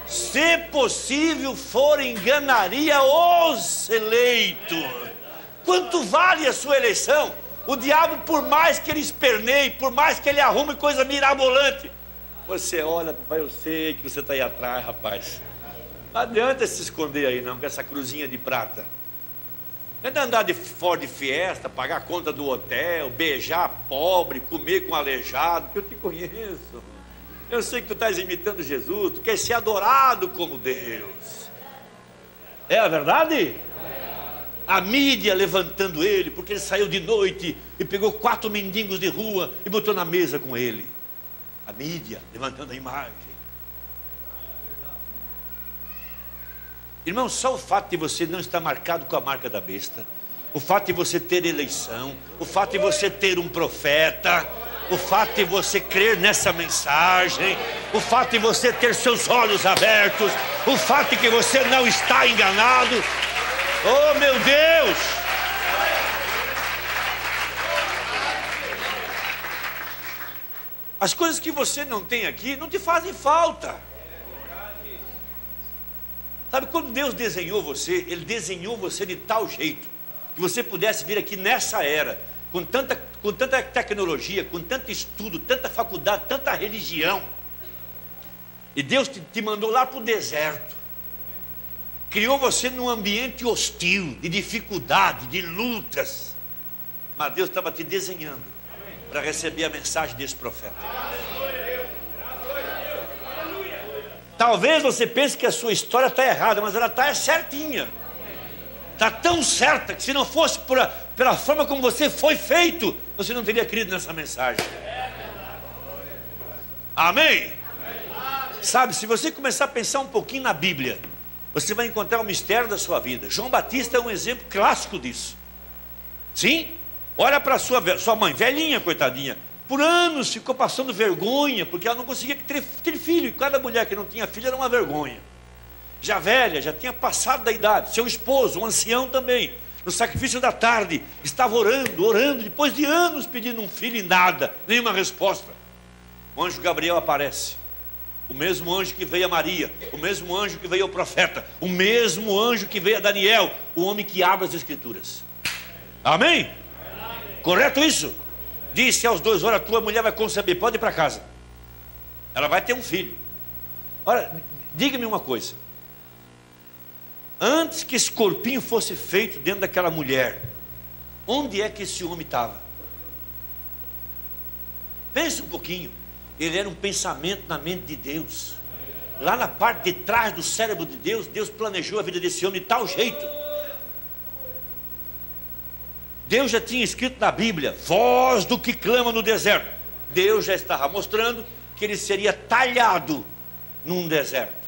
Se possível for, enganaria os eleitos. Quanto vale a sua eleição? O diabo, por mais que ele esperneie, por mais que ele arrume coisa mirabolante, você olha, papai, eu sei que você está aí atrás, rapaz. Não adianta se esconder aí não, com essa cruzinha de prata. Não é de andar de Ford Fiesta, pagar a conta do hotel, beijar pobre, comer com aleijado, que eu te conheço. Eu sei que tu estás imitando Jesus, tu quer ser adorado como Deus. É a verdade? A mídia levantando ele, porque ele saiu de noite e pegou quatro mendigos de rua e botou na mesa com ele. A mídia levantando a imagem. Irmão, só o fato de você não estar marcado com a marca da besta, o fato de você ter eleição, o fato de você ter um profeta, o fato de você crer nessa mensagem, o fato de você ter seus olhos abertos, o fato de que você não está enganado. Oh, meu Deus! As coisas que você não tem aqui não te fazem falta. Sabe, quando Deus desenhou você, Ele desenhou você de tal jeito que você pudesse vir aqui nessa era, com tanta, com tanta tecnologia, com tanto estudo, tanta faculdade, tanta religião. E Deus te, te mandou lá para o deserto. Criou você num ambiente hostil, de dificuldade, de lutas. Mas Deus estava te desenhando para receber a mensagem desse profeta. Talvez você pense que a sua história está errada, mas ela está certinha. Está tão certa que se não fosse por a, pela forma como você foi feito, você não teria crido nessa mensagem. Amém? Sabe, se você começar a pensar um pouquinho na Bíblia, você vai encontrar o mistério da sua vida. João Batista é um exemplo clássico disso. Sim? Olha para sua, sua mãe, velhinha, coitadinha. Por anos ficou passando vergonha, porque ela não conseguia ter, ter filho. E cada mulher que não tinha filho era uma vergonha. Já velha, já tinha passado da idade. Seu esposo, um ancião também, no sacrifício da tarde, estava orando, orando, depois de anos pedindo um filho e nada, nenhuma resposta. O anjo Gabriel aparece. O mesmo anjo que veio a Maria, o mesmo anjo que veio ao profeta, o mesmo anjo que veio a Daniel, o homem que abre as escrituras. Amém? Correto isso? Disse aos dois, olha, a tua mulher vai conceber, pode ir para casa. Ela vai ter um filho. Ora, diga-me uma coisa. Antes que esse corpinho fosse feito dentro daquela mulher, onde é que esse homem estava? Pensa um pouquinho. Ele era um pensamento na mente de Deus. Lá na parte de trás do cérebro de Deus, Deus planejou a vida desse homem de tal jeito. Deus já tinha escrito na Bíblia, voz do que clama no deserto. Deus já estava mostrando que ele seria talhado num deserto.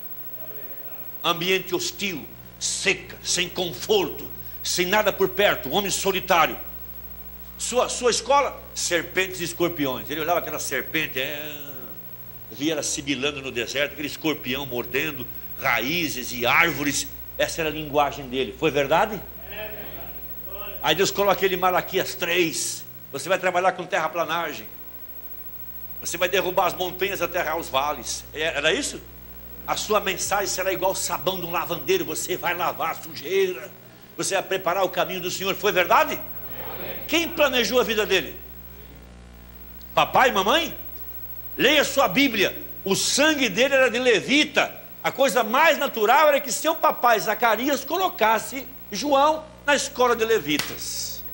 Ambiente hostil, seca, sem conforto, sem nada por perto, um homem solitário. Sua, sua escola, serpentes e escorpiões. Ele olhava aquela serpente, é, via ela sibilando no deserto, aquele escorpião mordendo raízes e árvores. Essa era a linguagem dele. Foi verdade? Aí Deus coloca ele em Malaquias três. Você vai trabalhar com terraplanagem. Você vai derrubar as montanhas e aterrar os vales. Era isso? A sua mensagem será igual o sabão de um lavandeiro. Você vai lavar a sujeira. Você vai preparar o caminho do Senhor. Foi verdade? Quem planejou a vida dele? Papai e mamãe? Leia sua Bíblia. O sangue dele era de levita. A coisa mais natural era que seu papai Zacarias colocasse João na escola de levitas.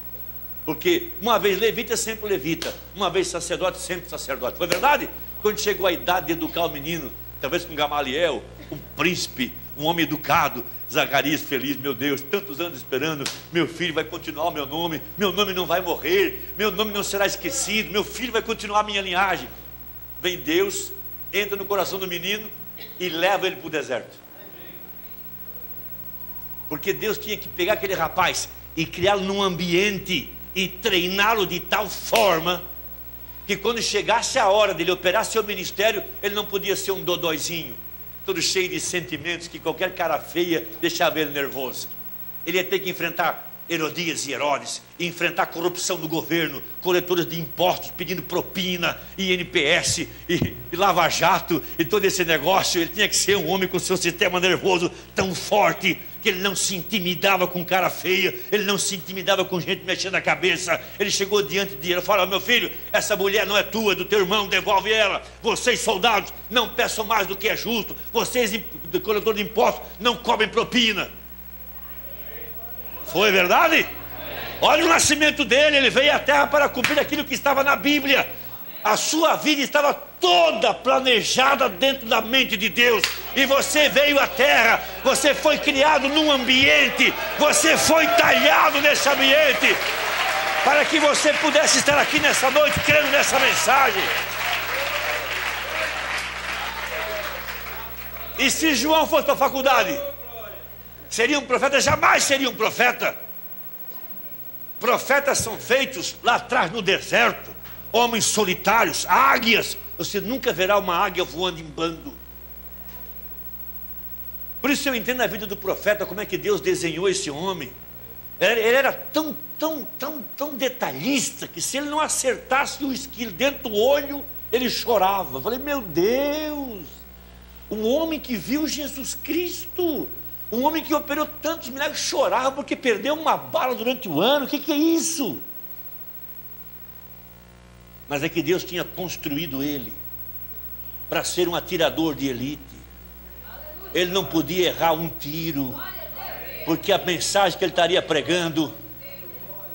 Porque uma vez levita, sempre levita. Uma vez sacerdote, sempre sacerdote. Foi verdade? Quando chegou a idade de educar o menino, talvez com Gamaliel, um príncipe, um homem educado, Zacarias feliz, meu Deus, tantos anos esperando, meu filho vai continuar o meu nome, meu nome não vai morrer, meu nome não será esquecido, meu filho vai continuar a minha linhagem. Vem Deus, entra no coração do menino e leva ele para o deserto. Porque Deus tinha que pegar aquele rapaz e criá-lo num ambiente e treiná-lo de tal forma que quando chegasse a hora dele operar seu ministério, ele não podia ser um dodóizinho. todo cheio de sentimentos, que qualquer cara feia deixava ele nervoso. Ele ia ter que enfrentar Herodias e Herodes, e enfrentar a corrupção do governo, coletores de impostos pedindo propina, e I N P S, e, e Lava Jato, e todo esse negócio. Ele tinha que ser um homem com seu sistema nervoso tão forte, que ele não se intimidava com cara feia, ele não se intimidava com gente mexendo a cabeça. Ele chegou diante de ele e falou: meu filho, essa mulher não é tua, é do teu irmão, devolve ela. Vocês, soldados, não peçam mais do que é justo. Vocês, coletores de impostos, não cobrem propina. Foi verdade? Amém. Olha o nascimento dele, ele veio à terra para cumprir aquilo que estava na Bíblia. A sua vida estava toda planejada dentro da mente de Deus. E você veio à terra, você foi criado num ambiente, você foi talhado nesse ambiente, para que você pudesse estar aqui nessa noite, crendo nessa mensagem. E se João fosse para a faculdade? Seria um profeta? Jamais seria um profeta. Profetas são feitos lá atrás no deserto, homens solitários, águias. Você nunca verá uma águia voando em bando. Por isso eu entendo a vida do profeta, como é que Deus desenhou esse homem. Ele era tão, tão, tão, tão detalhista, que se ele não acertasse o esquilo dentro do olho, ele chorava. Eu falei, meu Deus, um homem que viu Jesus Cristo, um homem que operou tantos milagres, chorava porque perdeu uma bala durante o ano. O que, que é isso? Mas é que Deus tinha construído ele para ser um atirador de elite. Ele não podia errar um tiro, porque a mensagem que ele estaria pregando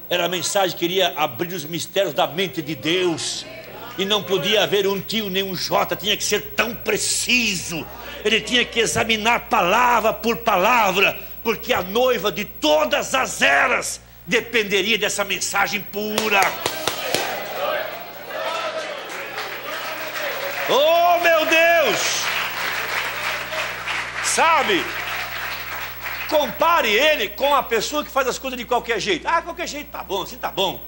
era a mensagem que iria abrir os mistérios da mente de Deus. E não podia haver um tio nem um jota, tinha que ser tão preciso. Ele tinha que examinar palavra por palavra, porque a noiva de todas as eras dependeria dessa mensagem pura. Oh, meu Deus! Sabe? Compare ele com a pessoa que faz as coisas de qualquer jeito. Ah, qualquer jeito tá bom, assim tá bom.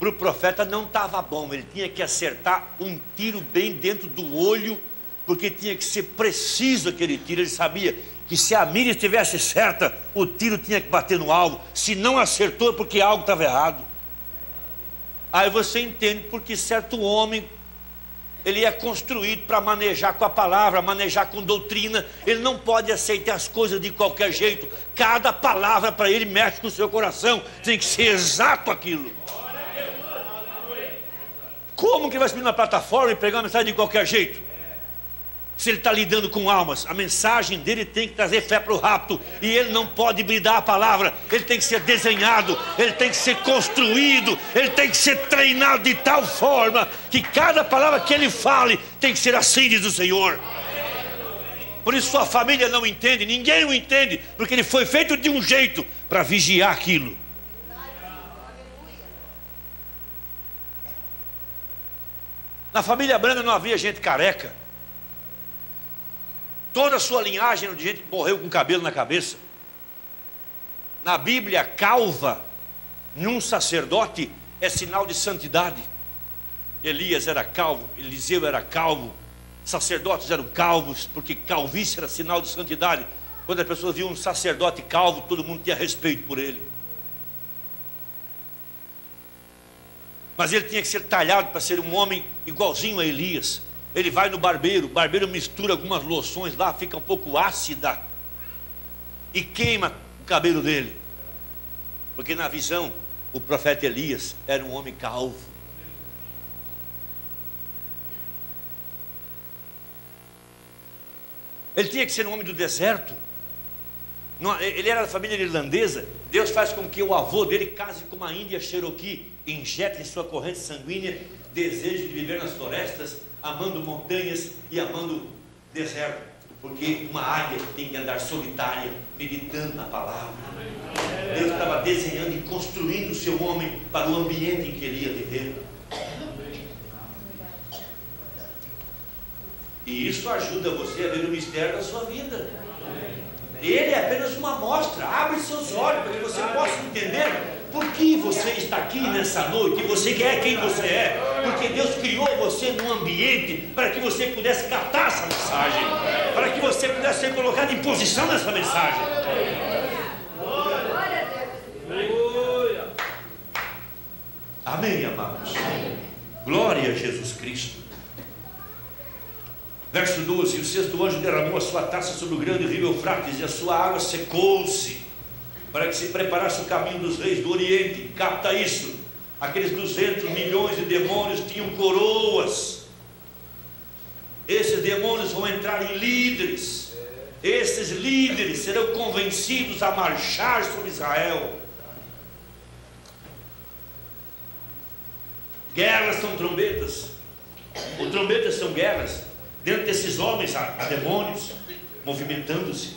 Para o profeta não estava bom, ele tinha que acertar um tiro bem dentro do olho, porque tinha que ser preciso aquele tiro. Ele sabia que se a mira estivesse certa, o tiro tinha que bater no alvo. Se não acertou, é porque algo estava errado. Aí você entende porque certo homem, ele é construído para manejar com a palavra, manejar com doutrina. Ele não pode aceitar as coisas de qualquer jeito. Cada palavra para ele mexe com o seu coração, tem que ser exato aquilo. Como que vai subir na plataforma e pegar uma mensagem de qualquer jeito? Se ele está lidando com almas, a mensagem dele tem que trazer fé para o rapto, e ele não pode bridar a palavra. Ele tem que ser desenhado, ele tem que ser construído, ele tem que ser treinado de tal forma que cada palavra que ele fale tem que ser assim, diz o Senhor. Por isso sua família não entende, ninguém o entende, porque ele foi feito de um jeito para vigiar aquilo. Na família Branham não havia gente careca. Toda a sua linhagem era de gente que morreu com cabelo na cabeça. Na Bíblia, calva num sacerdote é sinal de santidade. Elias era calvo, Eliseu era calvo, sacerdotes eram calvos, porque calvície era sinal de santidade. Quando as pessoas viam um sacerdote calvo, todo mundo tinha respeito por ele. Mas ele tinha que ser talhado para ser um homem igualzinho a Elias. Ele vai no barbeiro, o barbeiro mistura algumas loções lá, fica um pouco ácida e queima o cabelo dele, porque na visão o profeta Elias era um homem calvo. Ele tinha que ser um homem do deserto. Não, ele era da família irlandesa. Deus faz com que o avô dele case com uma índia Cherokee, injeta em sua corrente sanguínea desejo de viver nas florestas, amando montanhas e amando deserto, porque uma águia tem que andar solitária, meditando na palavra. Deus estava desenhando e construindo o seu homem para o ambiente em que ele ia viver. E isso ajuda você a ver o mistério da sua vida. Ele é apenas uma amostra. Abre seus olhos para que você possa entender por que você está aqui nessa noite, e você é quem você é. porque Deus criou você num ambiente para que você pudesse captar essa mensagem, para que você pudesse ser colocado em posição nessa mensagem. Amém, amados? Glória a Jesus Cristo. Verso doze, e o sexto anjo derramou a sua taça sobre o grande rio Eufrates, e a sua água secou-se, para que se preparasse o caminho dos reis do Oriente. Capta isso. Aqueles duzentos milhões de demônios tinham coroas. Esses demônios vão entrar em líderes. Esses líderes serão convencidos a marchar sobre Israel. Guerras são trombetas. Ou trombetas são guerras. Dentro desses homens há demônios movimentando-se.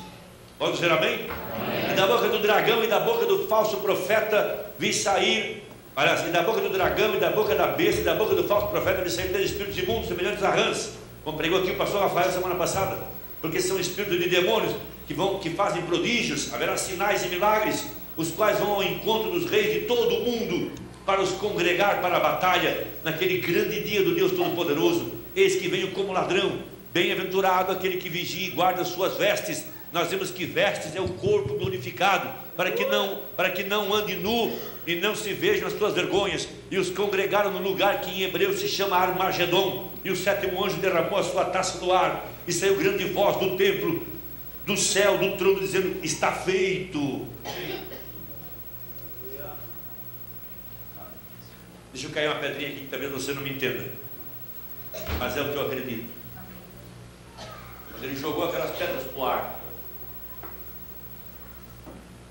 Pode dizer amém? Amém. E da boca do dragão e da boca do falso profeta vi sair, aliás, e da boca do dragão e da boca da besta e da boca do falso profeta vi sair três espíritos imundos, semelhantes a rãs, como pregou aqui o pastor Rafael semana passada, porque são espíritos de demônios que, vão, que fazem prodígios, haverá sinais e milagres, os quais vão ao encontro dos reis de todo o mundo, para os congregar para a batalha, naquele grande dia do Deus Todo-Poderoso. Eis que veio como ladrão, bem-aventurado aquele que vigia e guarda suas vestes. Nós vemos que vestes é o corpo glorificado, para que não, para que não ande nu e não se vejam as suas vergonhas. E os congregaram no lugar que em hebreu se chama Armagedon. E o sétimo anjo derramou a sua taça do ar, e saiu grande voz do templo, do céu, do trono, dizendo: está feito. Deixa eu cair uma pedrinha aqui que talvez você não me entenda, mas é o que eu acredito. Ele jogou aquelas pedras para o ar.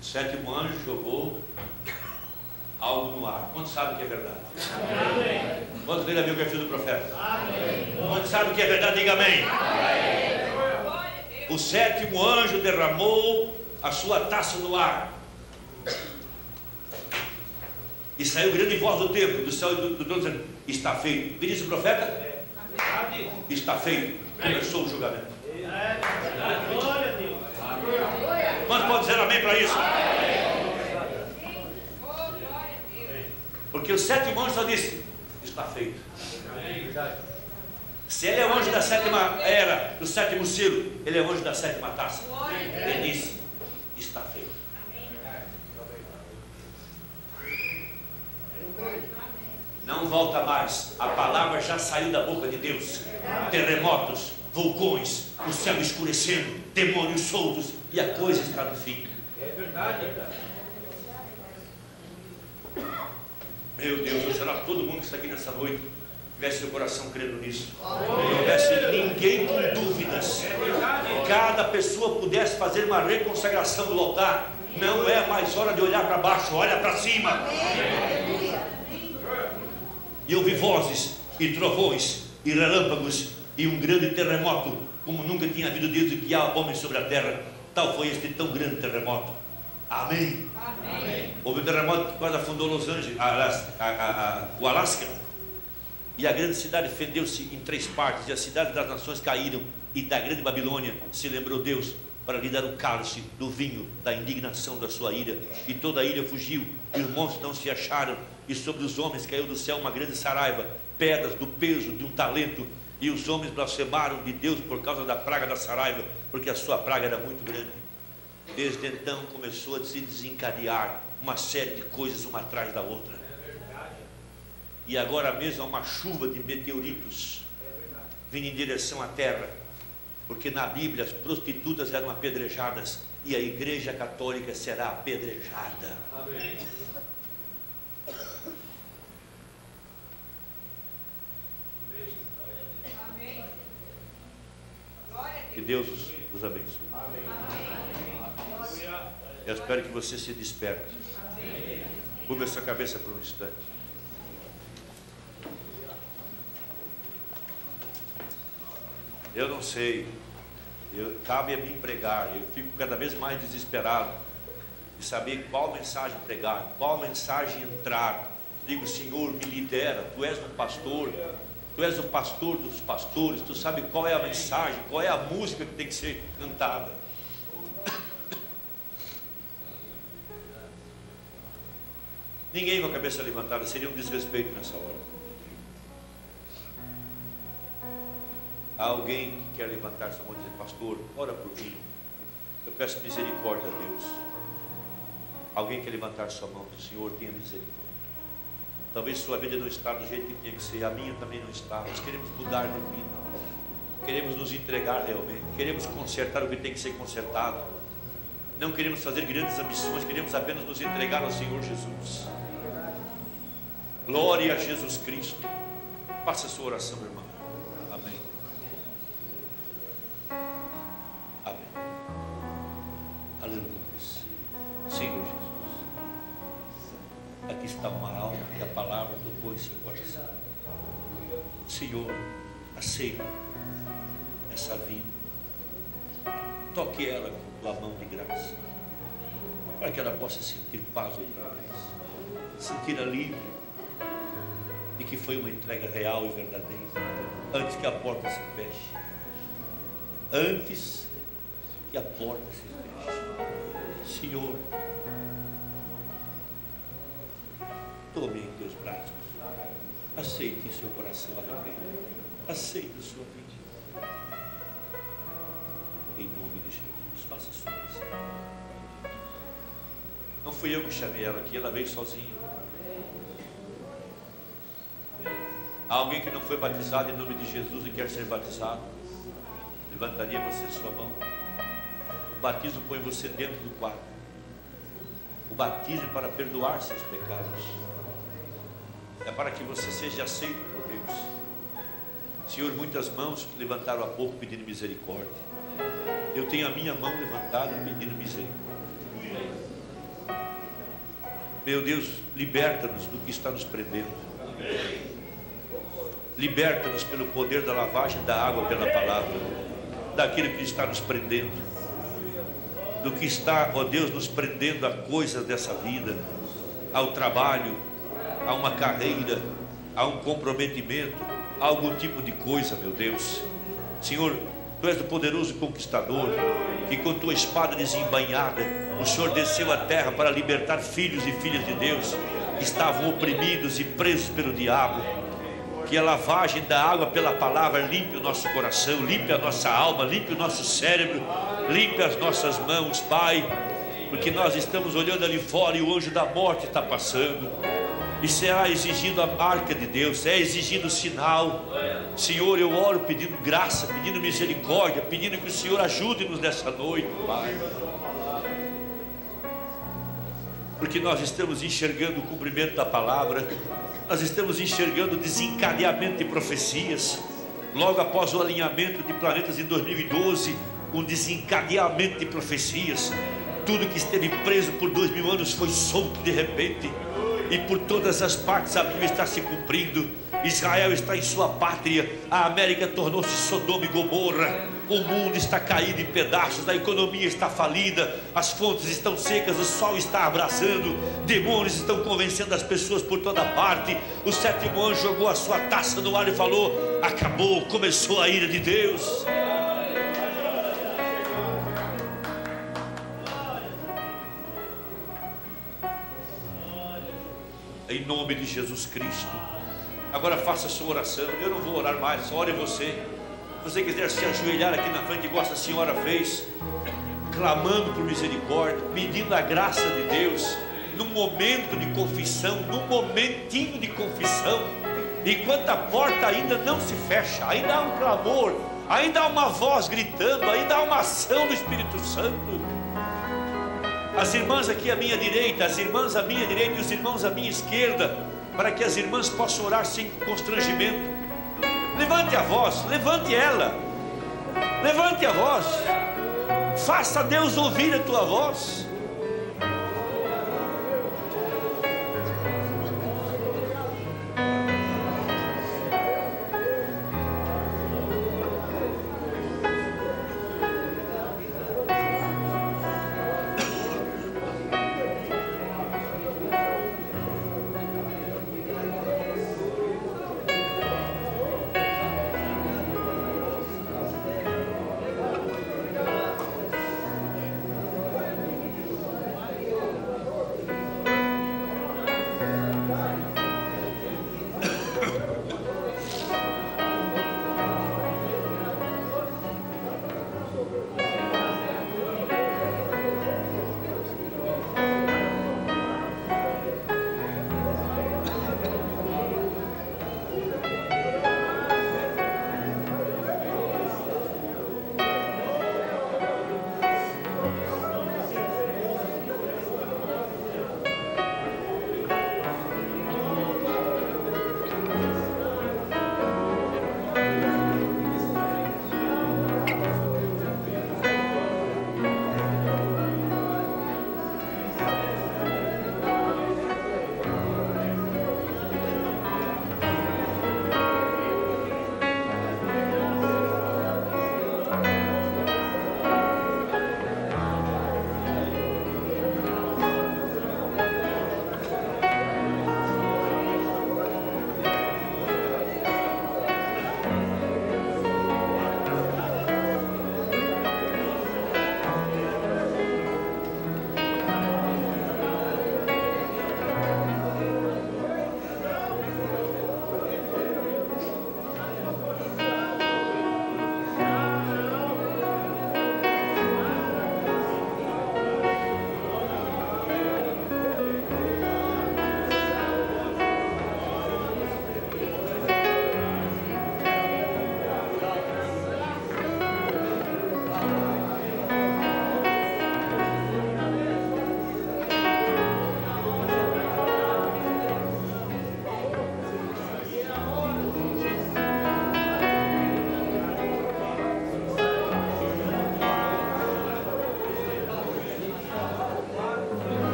O sétimo anjo jogou algo no ar. Quantos sabem que é verdade? Amém. Quantos viram a biografia do profeta? Amém. Quantos sabem que é verdade? Diga amém. Amém. O sétimo anjo derramou a sua taça no ar, e saiu grande voz do templo, do céu e do trono, dizendo: está feito. Vinícius o profeta? É. Está feito. Começou o julgamento. É. Glória a Deus. Quantos podem dizer amém para isso? Porque o sétimo anjo só disse: está feito. Se ele é o anjo da sétima era, do sétimo selo, ele é o anjo da sétima taça. Ele disse: está feito. Não volta mais. A palavra já saiu da boca de Deus. Terremotos, vulcões, o céu escurecendo, demônios soltos, e a coisa está no fim. É verdade, é verdade. Meu Deus, eu será todo mundo que está aqui nessa noite tivesse o coração crendo nisso. Não houvesse ninguém com dúvidas. Cada pessoa pudesse fazer uma reconsagração do altar. Não é mais hora de olhar para baixo, olha para cima. E eu vi vozes, e trovões, e relâmpagos, e um grande terremoto, como nunca tinha havido desde que há homem sobre a terra. Tal foi este tão grande terremoto. Amém. Amém. Houve um terremoto que quase afundou Los Angeles, a, a, a, a, o Alasca. E a grande cidade fendeu-se em três partes, e as cidades das nações caíram, e da grande Babilônia se lembrou Deus, para lhe dar o cálice do vinho da indignação da sua ira. E toda a ilha fugiu, e os monstros não se acharam, e sobre os homens caiu do céu uma grande saraiva, pedras do peso de um talento, e os homens blasfemaram de Deus por causa da praga da saraiva, porque a sua praga era muito grande. Desde então começou a se desencadear uma série de coisas uma atrás da outra. E agora mesmo há uma chuva de meteoritos vindo em direção à terra, porque na Bíblia as prostitutas eram apedrejadas, e a Igreja Católica será apedrejada. Amém. Que Deus os abençoe. Amém. Eu espero que você se desperte. Curva a sua cabeça por um instante. Eu não sei, eu, cabe a mim pregar. Eu fico cada vez mais desesperado de saber qual mensagem pregar, qual mensagem entrar. Digo: Senhor, me lidera, Tu és um pastor, Tu és o pastor dos pastores, Tu sabe qual é a mensagem, qual é a música que tem que ser cantada. Ninguém com a cabeça levantada, seria um desrespeito nessa hora. Há alguém que quer levantar sua mão e dizer: pastor, ora por mim, eu peço misericórdia a Deus. Alguém quer levantar sua mão e dizer: Senhor, tenha misericórdia. Talvez sua vida não está do jeito que tinha que ser, a minha também não está, mas queremos mudar de vida, queremos nos entregar realmente, queremos consertar o que tem que ser consertado, não queremos fazer grandes ambições, queremos apenas nos entregar ao Senhor Jesus. Glória a Jesus Cristo. Faça a sua oração, irmão. Amém. Amém. Aleluia. Senhor Jesus, aqui está uma alma que a palavra tocou em seu coração. Senhor, aceita essa vida, toque ela com tua mão de graça, para que ela possa sentir paz hoje, sentir alívio de que foi uma entrega real e verdadeira, antes que a porta se feche, antes que a porta se feche. Senhor, tome em teus braços, aceite em seu coração arrependido, aceite a sua vida. Em nome de Jesus, faça sua oração. Não fui eu que chamei ela aqui, ela veio sozinha. Há alguém que não foi batizado em nome de Jesus e quer ser batizado? Levantaria você sua mão. O batismo põe você dentro do quadro. O batismo é para perdoar seus pecados. É para que você seja aceito por Deus. Senhor, muitas mãos levantaram há pouco pedindo misericórdia. Eu tenho a minha mão levantada pedindo misericórdia. Meu Deus, liberta-nos do que está nos prendendo. Liberta-nos pelo poder da lavagem da água pela palavra, daquilo que está nos prendendo, do que está, ó Deus, nos prendendo a coisas dessa vida, ao trabalho, a uma carreira, a um comprometimento, a algum tipo de coisa, meu Deus. Senhor, Tu és o poderoso conquistador, que com tua espada desembainhada, o Senhor desceu à terra para libertar filhos e filhas de Deus, que estavam oprimidos e presos pelo diabo. Que a lavagem da água pela palavra limpe o nosso coração, limpe a nossa alma, limpe o nosso cérebro, limpe as nossas mãos, Pai, porque nós estamos olhando ali fora e o anjo da morte está passando. E será exigido a marca de Deus, é exigido o sinal. Senhor, eu oro pedindo graça, pedindo misericórdia, pedindo que o Senhor ajude-nos nessa noite, Pai. Porque nós estamos enxergando o cumprimento da palavra, nós estamos enxergando o desencadeamento de profecias. Logo após o alinhamento de planetas em dois mil e doze, um desencadeamento de profecias. Tudo que esteve preso por dois mil anos foi solto de repente. E por todas as partes a Bíblia está se cumprindo. Israel está em sua pátria. A América tornou-se Sodoma e Gomorra. O mundo está caído em pedaços. A economia está falida. As fontes estão secas. O sol está abraçando. Demônios estão convencendo as pessoas por toda parte. O sétimo anjo jogou a sua taça no ar e falou: acabou, começou a ira de Deus. Em nome de Jesus Cristo. Agora faça a sua oração. Eu não vou orar mais, ore você. Se você quiser se ajoelhar aqui na frente, igual a senhora fez, clamando por misericórdia, pedindo a graça de Deus, num momento de confissão, num momentinho de confissão, enquanto a porta ainda não se fecha, ainda há um clamor, ainda há uma voz gritando, ainda há uma ação do Espírito Santo. As irmãs aqui à minha direita, as irmãs à minha direita e os irmãos à minha esquerda, para que as irmãs possam orar sem constrangimento. Levante a voz, levante ela, levante a voz, faça Deus ouvir a tua voz.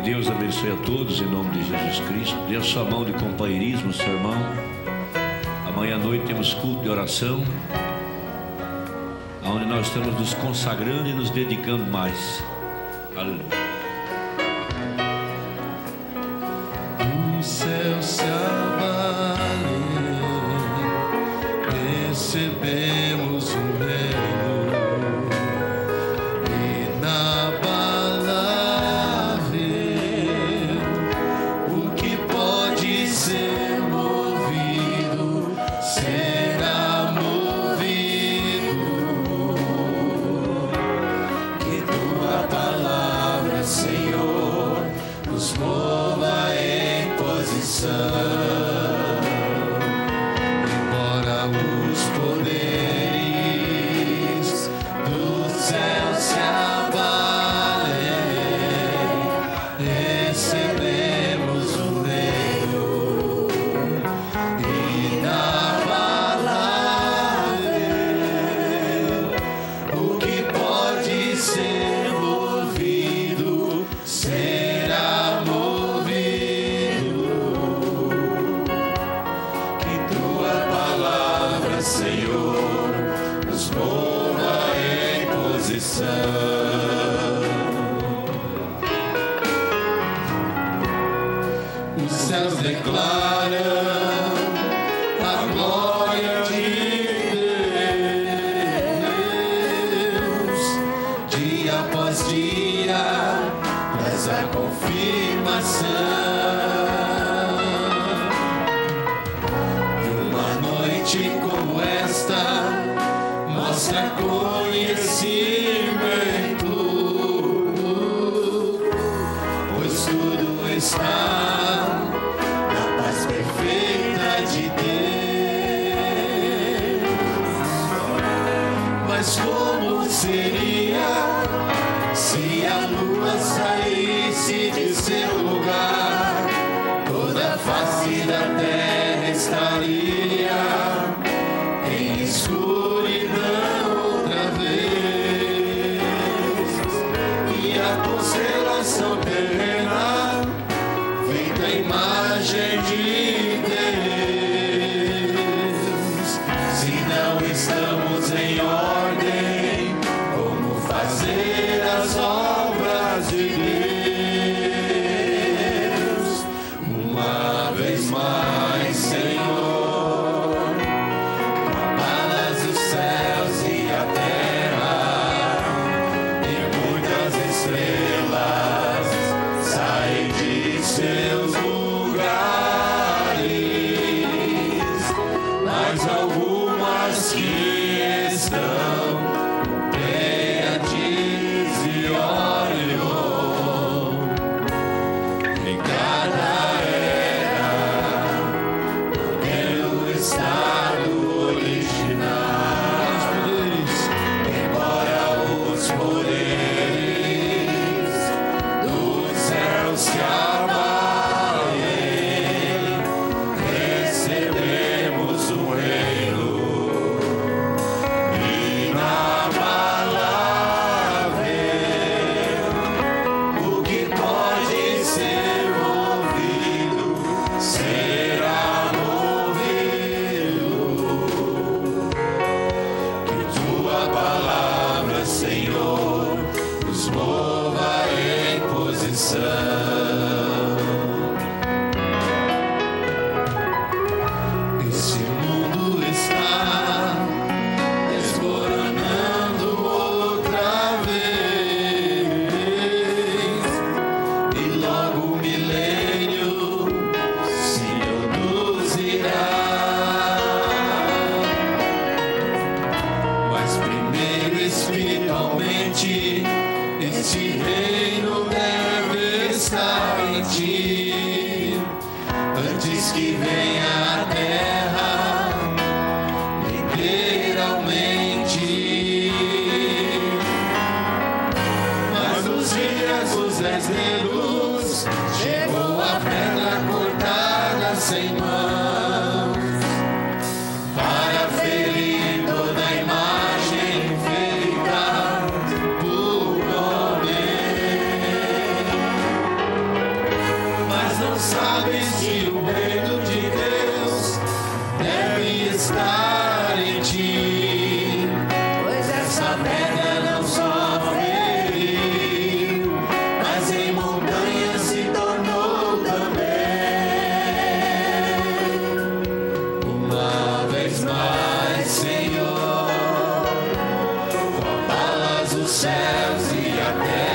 Que Deus abençoe a todos em nome de Jesus Cristo. Dê sua mão de companheirismo, seu irmão. Amanhã à noite temos culto de oração, onde nós estamos nos consagrando e nos dedicando mais. Aleluia. O céu se abalou, recebemos o reino. sabes que o reino de Deus deve estar em ti, pois essa terra não só feriu, mas em montanha se tornou também. Uma vez mais, Senhor, abalas os céus e a terra.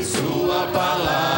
Sua palavra.